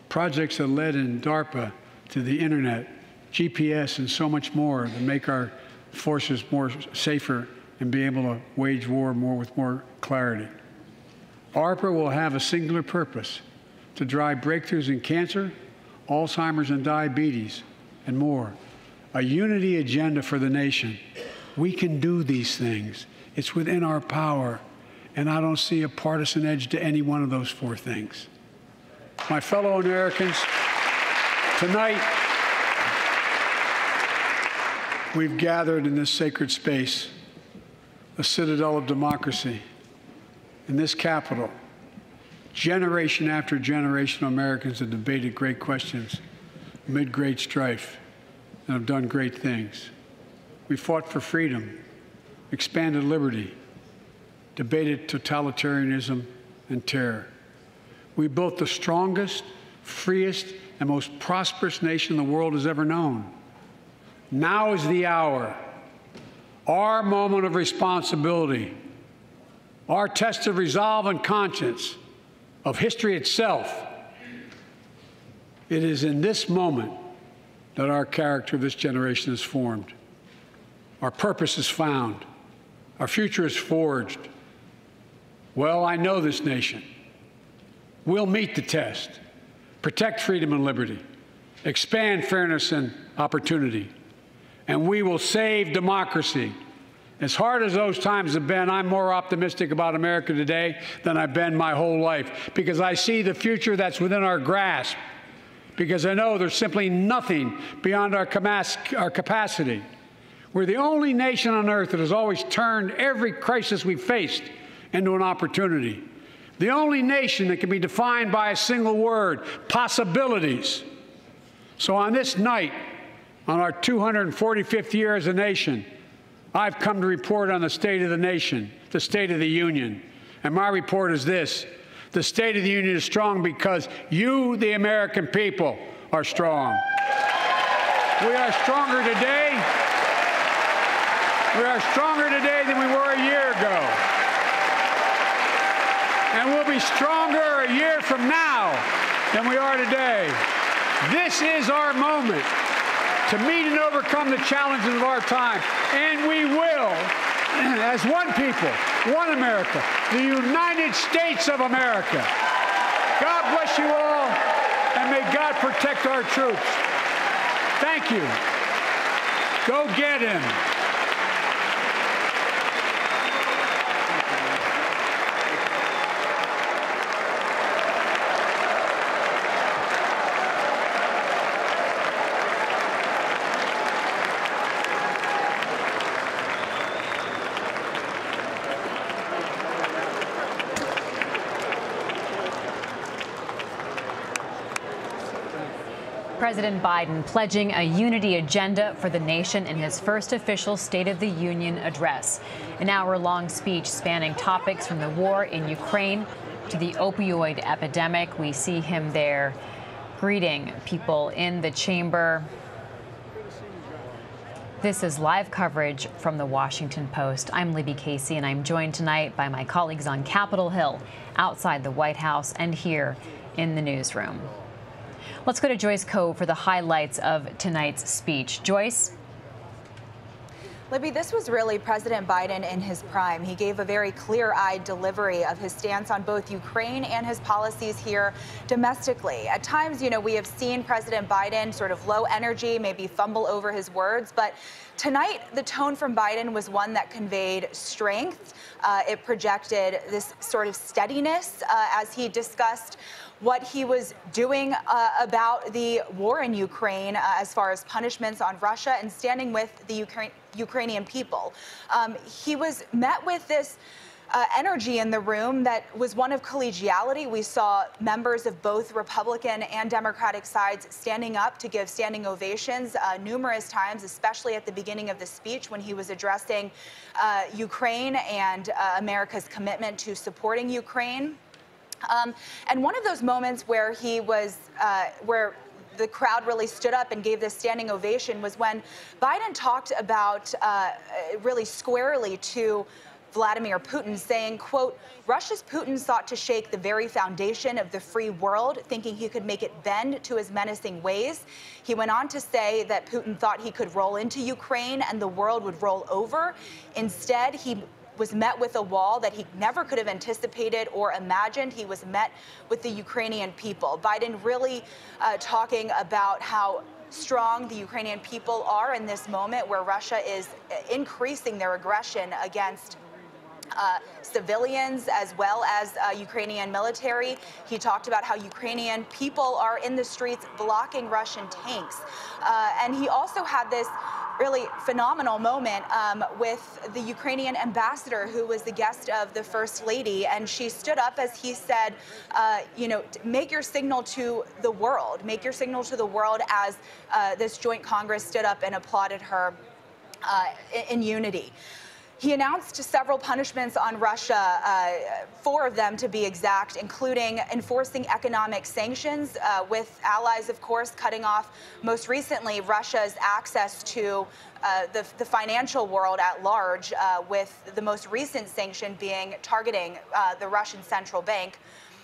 projects that led in DARPA to the Internet, GPS, and so much more to make our forces more safer and be able to wage war more with more clarity. ARPA will have a singular purpose, to drive breakthroughs in cancer, Alzheimer's and diabetes, and more. A unity agenda for the nation. We can do these things. It's within our power, and I don't see a partisan edge to any one of those four things. My fellow Americans, tonight we've gathered in this sacred space, the citadel of democracy, in this Capitol. Generation after generation of Americans have debated great questions amid great strife and have done great things. We fought for freedom, expanded liberty, debated totalitarianism and terror. We built the strongest, freest, and most prosperous nation the world has ever known. Now is the hour, our moment of responsibility, our test of resolve and conscience, of history itself. It is in this moment that our character of this generation is formed. Our purpose is found. Our future is forged. Well, I know this nation. We'll meet the test, protect freedom and liberty, expand fairness and opportunity, and we will save democracy. As hard as those times have been, I'm more optimistic about America today than I've been my whole life, because I see the future that's within our grasp, because I know there's simply nothing beyond our capacity. We're the only nation on earth that has always turned every crisis we've faced into an opportunity. The only nation that can be defined by a single word, possibilities. So on this night, on our 245th year as a nation, I've come to report on the state of the nation, the State of the Union, and my report is this. The State of the Union is strong because you, the American people, are strong. We are stronger today. We are stronger today than we were a year ago. And we'll be stronger a year from now than we are today. This is our moment to meet and overcome the challenges of our time. And we will, as one people, one America, the United States of America. God bless you all, and may God protect our troops. Thank you. Go get him. President Biden pledging a unity agenda for the nation in his first official State of the Union address. An hour-long speech spanning topics from the war in Ukraine to the opioid epidemic. We see him there greeting people in the chamber. This is live coverage from the Washington Post. I'm Libby Casey, and I'm joined tonight by my colleagues on Capitol Hill, outside the White House, and here in the newsroom. Let's go to Joyce Koh for the highlights of tonight's speech. Joyce? Libby, this was really President Biden in his prime. He gave a very clear-eyed delivery of his stance on both Ukraine and his policies here domestically. At times, we have seen President Biden sort of low energy, maybe fumble over his words, but tonight, the tone from Biden was one that conveyed strength. It projected this sort of steadiness as he discussed what he was doing about the war in Ukraine as far as punishments on Russia and standing with the Ukrainian people. He was met with this energy in the room that was one of collegiality. We saw members of both Republican and Democratic sides standing up to give standing ovations numerous times, especially at the beginning of the speech when he was addressing Ukraine and America's commitment to supporting Ukraine. And one of those moments where he was, where the crowd really stood up and gave this standing ovation was when Biden talked about really squarely to Vladimir Putin, saying, quote, Russia's Putin sought to shake the very foundation of the free world, thinking he could make it bend to his menacing ways. He went on to say that Putin thought he could roll into Ukraine and the world would roll over. Instead, he was met with a wall that he never could have anticipated or imagined. He was met with the Ukrainian people. Biden really talking about how strong the Ukrainian people are in this moment where Russia is increasing their aggression against civilians as well as Ukrainian military. He talked about how Ukrainian people are in the streets blocking Russian tanks. And he also had this really phenomenal moment with the Ukrainian ambassador, who was the guest of the First Lady. And she stood up as he said, you know, make your signal to the world, make your signal to the world, as this joint Congress stood up and applauded her in unity. He announced several punishments on Russia, 4 of them to be exact, including enforcing economic sanctions with allies, of course, cutting off most recently Russia's access to the financial world at large, with the most recent sanction being targeting the Russian central bank.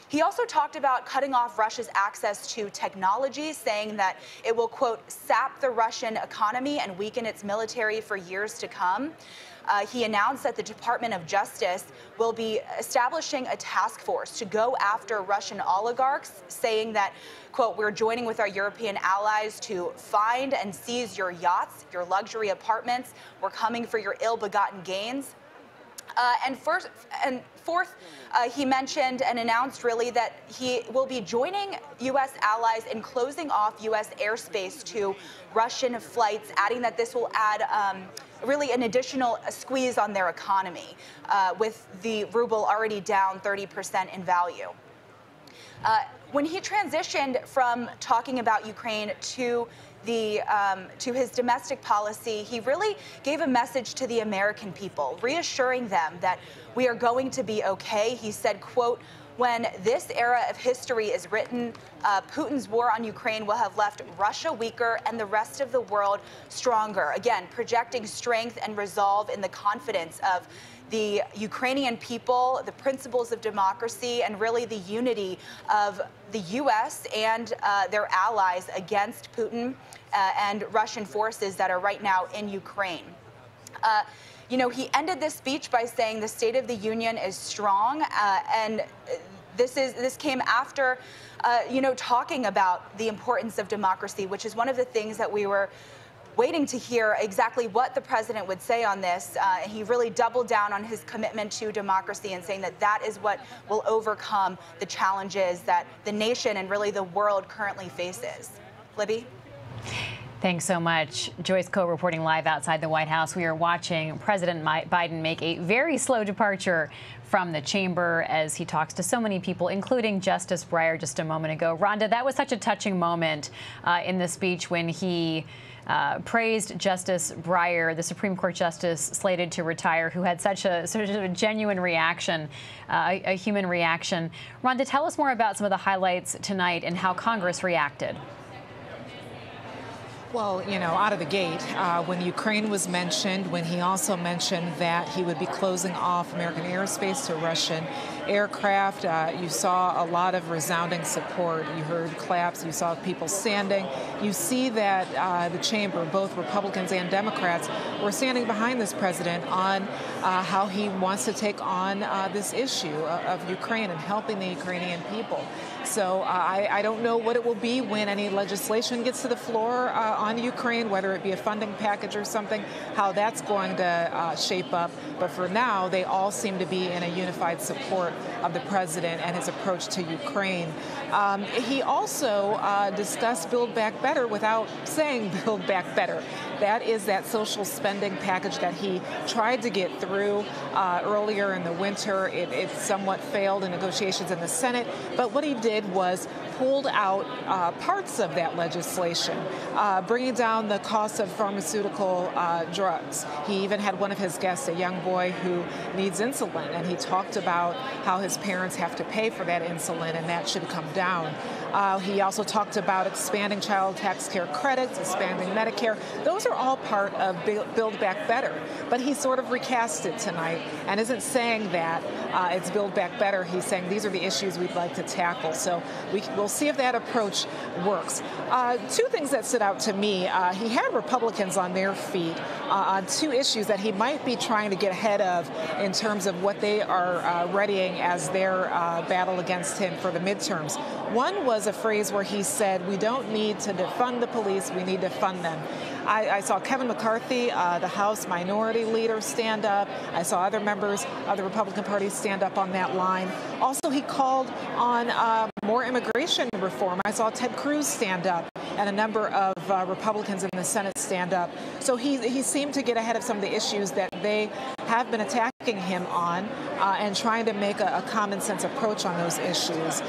He also talked about cutting off Russia's access to technology, saying that it will, quote, sap the Russian economy and weaken its military for years to come. He announced that the Department of Justice will be establishing a task force to go after Russian oligarchs, saying that, quote, we're joining with our European allies to find and seize your yachts, your luxury apartments. We're coming for your ill-begotten gains. And fourth, he mentioned and announced really that he will be joining U.S. allies in closing off U.S. airspace to Russian flights, adding that this will add really an additional squeeze on their economy, with the ruble already down 30% in value. When he transitioned from talking about Ukraine to his domestic policy, he really gave a message to the American people, reassuring them that we are going to be okay. He said, quote, when this era of history is written, Putin's war on Ukraine will have left Russia weaker and the rest of the world stronger. Again, projecting strength and resolve in the confidence of the Ukrainian people, the principles of democracy, and really the unity of the U.S. and their allies against Putin and Russian forces that are right now in Ukraine. You know, he ended this speech by saying the State of the Union is strong, and this came after, you know, talking about the importance of democracy, which is one of the things that we were waiting to hear exactly what the president would say on this. He really doubled down on his commitment to democracy and saying that that is what will overcome the challenges that the nation and really the world currently faces. Libby? Thanks so much. Joyce Koh reporting live outside the White House. We are watching President Biden make a very slow departure from the chamber as he talks to so many people, including Justice Breyer just a moment ago. Rhonda, that was such a touching moment in the speech when he praised Justice Breyer, the Supreme Court justice slated to retire, who had such a genuine reaction, a human reaction. Rhonda, tell us more about some of the highlights tonight and how Congress reacted. Well, you know, out of the gate, when Ukraine was mentioned, when he also mentioned that he would be closing off American airspace to Russian aircraft, you saw a lot of resounding support. You heard claps, you saw people standing. You see that the chamber, both Republicans and Democrats, were standing behind this president on how he wants to take on this issue of Ukraine and helping the Ukrainian people. So I don't know what it will be when any legislation gets to the floor on Ukraine, whether it be a funding package or something, how that's going to shape up. But for now, they all seem to be in a unified support of the president and his approach to Ukraine. He also discussed Build Back Better without saying Build Back Better. That is that social spending package that he tried to get through earlier in the winter. It somewhat failed in negotiations in the Senate, but what he did was pulled out parts of that legislation, bringing down the cost of pharmaceutical drugs. He even had one of his guests, a young boy who needs insulin, and he talked about how his parents have to pay for that insulin, and that should come down. He also talked about expanding child tax care credits, expanding Medicare. Those are all part of Build Back Better. But he sort of recast it tonight and isn't saying that it's Build Back Better. He's saying these are the issues we'd like to tackle. So we'll see if that approach works. Two things that stood out to me. He had Republicans on their feet on two issues that he might be trying to get ahead of in terms of what they are readying as their battle against him for the midterms. One was a phrase where he said, we don't need to defund the police, we need to fund them. I saw Kevin McCarthy, the House minority leader, stand up. I saw other members of the Republican Party stand up on that line. Also, he called on more immigration reform. I saw Ted Cruz stand up and a number of Republicans in the Senate stand up. So he seemed to get ahead of some of the issues that they have been attacking him on and trying to make a common sense approach on those issues.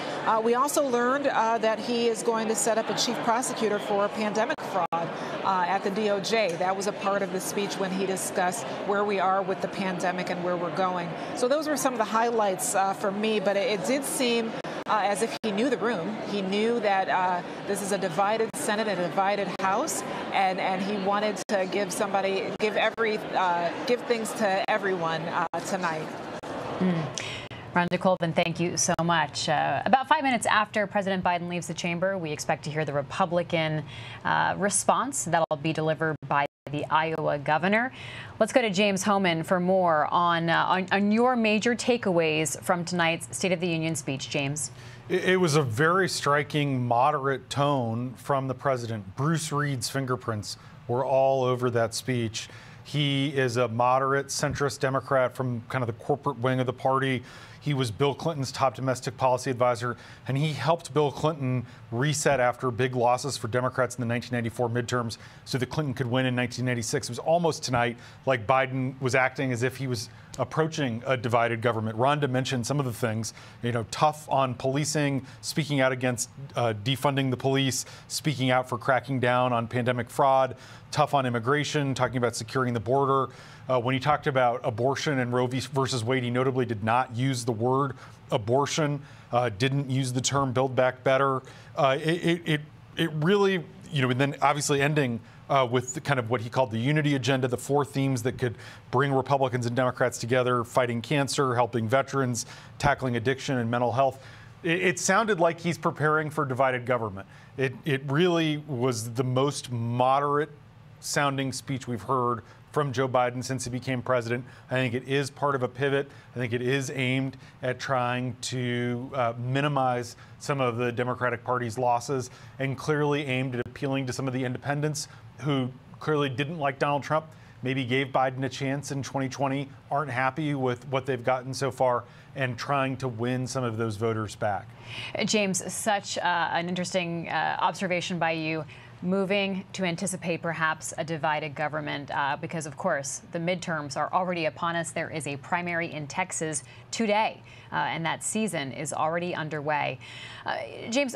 We also learned that he is going to set up a chief prosecutor for pandemic fraud at the DOJ. That was a part of the speech when he discussed where we are with the pandemic and where we're going. So those were some of the highlights for me, but it did seem as if he knew the room. He knew that this is a divided Senate, a divided House, and he wanted to give things to everyone tonight. Rhonda Colvin, thank you so much. About 5 minutes after President Biden leaves the chamber, we expect to hear the Republican response that'll be delivered by the Iowa governor. Let's go to James Hohmann for more on your major takeaways from tonight's State of the Union speech. James. It was a very striking moderate tone from the president. Bruce Reed's fingerprints were all over that speech. He is a moderate centrist Democrat from kind of the corporate wing of the party. He was Bill Clinton's top domestic policy advisor, and he helped Bill Clinton reset after big losses for Democrats in the 1994 midterms so that Clinton could win in 1996. It was almost tonight like Biden was acting as if he was approaching a divided government. Rhonda mentioned some of the things, you know, tough on policing, speaking out against defunding the police, speaking out for cracking down on pandemic fraud, tough on immigration, talking about securing the border. When he talked about abortion and Roe versus Wade, he notably did not use the word abortion, didn't use the term Build Back Better. It really, you know, and then obviously ending with the kind of what he called the unity agenda, the four themes that could bring Republicans and Democrats together: fighting cancer, helping veterans, tackling addiction and mental health. It sounded like he's preparing for divided government. It really was the most moderate sounding speech we've heard from Joe Biden since he became president. I think it is part of a pivot. I think it is aimed at trying to minimize some of the Democratic Party's losses, and clearly aimed at appealing to some of the independents who clearly didn't like Donald Trump, maybe gave Biden a chance in 2020, aren't happy with what they've gotten so far, and trying to win some of those voters back. James, such an interesting observation by you, moving to anticipate perhaps a divided government because, of course, the midterms are already upon us. There is a primary in Texas today, and that season is already underway. James,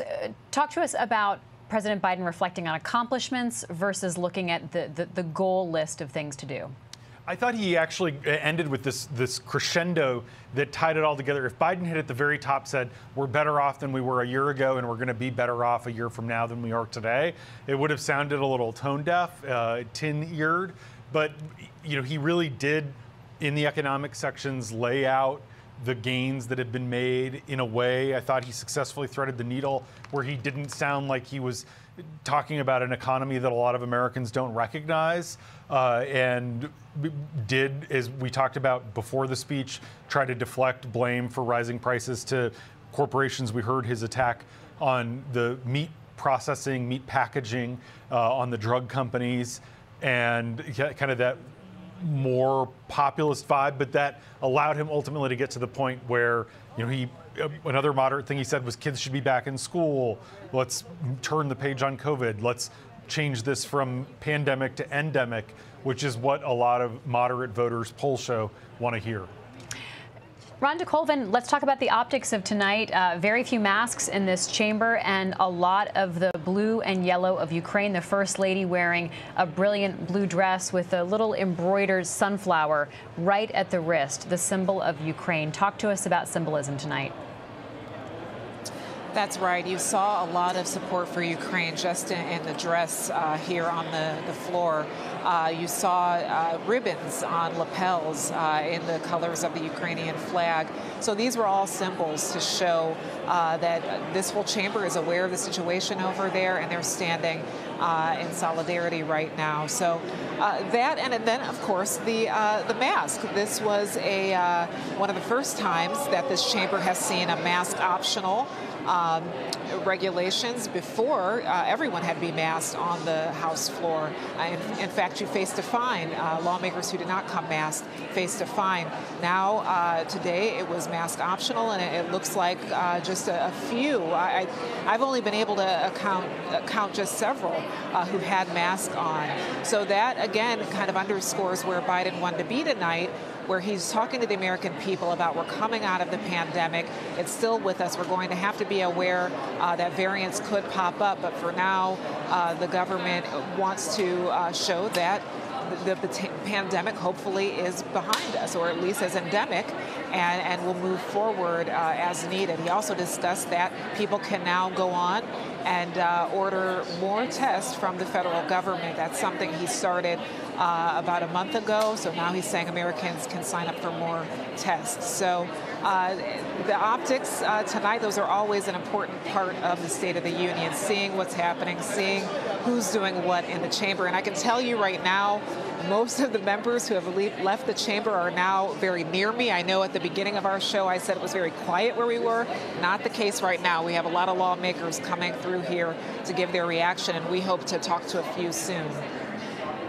talk to us about President Biden reflecting on accomplishments versus looking at the goal list of things to do. I thought he actually ended with this crescendo that tied it all together. If Biden hit at the very top, said, we're better off than we were a year ago, and we're going to be better off a year from now than we are today, it would have sounded a little tone deaf, tin-eared. But, you know, he really did, in the economic sections, lay out the gains that had been made in a way. I thought he successfully threaded the needle where he didn't sound like he was talking about an economy that a lot of Americans don't recognize, and did, as we talked about before the speech, try to deflect blame for rising prices to corporations. We heard his attack on the meat processing, meat packaging, on the drug companies, and kind of that more populist vibe, but that allowed him ultimately to get to the point where, you know, he, another moderate thing he said was kids should be back in school. Let's turn the page on COVID. Let's change this from pandemic to endemic, which is what a lot of moderate voters, polls show, want to hear. Rhonda Colvin, let's talk about the optics of tonight. Very few masks in this chamber and a lot of the blue and yellow of Ukraine. The First Lady wearing a brilliant blue dress with a little embroidered sunflower right at the wrist, the symbol of Ukraine. Talk to us about symbolism tonight. That's right. You saw a lot of support for Ukraine just in the dress here on the floor. You saw ribbons on lapels in the colors of the Ukrainian flag. So these were all symbols to show that this whole chamber is aware of the situation over there, and they're standing in solidarity right now. So that, and then of course the mask. This was a one of the first times that this chamber has seen a mask optional regulations. Before, everyone had to be masked on the House floor. In fact, you faced a fine. Lawmakers who did not come masked faced a fine. Now, today, it was mask optional, and it looks like just a few. I've only been able to count just several who had masks on. So that, again, kind of underscores where Biden wanted to be tonight, where he's talking to the American people about we're coming out of the pandemic. It's still with us. We're going to have to be aware that variants could pop up. But for now, the government wants to show that the pandemic hopefully is behind us, or at least as endemic, and will move forward as needed. He also discussed that people can now go on and order more tests from the federal government. That's something he started about a month ago. So now he's saying Americans can sign up for more tests. So the optics tonight, those are always an important part of the State of the Union, seeing what's happening, seeing who's doing what in the chamber. And I can tell you right now, most of the members who have left the chamber are now very near me. I know at the beginning of our show, I said it was very quiet where we were. Not the case right now. We have a lot of lawmakers coming through here to give their reaction, and we hope to talk to a few soon.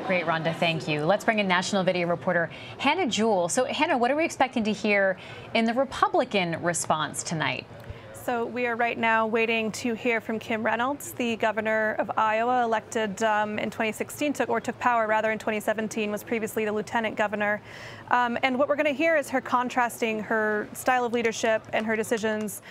Great, Rhonda. Thank you. Let's bring in national video reporter Hannah Jewell. So, Hannah, what are we expecting to hear in the Republican response tonight? So we are right now waiting to hear from Kim Reynolds, the governor of Iowa, elected in 2016, took power rather in 2017, was previously the lieutenant governor. And what we're going to hear is her contrasting her style of leadership and her decisions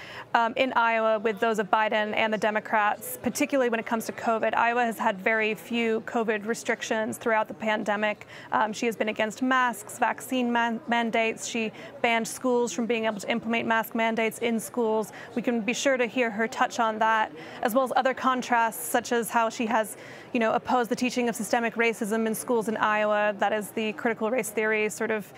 in Iowa with those of Biden and the Democrats, particularly when it comes to COVID. Iowa has had very few COVID restrictions throughout the pandemic. She has been against masks, vaccine mandates. She banned schools from being able to implement mask mandates in schools. We can be sure to hear her touch on that, as well as other contrasts, such as how she has, you know, opposed the teaching of systemic racism in schools in Iowa. That is the critical race theory sort of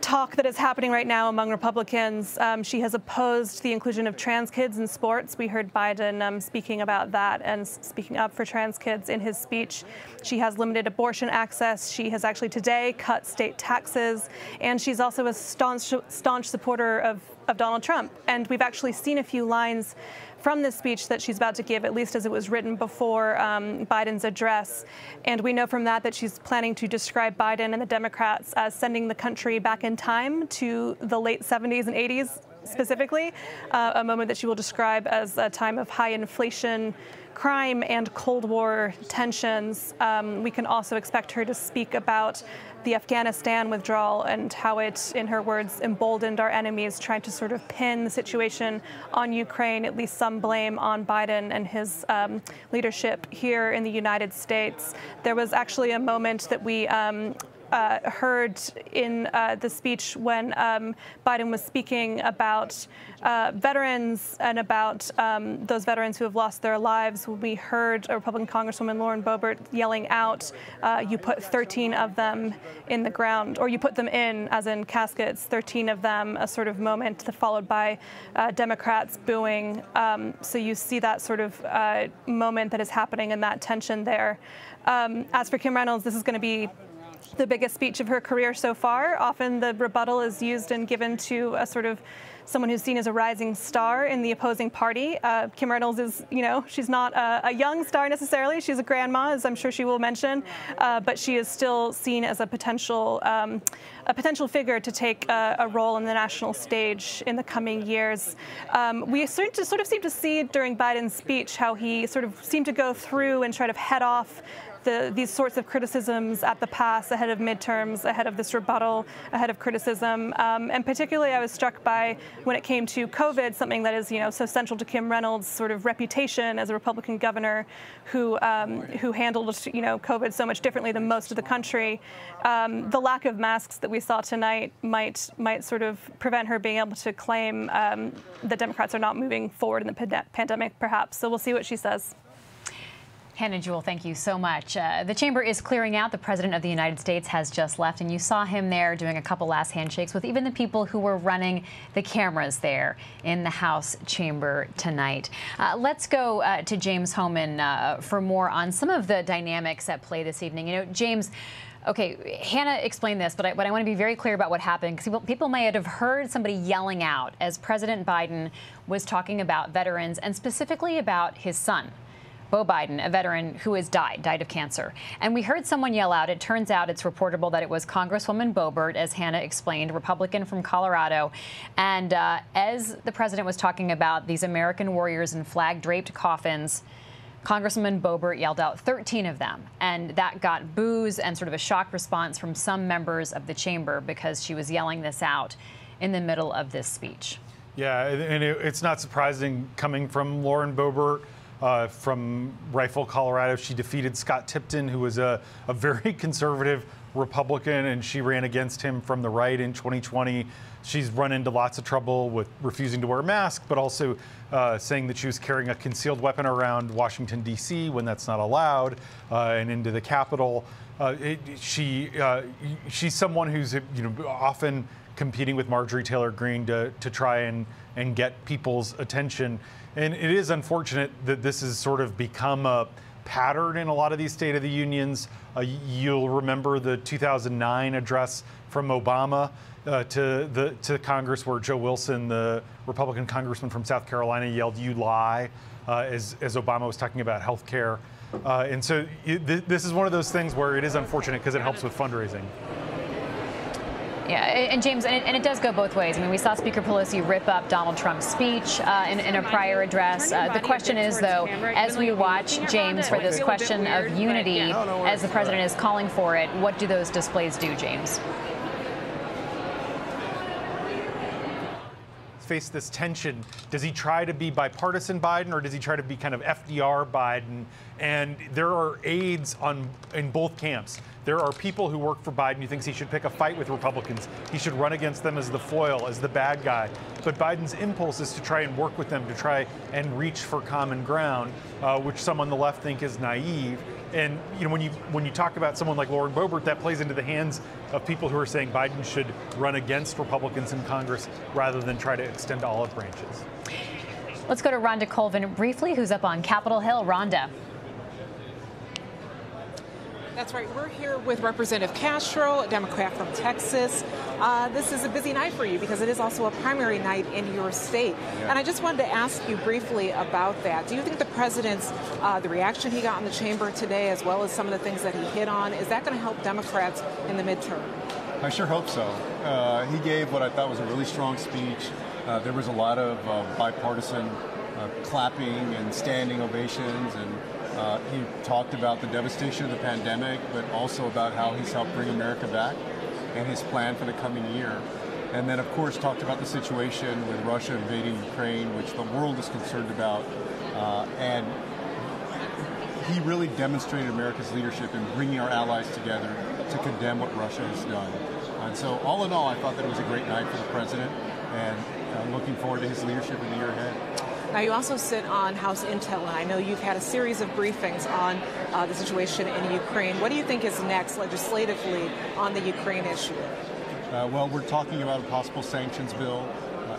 talk that is happening right now among Republicans. She has opposed the inclusion of trans kids in sports. We heard Biden speaking about that and speaking up for trans kids in his speech. She has limited abortion access. She has actually today cut state taxes. And she's also a staunch supporter of Donald Trump. And we've actually seen a few lines from this speech that she's about to give, at least as it was written before Biden's address. And we know from that that she's planning to describe Biden and the Democrats as sending the country back in time to the late 70s and 80s, specifically, a moment that she will describe as a time of high inflation, crime, and Cold War tensions. We can also expect her to speak about the Afghanistan withdrawal and how it, in her words, emboldened our enemies, trying to sort of pin the situation on Ukraine, at least some blame on Biden and his leadership here in the United States. There was actually a moment that we heard in the speech when Biden was speaking about veterans and about those veterans who have lost their lives. We heard a Republican Congresswoman, Lauren Boebert, yelling out, you put 13 of them in the ground, or you put them in, as in caskets, 13 of them, a sort of moment followed by Democrats booing. So you see that sort of moment that is happening and that tension there. As for Kim Reynolds, this is going to be the biggest speech of her career so far. Often the rebuttal is used and given to a sort of someone who's seen as a rising star in the opposing party. Kim Reynolds is, you know, she's not a young star necessarily. She's a grandma, as I'm sure she will mention, but she is still seen as a potential figure to take a role in the national stage in the coming years. We sort of seem to see during Biden's speech how he sort of seemed to go through and try to head off these sorts of criticisms at the pass, ahead of midterms, ahead of this rebuttal, ahead of criticism. And particularly I was struck by when it came to COVID, something that is, you know, so central to Kim Reynolds' sort of reputation as a Republican governor who handled, you know, COVID so much differently than most of the country. The lack of masks that we saw tonight might sort of prevent her being able to claim that Democrats are not moving forward in the pandemic, perhaps. So we'll see what she says. Hannah Jewell, thank you so much. The chamber is clearing out. The President of the United States has just left, and you saw him there doing a couple last handshakes with even the people who were running the cameras there in the House chamber tonight. Let's go to James Hohmann for more on some of the dynamics at play this evening. You know, James, okay, Hannah explained this, but I want to be very clear about what happened, because people may have heard somebody yelling out as President Biden was talking about veterans and specifically about his son, Beau Biden, a veteran who has died of cancer. And we heard someone yell out. It turns out it's reportable that it was Congresswoman Boebert, as Hannah explained, Republican from Colorado. And as the president was talking about these American warriors in flag-draped coffins, Congresswoman Boebert yelled out 13 of them. And that got boos and sort of a shock response from some members of the chamber, because she was yelling this out in the middle of this speech. Yeah, and it's not surprising coming from Lauren Boebert, from Rifle, Colorado. She defeated Scott Tipton, who was a very conservative Republican, and she ran against him from the right in 2020. She's run into lots of trouble with refusing to wear a mask, but also saying that she was carrying a concealed weapon around Washington, D.C. when that's not allowed, and into the Capitol. She's someone who's, you know, often competing with Marjorie Taylor Greene to try and get people's attention. And it is unfortunate that this has sort of become a pattern in a lot of these State of the Unions. You'll remember the 2009 address from Obama to Congress, where Joe Wilson, the Republican congressman from South Carolina, yelled, "You lie," as Obama was talking about health care. And so this is one of those things where it is unfortunate because it helps with fundraising. Yeah, and James, and it does go both ways. I mean, we saw Speaker Pelosi rip up Donald Trump's speech in a prior address. The question is, though, as we watch, James, for this question of unity, as the president is calling for it, what do those displays do, James? Face this tension. Does he try to be bipartisan Biden, or does he try to be kind of FDR Biden? And there are aides in both camps. There are people who work for Biden who thinks he should pick a fight with Republicans. He should run against them as the foil, as the bad guy. But Biden's impulse is to try and work with them, to try and reach for common ground, which some on the left think is naive. And, you know, when you talk about someone like Lauren Boebert, that plays into the hands of people who are saying Biden should run against Republicans in Congress rather than try to extend olive branches. Let's go to Rhonda Colvin briefly, who's up on Capitol Hill. Rhonda. That's right. We're here with Representative Castro, a Democrat from Texas. This is a busy night for you because it is also a primary night in your state. Yeah. And I just wanted to ask you briefly about that. Do you think the president's, the reaction he got in the chamber today, as well as some of the things that he hit on, is that going to help Democrats in the midterm? I sure hope so. He gave what I thought was a really strong speech. There was a lot of bipartisan clapping and standing ovations, and he talked about the devastation of the pandemic, but also about how he's helped bring America back and his plan for the coming year. And then, of course, talked about the situation with Russia invading Ukraine, which the world is concerned about. And he really demonstrated America's leadership in bringing our allies together to condemn what Russia has done. And so, all in all, I thought that it was a great night for the president, and I'm looking forward to his leadership in the year ahead. Now, you also sit on House Intel, and I know you've had a series of briefings on the situation in Ukraine. What do you think is next legislatively on the Ukraine issue? Well, we're talking about a possible sanctions bill.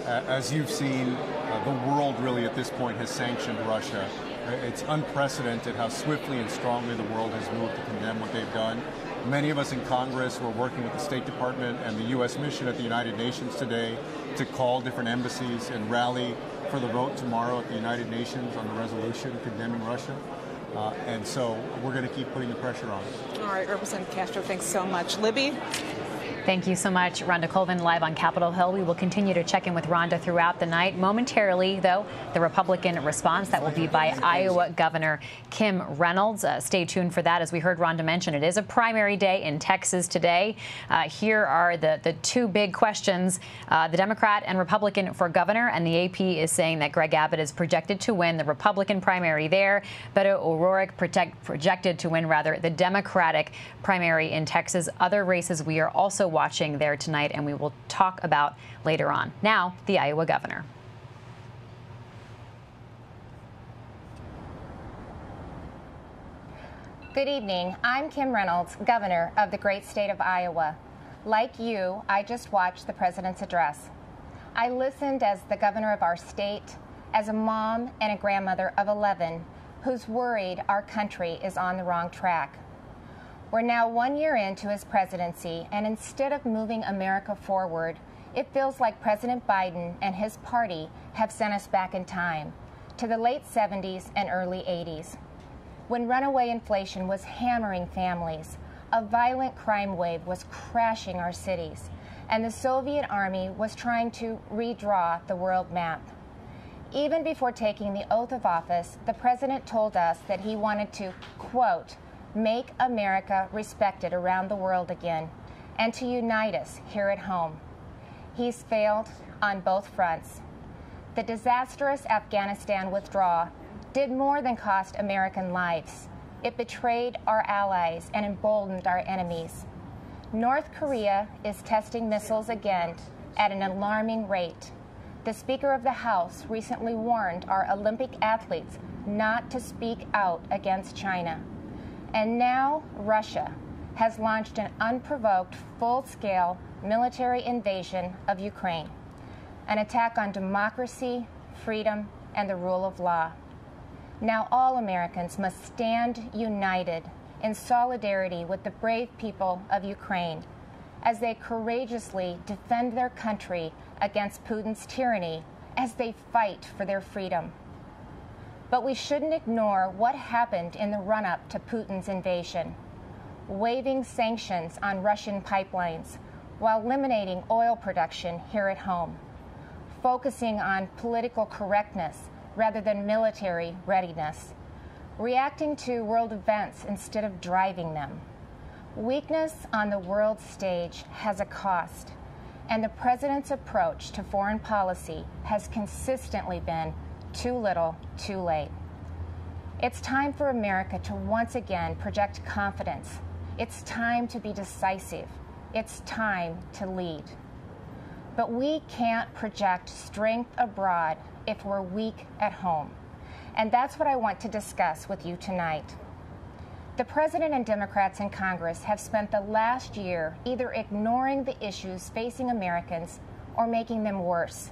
As you've seen, the world really at this point has sanctioned Russia. It's unprecedented how swiftly and strongly the world has moved to condemn what they've done. Many of us in Congress were working with the State Department and the U.S. mission at the United Nations today to call different embassies and rally for the vote tomorrow at the United Nations on the resolution condemning Russia. And so we're going to keep putting the pressure on. All right, Representative Castro, thanks so much. Libby? Thank you so much, Rhonda Colvin, live on Capitol Hill. We will continue to check in with Rhonda throughout the night. Momentarily, though, the Republican response, that will be by Iowa Governor Kim Reynolds. Stay tuned for that. As we heard Rhonda mention, it is a primary day in Texas today. Here are the two big questions. The Democrat and Republican for governor, and the AP is saying that Greg Abbott is projected to win the Republican primary there. Beto O'Rourke projected to win, rather, the Democratic primary in Texas. Other races we are also watching there tonight, and we will talk about later on. Now, the Iowa governor. Good evening. I'm Kim Reynolds, governor of the great state of Iowa. Like you, I just watched the president's address. I listened as the governor of our state, as a mom and a grandmother of 11 who's worried our country is on the wrong track. We're now 1 year into his presidency, and instead of moving America forward, it feels like President Biden and his party have sent us back in time to the late 70s and early 80s, when runaway inflation was hammering families, a violent crime wave was crashing our cities, and the Soviet army was trying to redraw the world map. Even before taking the oath of office, the president told us that he wanted to, quote, make America respected around the world again, and to unite us here at home. He's failed on both fronts. The disastrous Afghanistan withdrawal did more than cost American lives. It betrayed our allies and emboldened our enemies. North Korea is testing missiles again at an alarming rate. The Speaker of the House recently warned our Olympic athletes not to speak out against China. And now Russia has launched an unprovoked, full-scale military invasion of Ukraine, an attack on democracy, freedom, and the rule of law. Now all Americans must stand united in solidarity with the brave people of Ukraine as they courageously defend their country against Putin's tyranny, as they fight for their freedom. But we shouldn't ignore what happened in the run-up to Putin's invasion, waiving sanctions on Russian pipelines while eliminating oil production here at home, focusing on political correctness rather than military readiness, reacting to world events instead of driving them. Weakness on the world stage has a cost, and the president's approach to foreign policy has consistently been too little, too late. It's time for America to once again project confidence. It's time to be decisive. It's time to lead. But we can't project strength abroad if we're weak at home. And that's what I want to discuss with you tonight. The president and Democrats in Congress have spent the last year either ignoring the issues facing Americans or making them worse.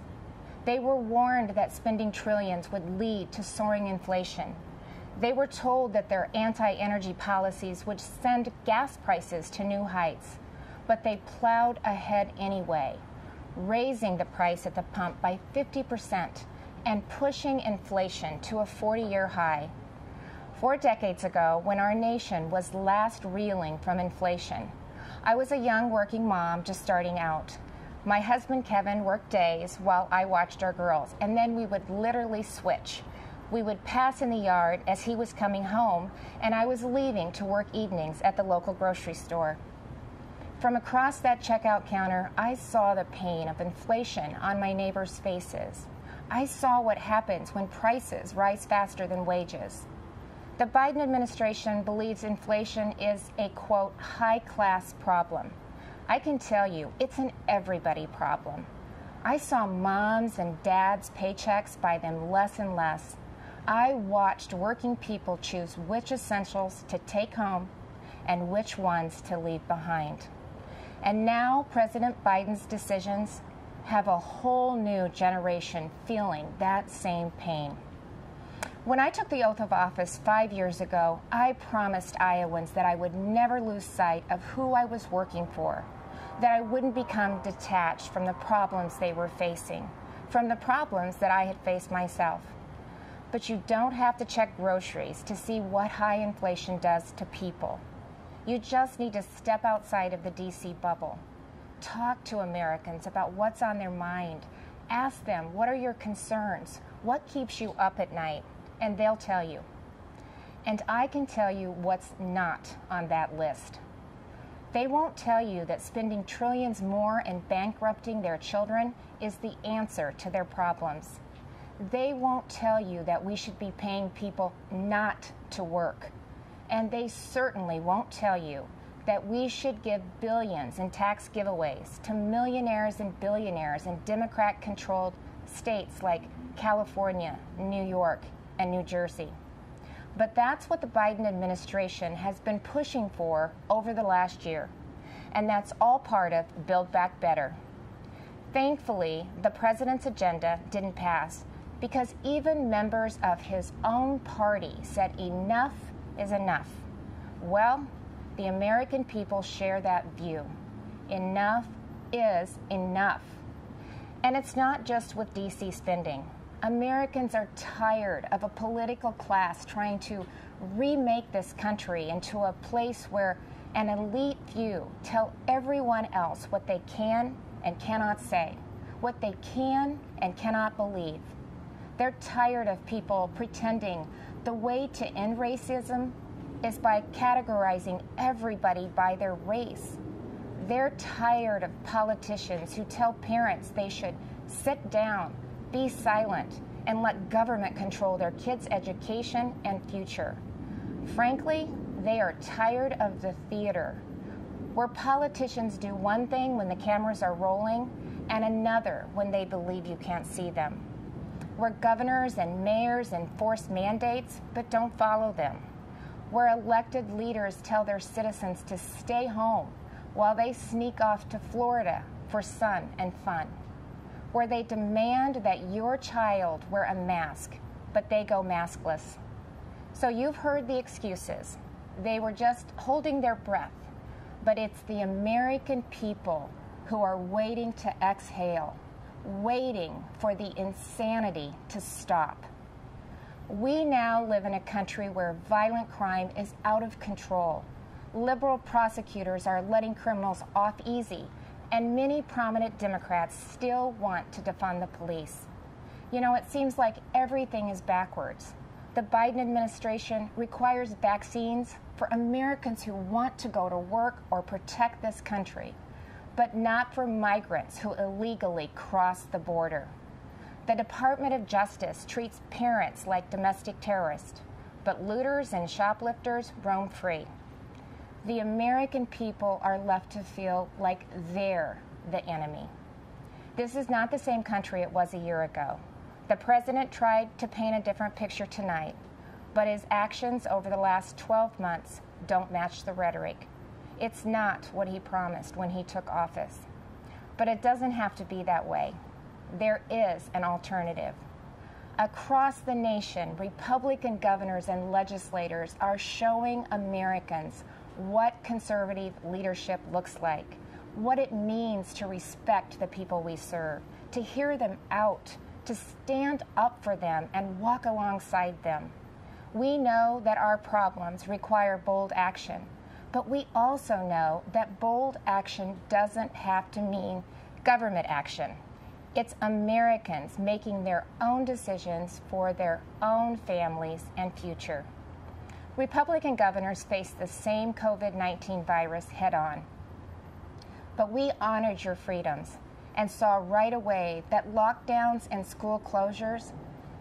They were warned that spending trillions would lead to soaring inflation. They were told that their anti-energy policies would send gas prices to new heights. But they plowed ahead anyway, raising the price at the pump by 50% and pushing inflation to a 40-year high. 4 decades ago, when our nation was last reeling from inflation, I was a young working mom just starting out. My husband, Kevin, worked days while I watched our girls, and then we would literally switch. We would pass in the yard as he was coming home, and I was leaving to work evenings at the local grocery store. From across that checkout counter, I saw the pain of inflation on my neighbors' faces. I saw what happens when prices rise faster than wages. The Biden administration believes inflation is a, quote, high-class problem. I can tell you, it's an everybody problem. I saw moms and dads' paychecks buy them less and less. I watched working people choose which essentials to take home and which ones to leave behind. And now President Biden's decisions have a whole new generation feeling that same pain. When I took the oath of office 5 years ago, I promised Iowans that I would never lose sight of who I was working for, that I wouldn't become detached from the problems they were facing, from the problems that I had faced myself. But you don't have to check groceries to see what high inflation does to people. You just need to step outside of the D.C. bubble. Talk to Americans about what's on their mind. Ask them, what are your concerns? What keeps you up at night? And they'll tell you. And I can tell you what's not on that list. They won't tell you that spending trillions more and bankrupting their children is the answer to their problems. They won't tell you that we should be paying people not to work. And they certainly won't tell you that we should give billions in tax giveaways to millionaires and billionaires in Democrat-controlled states like California, New York, and New Jersey. But that's what the Biden administration has been pushing for over the last year. And that's all part of Build Back Better. Thankfully, the president's agenda didn't pass because even members of his own party said enough is enough. Well, the American people share that view. Enough is enough. And it's not just with DC spending. Americans are tired of a political class trying to remake this country into a place where an elite few tell everyone else what they can and cannot say, what they can and cannot believe. They're tired of people pretending the way to end racism is by categorizing everybody by their race. They're tired of politicians who tell parents they should sit down, be silent, and let government control their kids' education and future. Frankly, they are tired of the theater, where politicians do one thing when the cameras are rolling and another when they believe you can't see them, where governors and mayors enforce mandates but don't follow them, where elected leaders tell their citizens to stay home while they sneak off to Florida for sun and fun, where they demand that your child wear a mask, but they go maskless. So you've heard the excuses. They were just holding their breath. But it's the American people who are waiting to exhale, waiting for the insanity to stop. We now live in a country where violent crime is out of control. Liberal prosecutors are letting criminals off easy, and many prominent Democrats still want to defund the police. You know, it seems like everything is backwards. The Biden administration requires vaccines for Americans who want to go to work or protect this country, but not for migrants who illegally cross the border. The Department of Justice treats parents like domestic terrorists, but looters and shoplifters roam free. The American people are left to feel like they're the enemy. This is not the same country it was a year ago. The president tried to paint a different picture tonight, but his actions over the last 12 months don't match the rhetoric. It's not what he promised when he took office. But it doesn't have to be that way. There is an alternative. Across the nation, Republican governors and legislators are showing Americans what conservative leadership looks like, what it means to respect the people we serve, to hear them out, to stand up for them and walk alongside them. We know that our problems require bold action, but we also know that bold action doesn't have to mean government action. It's Americans making their own decisions for their own families and future. Republican governors faced the same COVID-19 virus head-on. But we honored your freedoms and saw right away that lockdowns and school closures,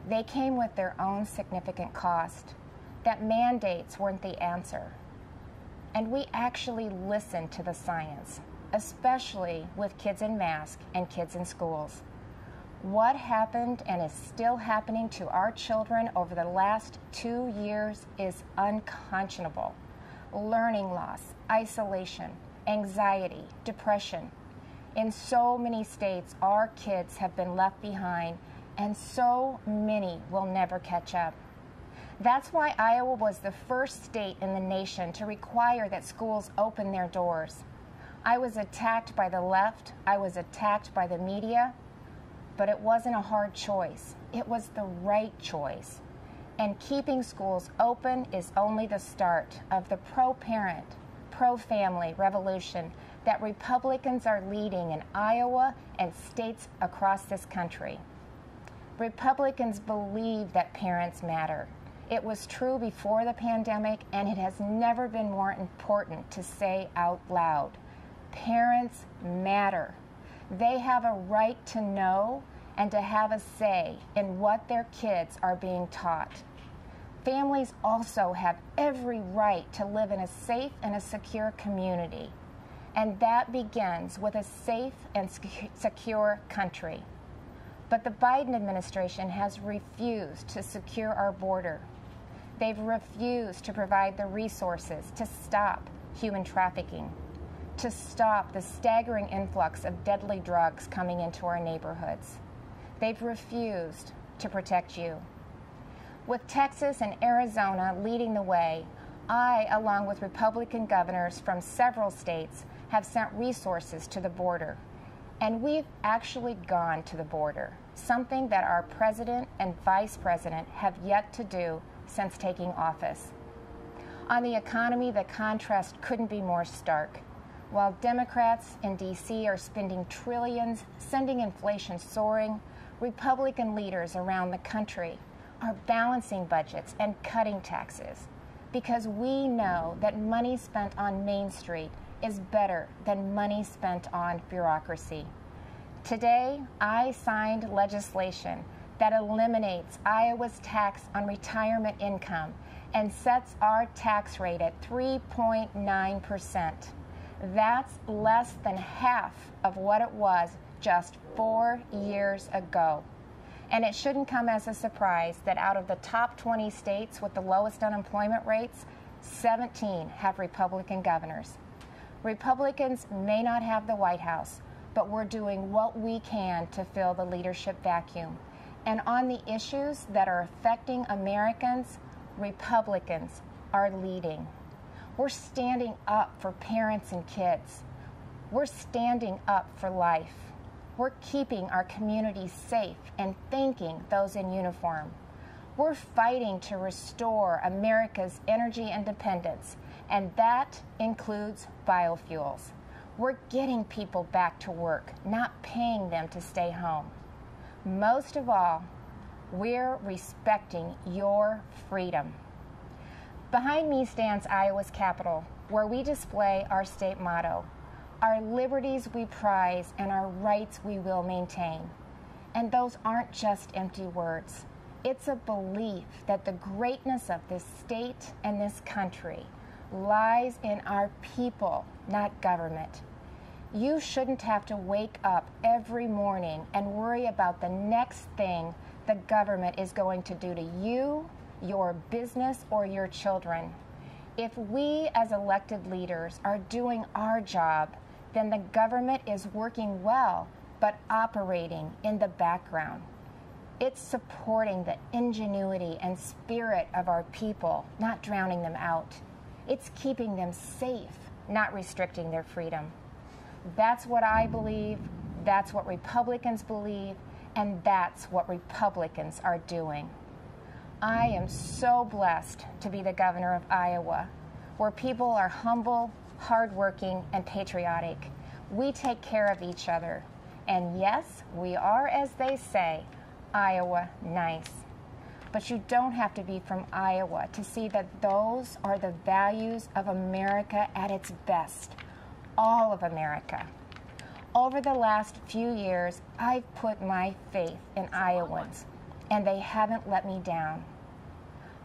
they came with their own significant cost, that mandates weren't the answer. And we actually listened to the science, especially with kids in masks and kids in schools. What happened and is still happening to our children over the last 2 years is unconscionable. Learning loss, isolation, anxiety, depression. In so many states, our kids have been left behind, and so many will never catch up. That's why Iowa was the first state in the nation to require that schools open their doors. I was attacked by the left. I was attacked by the media. But it wasn't a hard choice. It was the right choice. And keeping schools open is only the start of the pro-parent, pro-family revolution that Republicans are leading in Iowa and states across this country. Republicans believe that parents matter. It was true before the pandemic, and it has never been more important to say out loud. Parents matter. They have a right to know and to have a say in what their kids are being taught. Families also have every right to live in a safe and a secure community. And that begins with a safe and secure country. But the Biden administration has refused to secure our border. They've refused to provide the resources to stop human trafficking, to stop the staggering influx of deadly drugs coming into our neighborhoods. They've refused to protect you. With Texas and Arizona leading the way, I, along with Republican governors from several states, have sent resources to the border. And we've actually gone to the border, something that our president and vice president have yet to do since taking office. On the economy, the contrast couldn't be more stark. While Democrats in D.C. are spending trillions, sending inflation soaring, Republican leaders around the country are balancing budgets and cutting taxes because we know that money spent on Main Street is better than money spent on bureaucracy. Today, I signed legislation that eliminates Iowa's tax on retirement income and sets our tax rate at 3.9%. That's less than half of what it was just 4 years ago. And it shouldn't come as a surprise that out of the top 20 states with the lowest unemployment rates, 17 have Republican governors. Republicans may not have the White House, but we're doing what we can to fill the leadership vacuum. And on the issues that are affecting Americans, Republicans are leading. We're standing up for parents and kids. We're standing up for life. We're keeping our communities safe and thanking those in uniform. We're fighting to restore America's energy independence, and that includes biofuels. We're getting people back to work, not paying them to stay home. Most of all, we're respecting your freedom. Behind me stands Iowa's Capitol, where we display our state motto, our liberties we prize and our rights we will maintain. And those aren't just empty words. It's a belief that the greatness of this state and this country lies in our people, not government. You shouldn't have to wake up every morning and worry about the next thing the government is going to do to you, your business, or your children. If we as elected leaders are doing our job, then the government is working well, but operating in the background. It's supporting the ingenuity and spirit of our people, not drowning them out. It's keeping them safe, not restricting their freedom. That's what I believe, that's what Republicans believe, and that's what Republicans are doing. I am so blessed to be the governor of Iowa, where people are humble, hardworking, and patriotic. We take care of each other. And yes, we are, as they say, Iowa nice. But you don't have to be from Iowa to see that those are the values of America at its best, all of America. Over the last few years, I've put my faith in Iowans, and they haven't let me down.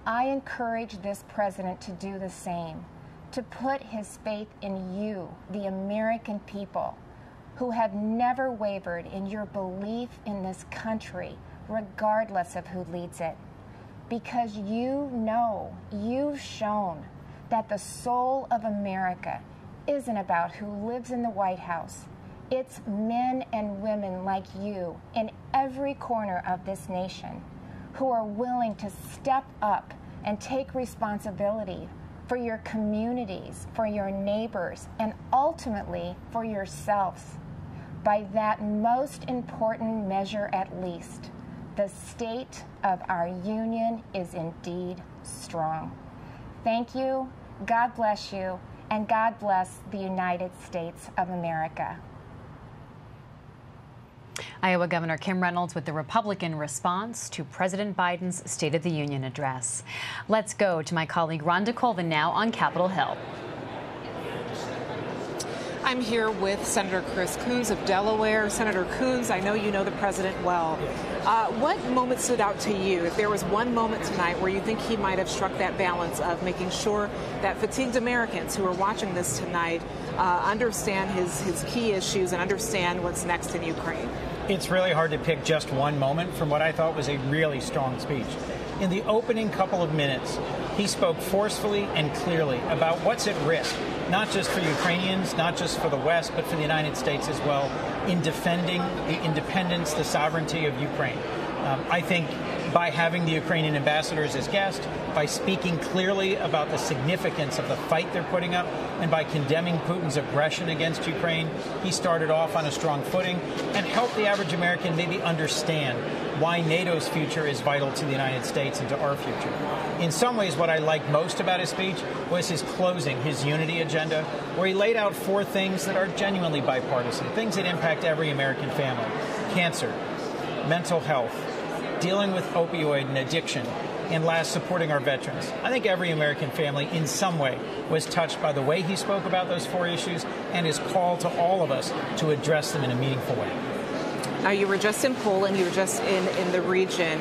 I encourage this president to do the same, to put his faith in you, the American people, who have never wavered in your belief in this country, regardless of who leads it. Because you know, you've shown that the soul of America isn't about who lives in the White House. It's men and women like you in every corner of this nation who are willing to step up and take responsibility for your communities, for your neighbors, and ultimately for yourselves. By that most important measure at least, the state of our union is indeed strong. Thank you, God bless you, and God bless the United States of America. Iowa Governor Kim Reynolds with the Republican response to President Biden's State of the Union address. Let's go to my colleague Rhonda Colvin now on Capitol Hill. I'm here with Senator Chris Coons of Delaware. Senator Coons, I know you know the president well. What moment stood out to you? If there was one moment tonight where you think he might have struck that balance of making sure that fatigued Americans who are watching this tonight understand his key issues and understand what's next in Ukraine? It's really hard to pick just one moment from what I thought was a really strong speech. In the opening couple of minutes, he spoke forcefully and clearly about what's at risk, not just for Ukrainians, not just for the West, but for the United States as well, in defending the independence, the sovereignty of Ukraine. I think by having the Ukrainian ambassadors as guests, by speaking clearly about the significance of the fight they're putting up, and by condemning Putin's aggression against Ukraine, he started off on a strong footing and helped the average American maybe understand why NATO's future is vital to the United States and to our future. In some ways, what I liked most about his speech was his closing, his unity agenda, where he laid out four things that are genuinely bipartisan, things that impact every American family: cancer, mental health, dealing with opioid and addiction, and last, supporting our veterans. I think every American family in some way was touched by the way he spoke about those four issues and his call to all of us to address them in a meaningful way. Now, you were just in Poland, you were just in the region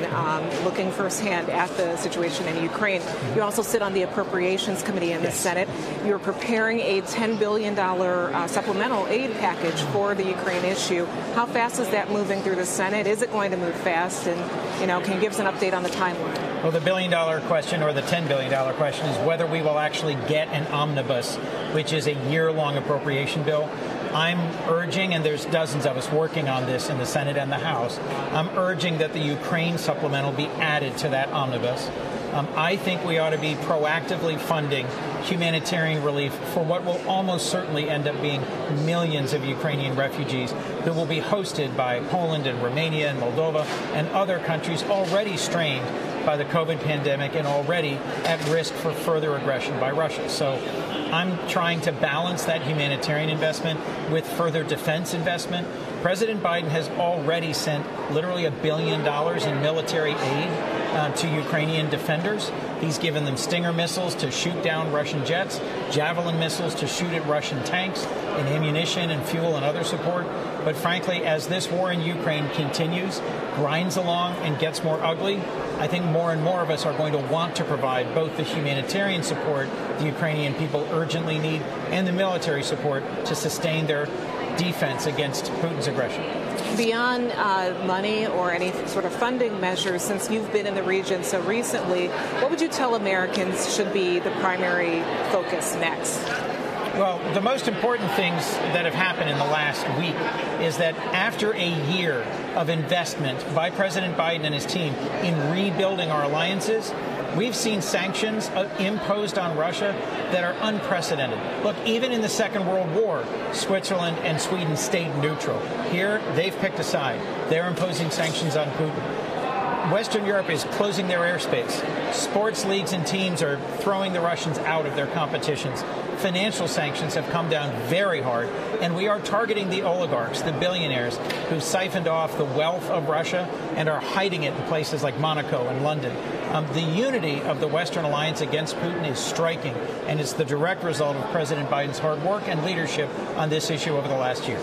looking firsthand at the situation in Ukraine. You also sit on the Appropriations Committee in the Senate. You're preparing a $10 billion supplemental aid package for the Ukraine issue. How fast is that moving through the Senate? Is it going to move fast? And, you know, can you give us an update on the timeline? Well, the $1 billion question, or the $10 billion question, is whether we will actually get an omnibus, which is a year-long appropriation bill. I'm urging, and there's dozens of us working on this in the Senate and the House, I'm urging that the Ukraine supplemental be added to that omnibus. I think we ought to be proactively funding humanitarian relief for what will almost certainly end up being millions of Ukrainian refugees who will be hosted by Poland and Romania and Moldova and other countries already strained by the COVID pandemic and already at risk for further aggression by Russia. So I'm trying to balance that humanitarian investment with further defense investment. President Biden has already sent literally $1 billion in military aid to Ukrainian defenders. He's given them Stinger missiles to shoot down Russian jets, Javelin missiles to shoot at Russian tanks, and ammunition and fuel and other support. But frankly, as this war in Ukraine continues, grinds along and gets more ugly, I think more and more of us are going to want to provide both the humanitarian support the Ukrainian people urgently need and the military support to sustain their defense against Putin's aggression. Beyond money or any sort of funding measures, since you've been in the region so recently, what would you tell Americans should be the primary focus next? Well, the most important things that have happened in the last week is that after a year of investment by President Biden and his team in rebuilding our alliances, we've seen sanctions imposed on Russia that are unprecedented. Look, even in the Second World War, Switzerland and Sweden stayed neutral. Here, they've picked a side. They're imposing sanctions on Putin. Western Europe is closing their airspace. Sports leagues and teams are throwing the Russians out of their competitions. Financial sanctions have come down very hard, and we are targeting the oligarchs, the billionaires, who siphoned off the wealth of Russia and are hiding it in places like Monaco and London. The unity of the Western alliance against Putin is striking, and it's the direct result of President Biden's hard work and leadership on this issue over the last year.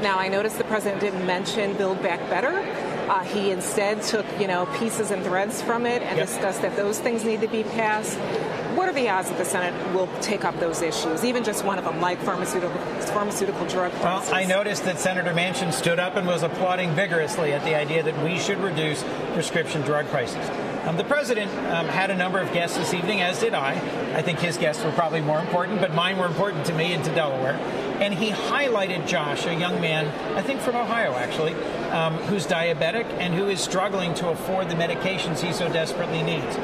Now, I noticed the president didn't mention Build Back Better. He instead took, you know, pieces and threads from it and discussed that those things need to be passed. What are the odds that the Senate will take up those issues, even just one of them, like pharmaceutical drug prices? Well, I noticed that Senator Manchin stood up and was applauding vigorously at the idea that we should reduce prescription drug prices. The president had a number of guests this evening, as did I. I think his guests were probably more important, but mine were important to me and to Delaware. And he highlighted Josh, a young man, I think from Ohio, actually, who's diabetic and who is struggling to afford the medications he so desperately needs.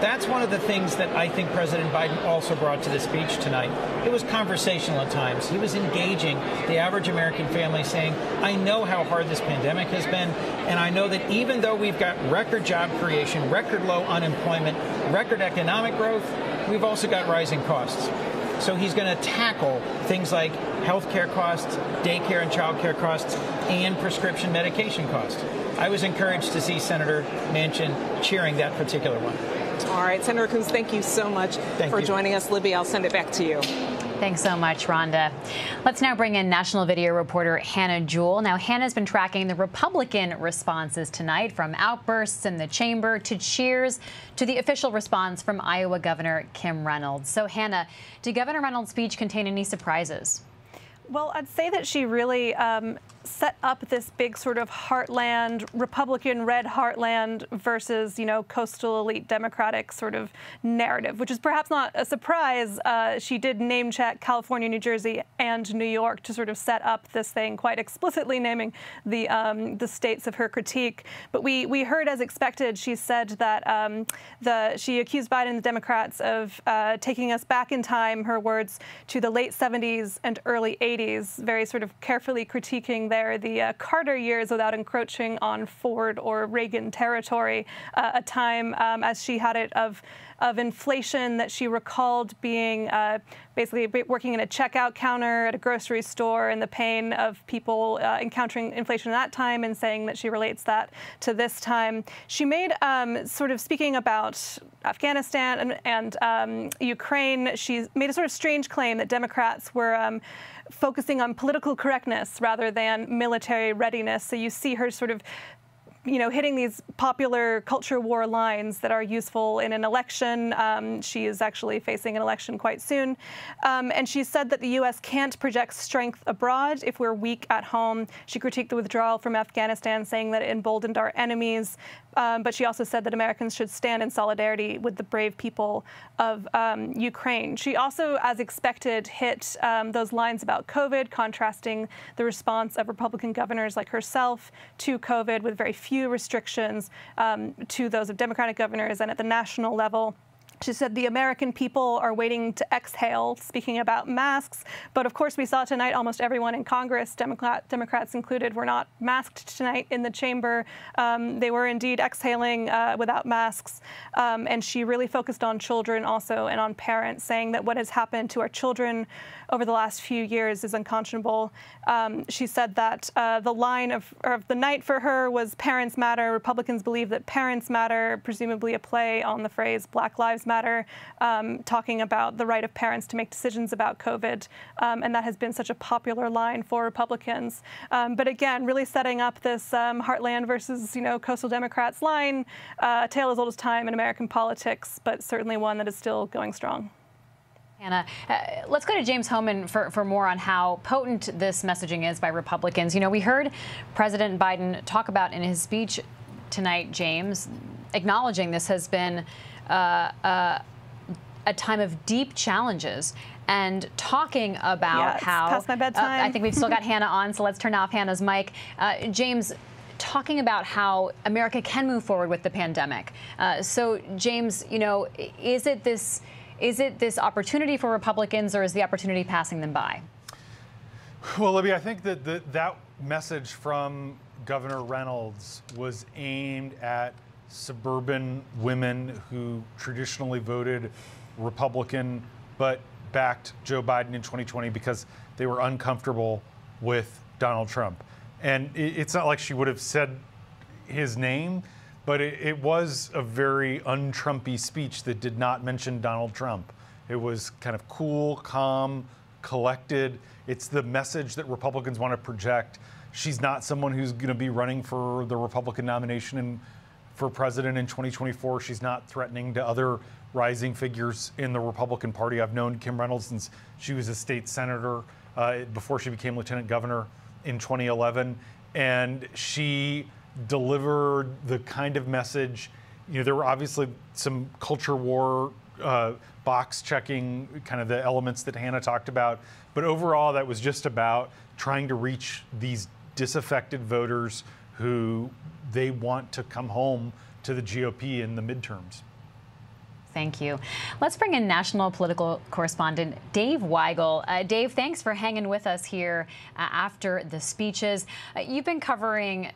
That's one of the things that I think President Biden also brought to the speech tonight. It was conversational at times. He was engaging the average American family, saying, I know how hard this pandemic has been, and I know that even though we've got record job creation, record low unemployment, record economic growth, we've also got rising costs. So he's going to tackle things like health care costs, daycare and child care costs, and prescription medication costs. I was encouraged to see Senator Manchin cheering that particular one. All right, Senator Coons, thank you so much for joining us. Libby, I'll send it back to you. Thanks so much, Rhonda. Let's now bring in national video reporter Hannah Jewell. Now, Hannah's been tracking the Republican responses tonight, from outbursts in the chamber to cheers to the official response from Iowa Governor Kim Reynolds. So, Hannah, did Governor Reynolds' speech contain any surprises? Well, I'd say that she really set up this big sort of heartland, Republican red heartland versus, you know, coastal elite Democratic sort of narrative, which is perhaps not a surprise. She did name check California, New Jersey, and New York to sort of set up this thing, quite explicitly naming the states of her critique. But we heard, as expected, she said that she accused Biden, the Democrats, of taking us back in time, her words, to the late 70s and early 80s. Very sort of carefully critiquing there the Carter years without encroaching on Ford or Reagan territory, a time, as she had it, of inflation that she recalled being basically working in a checkout counter at a grocery store, and the pain of people encountering inflation at that time, and saying that she relates that to this time. She made, sort of speaking about Afghanistan and Ukraine, she made a sort of strange claim that Democrats were focusing on political correctness rather than military readiness. So you see her sort of, you know, hitting these popular culture war lines that are useful in an election. She is actually facing an election quite soon. And she said that the U.S. can't project strength abroad if we're weak at home. She critiqued the withdrawal from Afghanistan, saying that it emboldened our enemies. But she also said that Americans should stand in solidarity with the brave people of Ukraine. She also, as expected, hit those lines about COVID, contrasting the response of Republican governors like herself to COVID with very few restrictions to those of Democratic governors. And at the national level, she said the American people are waiting to exhale, speaking about masks. But of course, we saw tonight almost everyone in Congress, Democrats included, were not masked tonight in the chamber. They were indeed exhaling without masks. And she really focused on children also, and on parents, saying that what has happened to our children over the last few years is unconscionable. She said that the line of the night for her was "Parents matter. Republicans believe that parents matter," presumably a play on the phrase "Black Lives Matter." Talking about the right of parents to make decisions about COVID, and that has been such a popular line for Republicans. But again, really setting up this heartland versus, you know, coastal Democrats line, a tale as old as time in American politics, but certainly one that is still going strong. Hannah, let's go to James Hohmann for more on how potent this messaging is by Republicans. You know, we heard President Biden talk about in his speech tonight, James, acknowledging this has been a time of deep challenges, and talking about how— past my bedtime. I think we've still got Hannah on, so let's turn off Hannah's mic. James, talking about how America can move forward with the pandemic. So, James, you know, is it this opportunity for Republicans, or is the opportunity passing them by? Well, Libby, I think that that message from Governor Reynolds was aimed at suburban women who traditionally voted Republican but backed Joe Biden in 2020 because they were uncomfortable with Donald Trump. And it's not like she would have said his name, but it was a very un-Trumpy speech that did not mention Donald Trump. It was kind of cool, calm, collected. It's the message that Republicans want to project. She's not someone who's going to be running for the Republican nomination and for president in 2024. She's not threatening to other rising figures in the Republican Party. I've known Kim Reynolds since she was a state senator before she became lieutenant governor in 2011. And she delivered the kind of message, you know, there were obviously some culture war, box checking, kind of the elements that Hannah talked about. But overall, that was just about trying to reach these disaffected voters who they want to come home to the GOP in the midterms. Thank you. Let's bring in national political correspondent Dave Weigel. Dave, thanks for hanging with us here after the speeches. You've been covering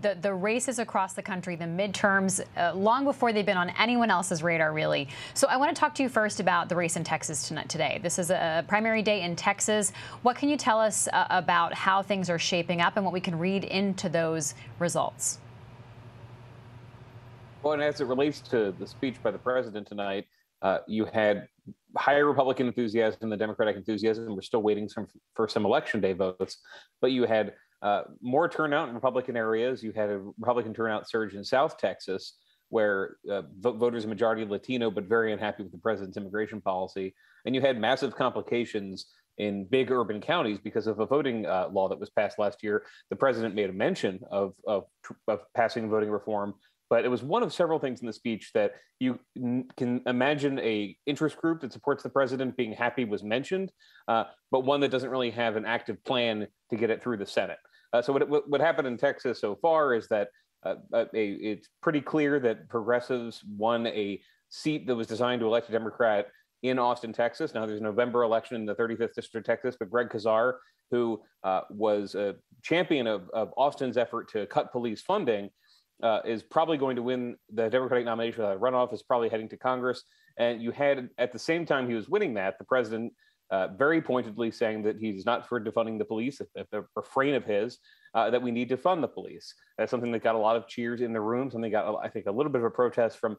the races across the country, the midterms, long before they've been on anyone else's radar, really. So I want to talk to you first about the race in Texas today. This is a primary day in Texas. What can you tell us about how things are shaping up and what we can read into those results? Well, and as it relates to the speech by the president tonight, you had higher Republican enthusiasm than Democratic enthusiasm. We're still waiting for some Election Day votes, but you had more turnout in Republican areas. You had a Republican turnout surge in South Texas, where voters, a majority Latino, but very unhappy with the president's immigration policy. And you had massive complications in big urban counties because of a voting law that was passed last year. The president made a mention of passing voting reform, but it was one of several things in the speech that you can imagine a interest group that supports the president being happy was mentioned, but one that doesn't really have an active plan to get it through the Senate. So what happened in Texas so far is that it's pretty clear that progressives won a seat that was designed to elect a Democrat in Austin, Texas. Now there's a November election in the 35th District of Texas, but Greg Casar, who was a champion of Austin's effort to cut police funding, is probably going to win the Democratic nomination without a runoff, is probably heading to Congress. And you had, at the same time he was winning that, the president very pointedly saying that he's not for defunding the police, a refrain of his, that we need to fund the police. That's something that got a lot of cheers in the room, something got, I think, a little bit of a protest from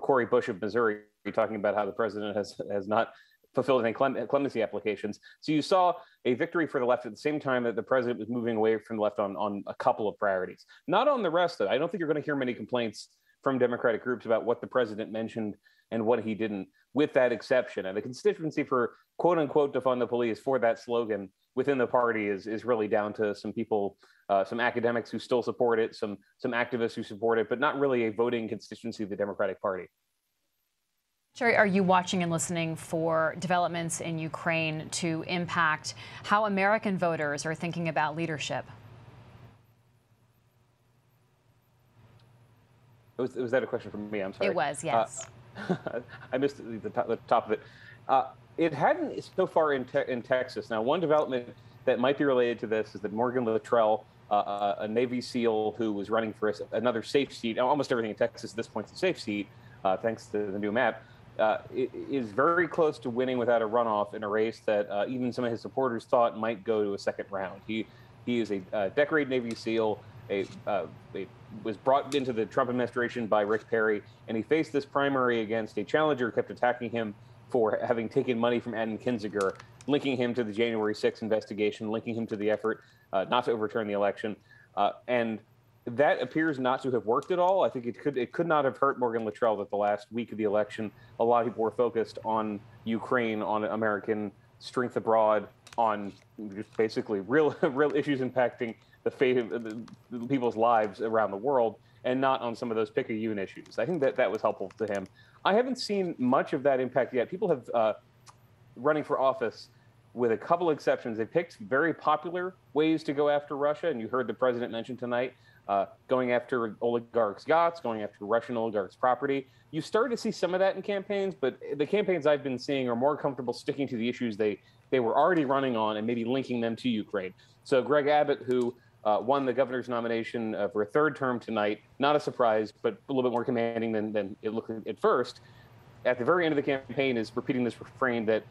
Cori Bush of Missouri, talking about how the president has not fulfilled any clemency applications. So you saw a victory for the left at the same time that the president was moving away from the left on a couple of priorities. Not on the rest, though. I don't think you're going to hear many complaints from Democratic groups about what the president mentioned and what he didn't, with that exception. And the constituency for quote-unquote defund the police for that slogan within the party is really down to some people, some academics who still support it, some activists who support it, but not really a voting constituency of the Democratic Party. Sherry, are you watching and listening for developments in Ukraine to impact how American voters are thinking about leadership? Was that a question from me? I'm sorry. It was, yes. I missed the top of it. It hadn't so far in Texas. Now, one development that might be related to this is that Morgan Luttrell, a Navy SEAL who was running for another safe seat, almost everything in Texas at this point is a safe seat, thanks to the new map, is very close to winning without a runoff in a race that even some of his supporters thought might go to a second round. He is a decorated Navy SEAL. He was brought into the Trump administration by Rick Perry, and he faced this primary against a challenger who kept attacking him for having taken money from Adam Kinzinger, linking him to the January 6th investigation, linking him to the effort not to overturn the election. And that appears not to have worked at all. I think it could not have hurt Morgan Luttrell that the last week of the election, a lot of people were focused on Ukraine, on American strength abroad, on just basically real issues impacting the fate of the people's lives around the world, and not on some of those picayune issues. I think that was helpful to him. I haven't seen much of that impact yet. People have running for office, with a couple exceptions. They picked very popular ways to go after Russia, and you heard the president mention tonight. Going after oligarchs' yachts, going after Russian oligarchs' property. You start to see some of that in campaigns, but the campaigns I've been seeing are more comfortable sticking to the issues they were already running on and maybe linking them to Ukraine. So Greg Abbott, who won the governor's nomination for a third term tonight, not a surprise, but a little bit more commanding than it looked at first, at the very end of the campaign is repeating this refrain that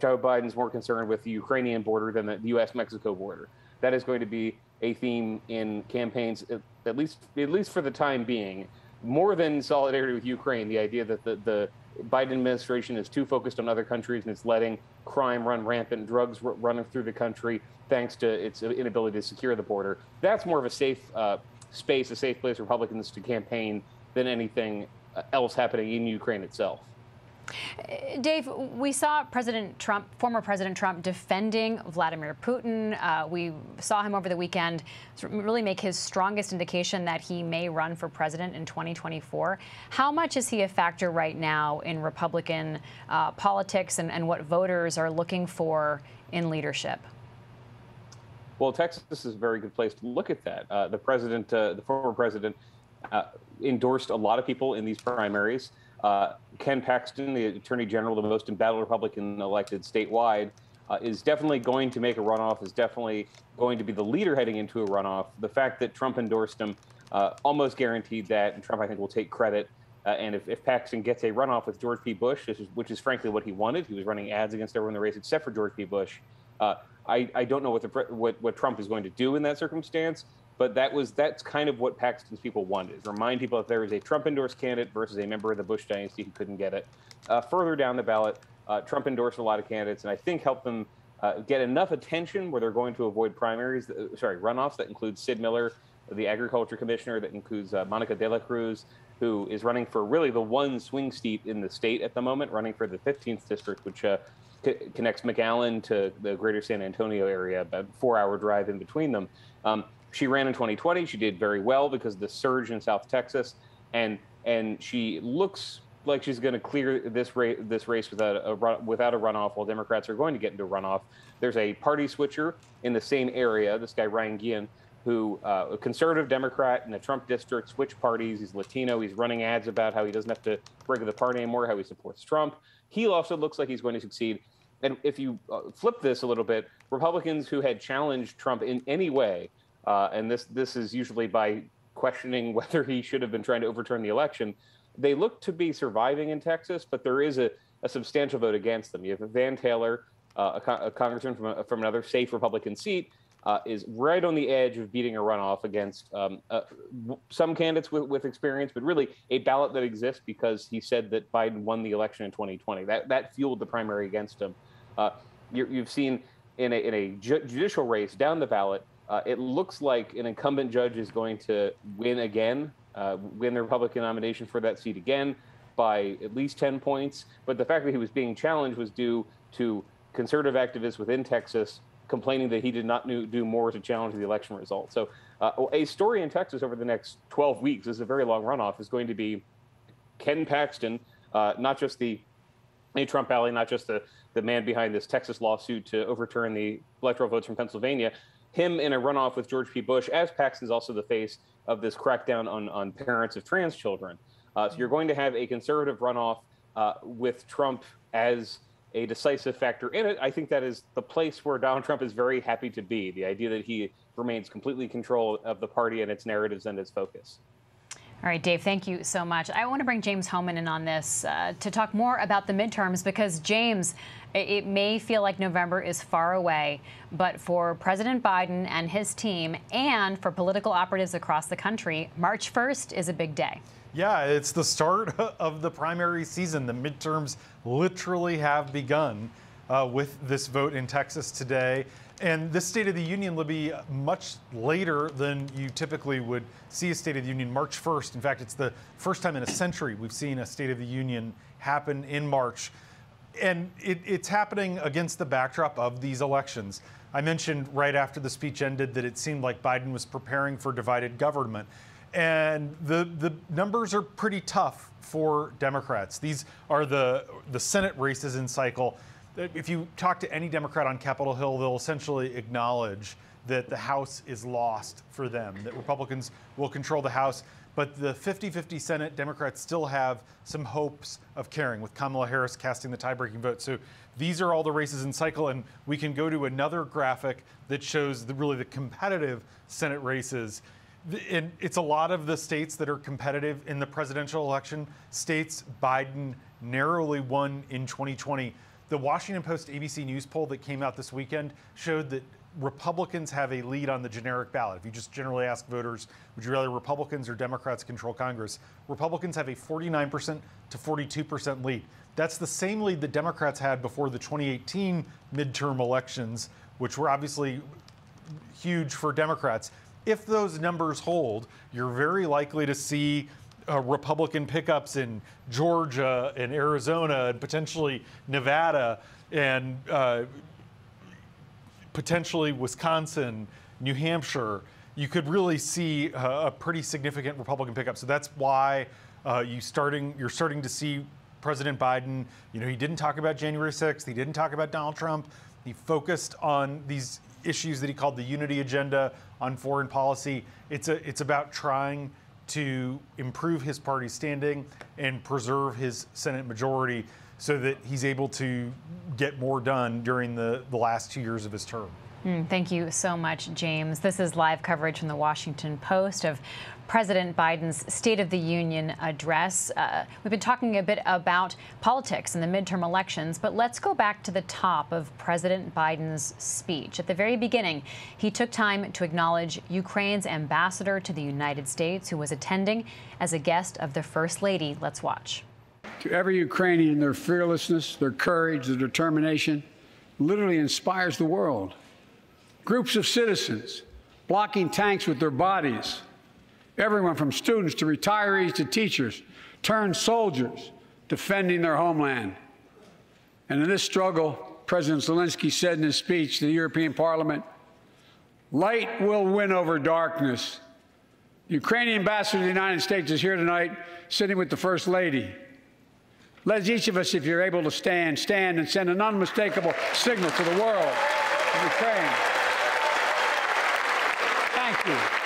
Joe Biden's more concerned with the Ukrainian border than the U.S.-Mexico border. That is going to be a theme in campaigns, at least for the time being, more than solidarity with Ukraine. The idea that the Biden administration is too focused on other countries and it's letting crime run rampant, drugs running through the country thanks to its inability to secure the border. That's more of a safe space, a safe place for Republicans to campaign than anything else happening in Ukraine itself. Dave, we saw former President Trump defending Vladimir Putin. We saw him over the weekend really make his strongest indication that he may run for president in 2024. How much is he a factor right now in Republican politics and what voters are looking for in leadership? Well, Texas is a very good place to look at that. The former president endorsed a lot of people in these primaries. Ken Paxton, the Attorney General, the most embattled Republican elected statewide, is definitely going to make a runoff, is definitely going to be the leader heading into a runoff. The fact that Trump endorsed him almost guaranteed that, and Trump, I think, will take credit. And if Paxton gets a runoff with George P. Bush, which is frankly what he wanted, he was running ads against everyone in the race except for George P. Bush. I don't know what Trump is going to do in that circumstance, but that's kind of what Paxton's people wanted, is remind people that there is a Trump-endorsed candidate versus a member of the Bush dynasty who couldn't get it. Further down the ballot, Trump endorsed a lot of candidates, and I think helped them get enough attention where they're going to avoid runoffs. That includes Sid Miller, the agriculture commissioner, that includes Monica De La Cruz, who is running for really the one swing seat in the state at the moment, running for the 15th district, which connects McAllen to the greater San Antonio area, about a 4-hour drive in between them. She ran in 2020. She did very well because of the surge in South Texas, and she looks like she's going to clear this race without a runoff, while Democrats are going to get into a runoff. There's a party switcher in the same area, this guy Ryan Guillen, who a conservative Democrat in the Trump district, switched parties. He's Latino. He's running ads about how he doesn't have to break the party anymore, how he supports Trump. He also looks like he's going to succeed. And if you flip this a little bit, Republicans who had challenged Trump in any way, and this is usually by questioning whether he should have been trying to overturn the election, they look to be surviving in Texas, but there is a substantial vote against them. You have Van Taylor, a congressman from another safe Republican seat, is right on the edge of beating a runoff against some candidates with experience, but really a ballot that exists because he said that Biden won the election in 2020. That fueled the primary against him. You've seen in a judicial race down the ballot, it looks like an incumbent judge is going to win again, win the Republican nomination for that seat again by at least 10 points. But the fact that he was being challenged was due to conservative activists within Texas complaining that he did not do more to challenge the election result. So a story in Texas over the next 12 weeks, this is a very long runoff, is going to be Ken Paxton, not just the Trump ally, not just the man behind this Texas lawsuit to overturn the electoral votes from Pennsylvania, him in a runoff with George P. Bush, as Paxton's also the face of this crackdown on parents of trans children. So you're going to have a conservative runoff with Trump as a decisive factor in it. I think that is the place where Donald Trump is very happy to be, the idea that he remains completely in control of the party and its narratives and its focus. All right, Dave, thank you so much. I want to bring James Hohmann in on this to talk more about the midterms, because, James, it may feel like November is far away, but for President Biden and his team and for political operatives across the country, March 1st is a big day. Yeah, it's the start of the primary season. The midterms literally have begun with this vote in Texas today. And this State of the Union will be much later than you typically would see a State of the Union, March 1st. In fact, it's the first time in a century we've seen a State of the Union happen in March. And it's happening against the backdrop of these elections. I mentioned right after the speech ended that it seemed like Biden was preparing for divided government. And the numbers are pretty tough for Democrats. These are the Senate races in cycle. If you talk to any Democrat on Capitol Hill, they'll essentially acknowledge that the House is lost for them, that Republicans will control the House. But the 50-50 Senate, Democrats still have some hopes of carrying, with Kamala Harris casting the tie-breaking vote. So these are all the races in cycle, and we can go to another graphic that shows really the competitive Senate races. And it's a lot of the states that are competitive in the presidential election, states Biden narrowly won in 2020. The Washington Post ABC News poll that came out this weekend showed that Republicans have a lead on the generic ballot. If you just generally ask voters, would you rather Republicans or Democrats control Congress? Republicans have a 49% to 42% lead. That's the same lead that Democrats had before the 2018 midterm elections, which were obviously huge for Democrats. If those numbers hold, you're very likely to see Republican pickups in Georgia and Arizona and potentially Nevada and potentially Wisconsin, New Hampshire. You could really see a pretty significant Republican pickup. So that's why you're starting to see President Biden. You know, he didn't talk about January 6th. He didn't talk about Donald Trump. He focused on these issues that he called the unity agenda on foreign policy. It's about trying to improve his party's standing and preserve his Senate majority so that he's able to get more done during the last 2 years of his term. Thank you so much, James. This is live coverage from the Washington Post of President Biden's State of the Union address. We've been talking a bit about politics and the midterm elections, but let's go back to the top of President Biden's speech. At the very beginning, he took time to acknowledge Ukraine's ambassador to the United States, who was attending as a guest of the First Lady. Let's watch. To every Ukrainian, their fearlessness, their courage, their determination literally inspires the world. Groups of citizens blocking tanks with their bodies. Everyone from students to retirees to teachers turned soldiers defending their homeland. And in this struggle, President Zelensky said in his speech to the European Parliament, light will win over darkness. The Ukrainian ambassador to the United States is here tonight, sitting with the First Lady. Let each of us, if you're able to stand, stand and send an unmistakable signal to the world of Ukraine. Thank you.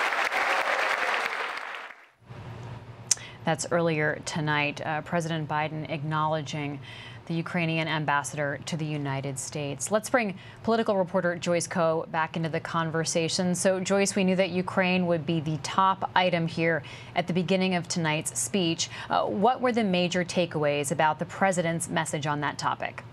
That's earlier tonight, President Biden acknowledging the Ukrainian ambassador to the United States. Let's bring political reporter Joyce Koh back into the conversation. So, Joyce, we knew that Ukraine would be the top item here at the beginning of tonight's speech. What were the major takeaways about the president's message on that topic?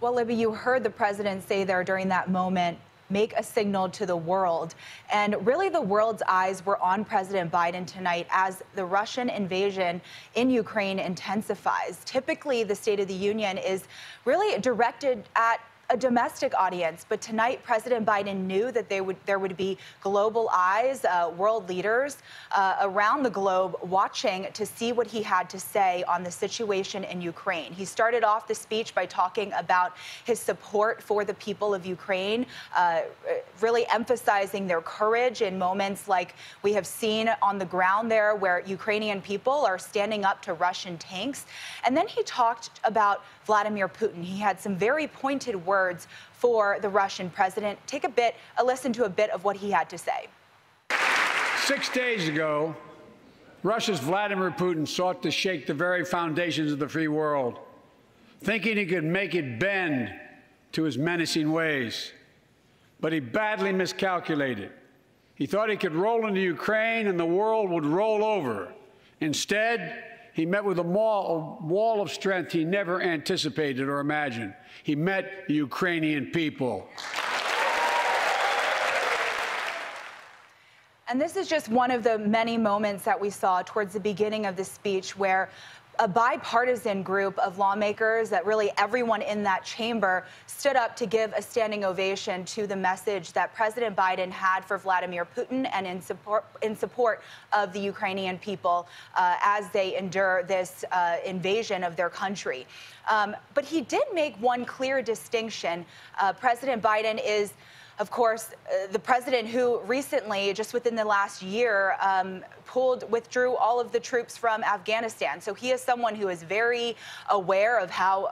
Well, Libby, you heard the president say there during that moment, make a signal to the world. And really the world's eyes were on President Biden tonight as the Russian invasion in Ukraine intensifies. Typically, the State of the Union is really directed at a domestic audience, but tonight President Biden knew that there would be global eyes, world leaders around the globe watching to see what he had to say on the situation in Ukraine. He started off the speech by talking about his support for the people of Ukraine, really emphasizing their courage in moments like we have seen on the ground there, where Ukrainian people are standing up to Russian tanks. And then he talked about Vladimir Putin. He had some very pointed words for the Russian president. Take a listen to a bit of what he had to say. 6 days ago, Russia's Vladimir Putin sought to shake the very foundations of the free world, thinking he could make it bend to his menacing ways. But he badly miscalculated. He thought he could roll into Ukraine and the world would roll over. Instead, he met with a wall of strength he never anticipated or imagined. He met the Ukrainian people. And this is just one of the many moments that we saw towards the beginning of the speech where a bipartisan group of lawmakers, that really everyone in that chamber, stood up to give a standing ovation to the message that President Biden had for Vladimir Putin and in support of the Ukrainian people as they endure this invasion of their country. But he did make one clear distinction. President Biden is, of course, the president who recently, just within the last year, withdrew all of the troops from Afghanistan. So he is someone who is very aware of how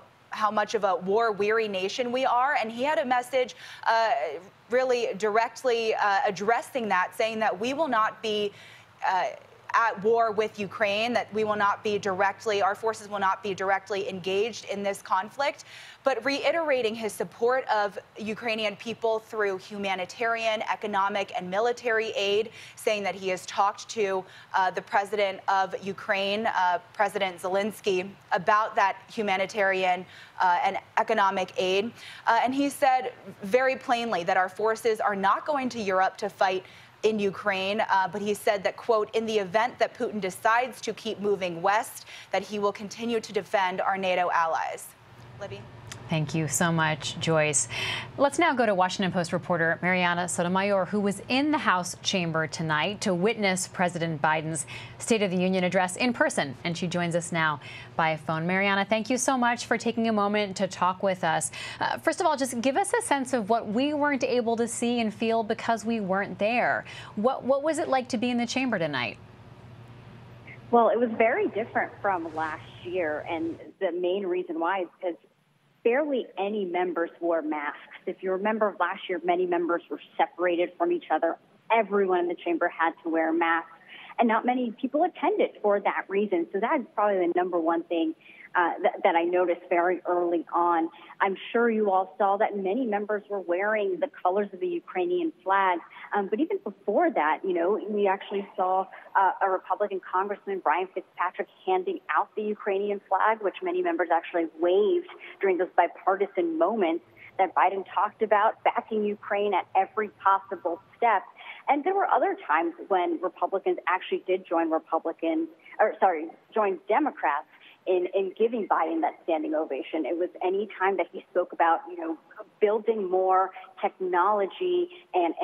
much of a war-weary nation we are. And he had a message really directly addressing that, saying that we will not be at war with Ukraine, that we will not be directly, our forces will not be directly engaged in this conflict, but reiterating his support of Ukrainian people through humanitarian, economic, and military aid, saying that he has talked to the president of Ukraine, President Zelensky, about that humanitarian and economic aid. And he said very plainly that our forces are not going to Europe to fight in Ukraine, but he said that, quote, in the event that Putin decides to keep moving west, that he will continue to defend our NATO allies. Libby? Thank you so much, Joyce. Let's now go to Washington Post reporter Mariana Sotomayor, who was in the House chamber tonight to witness President Biden's State of the Union address in person, and she joins us now by phone. Mariana, thank you so much for taking a moment to talk with us. First of all, just give us a sense of what we weren't able to see and feel because we weren't there. What was it like to be in the chamber tonight? Well, it was very different from last year, and the main reason why is because barely any members wore masks. If you remember last year, many members were separated from each other. Everyone in the chamber had to wear masks. and not many people attended for that reason. So that's probably the number one thing that I noticed very early on. I'm sure you all saw that many members were wearing the colors of the Ukrainian flag. But even before that, you know, we actually saw a Republican Congressman, Brian Fitzpatrick, handing out the Ukrainian flag, which many members actually waved during those bipartisan moments that Biden talked about, backing Ukraine at every possible step. And there were other times when Republicans actually did join Democrats in giving Biden that standing ovation. It was any time that he spoke about, you know, building more technology and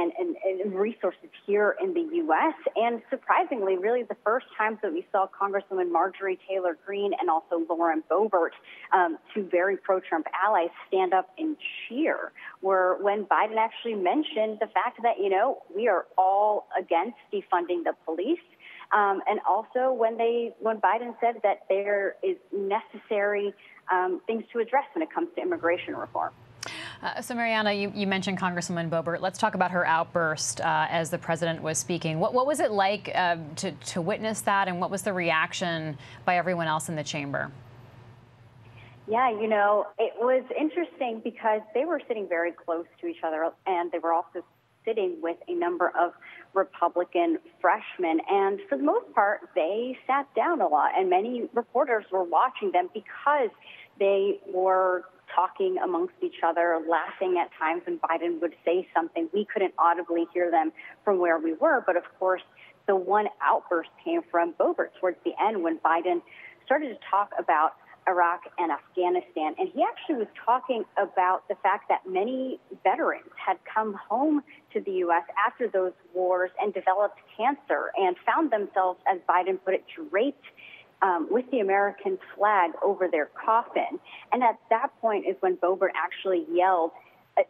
resources here in the U.S. And surprisingly, really the first times that we saw Congresswoman Marjorie Taylor Greene and also Lauren Boebert, two very pro-Trump allies, stand up and cheer, were when Biden actually mentioned the fact that, you know, we are all against defunding the police. And also when Biden said that there is necessary things to address when it comes to immigration reform. So, Mariana, you mentioned Congresswoman Boebert. Let's talk about her outburst as the president was speaking. What was it like to witness that, and what was the reaction by everyone else in the chamber? Yeah, you know, it was interesting because they were sitting very close to each other, and they were also sitting with a number of Republican freshmen. And for the most part, they sat down a lot. And many reporters were watching them because they were talking amongst each other, laughing at times when Biden would say something. We couldn't audibly hear them from where we were. But of course, the one outburst came from Boebert towards the end when Biden started to talk about Iraq and Afghanistan. And he actually was talking about the fact that many veterans had come home to the U.S. after those wars and developed cancer and found themselves, as Biden put it, draped with the American flag over their coffin. And at that point is when Boebert actually yelled,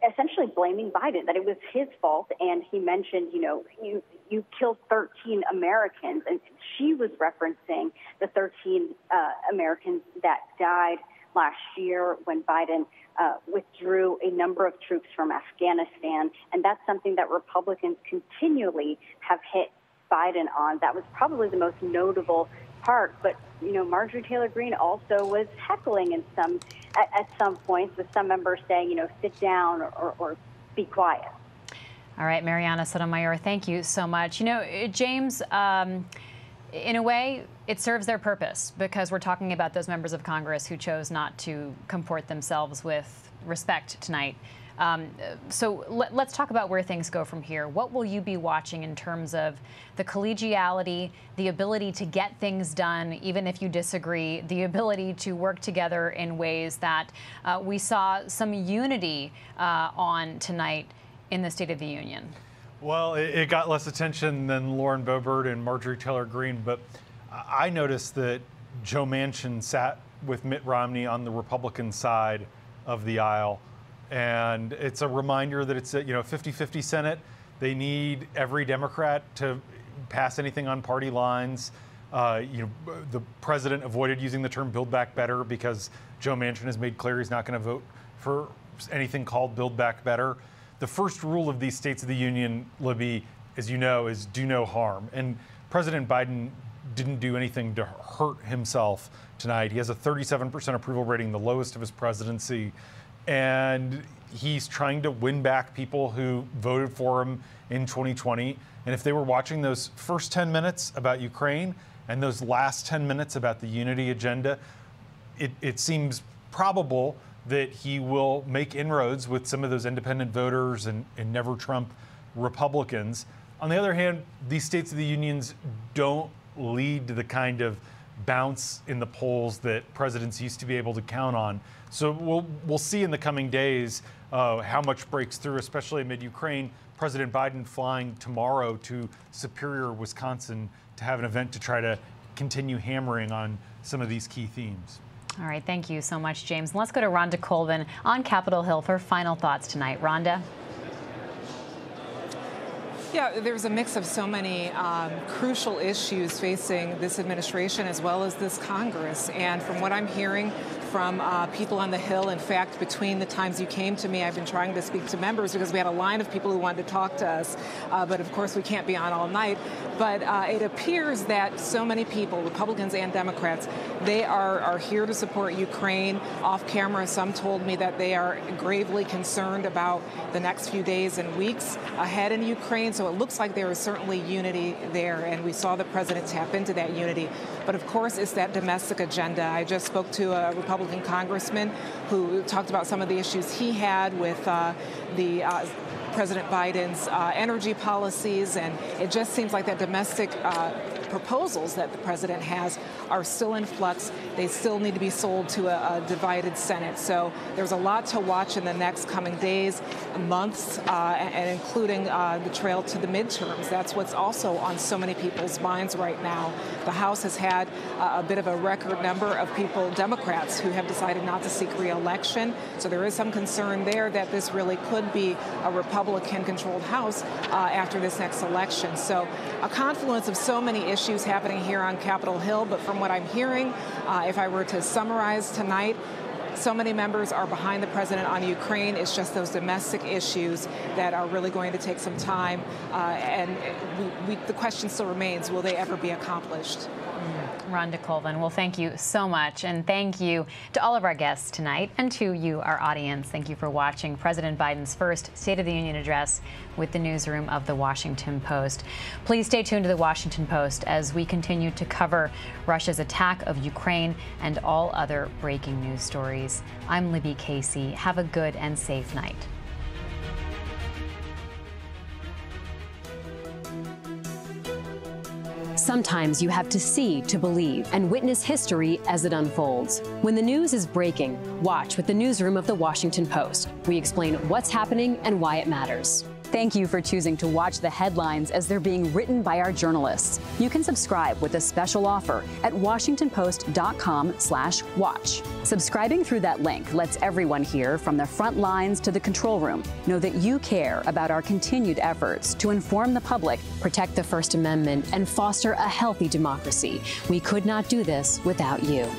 essentially blaming Biden, that it was his fault. And he mentioned, you know, you killed 13 Americans. And she was referencing the 13 Americans that died last year when Biden withdrew a number of troops from Afghanistan. And that's something that Republicans continually have hit Biden on. That was probably the most notable part. But, you know, Marjorie Taylor Greene also was heckling in some at some points, with some members saying, you know, sit down or be quiet. All right, Mariana Sotomayor, thank you so much. You know, James, in a way, it serves their purpose because we're talking about those members of Congress who chose not to comport themselves with respect tonight. So let's talk about where things go from here. What will you be watching in terms of the collegiality, the ability to get things done, even if you disagree, the ability to work together in ways that we saw some unity on tonight in the State of the Union? Well, it got less attention than Lauren Boebert and Marjorie Taylor Greene, but I noticed that Joe Manchin sat with Mitt Romney on the Republican side of the aisle. And it's a reminder that it's a, you know, 50-50 Senate. They need every Democrat to pass anything on party lines. You know, the president avoided using the term "Build Back Better" because Joe Manchin has made clear he's not going to vote for anything called "Build Back Better." The first rule of these States of the Union, Libby, as you know, is do no harm. And President Biden didn't do anything to hurt himself tonight. He has a 37% approval rating, the lowest of his presidency. And he's trying to win back people who voted for him in 2020. And if they were watching those first 10 minutes about Ukraine and those last 10 minutes about the unity agenda, it seems probable that he will make inroads with some of those independent voters and never Trump Republicans. On the other hand, these States of the Unions don't lead to the kind of bounce in the polls that presidents used to be able to count on. So we'll see in the coming days how much breaks through, especially amid Ukraine. President Biden flying tomorrow to Superior, Wisconsin, to have an event to try to continue hammering on some of these key themes. All right, thank you so much, James. And let's go to Rhonda Colvin on Capitol Hill for final thoughts tonight. Rhonda. Yeah, there's a mix of so many crucial issues facing this administration as well as this Congress. And from what I'm hearing from people on the Hill. In fact, between the times you came to me, I've been trying to speak to members because we had a line of people who wanted to talk to us. But of course, we can't be on all night. But it appears that so many people, Republicans and Democrats, they are here to support Ukraine. Off camera, some told me that they are gravely concerned about the next few days and weeks ahead in Ukraine. So it looks like there is certainly unity there. And we saw the president tap into that unity. But of course, it's that domestic agenda. I just spoke to a Republican congressman who talked about some of the issues he had with President Biden's energy policies, and it just seems like that domestic proposals that the president has are still in flux. They still need to be sold to a divided Senate. So there's a lot to watch in the next coming days, months, and including the trail to the midterms. That's what's also on so many people's minds right now. The House has had a bit of a record number of people, Democrats, who have decided not to seek re-election. So there is some concern there that this really could be a Republican-controlled House after this next election. So a confluence of so many issues happening here on Capitol Hill. But from what I'm hearing, if I were to summarize tonight, so many members are behind the president on Ukraine. It's just those domestic issues that are really going to take some time. And the question still remains, will they ever be accomplished? Rhonda Colvin, well, thank you so much. And thank you to all of our guests tonight and to you, our audience. Thank you for watching President Biden's first State of the Union address with the newsroom of The Washington Post. Please stay tuned to The Washington Post as we continue to cover Russia's attack of Ukraine and all other breaking news stories. I'm Libby Casey. Have a good and safe night. Sometimes you have to see to believe and witness history as it unfolds. When the news is breaking, watch with the newsroom of The Washington Post. We explain what's happening and why it matters. Thank you for choosing to watch the headlines as they're being written by our journalists. You can subscribe with a special offer at washingtonpost.com/watch. Subscribing through that link lets everyone here from the front lines to the control room know that you care about our continued efforts to inform the public, protect the First Amendment, and foster a healthy democracy. We could not do this without you.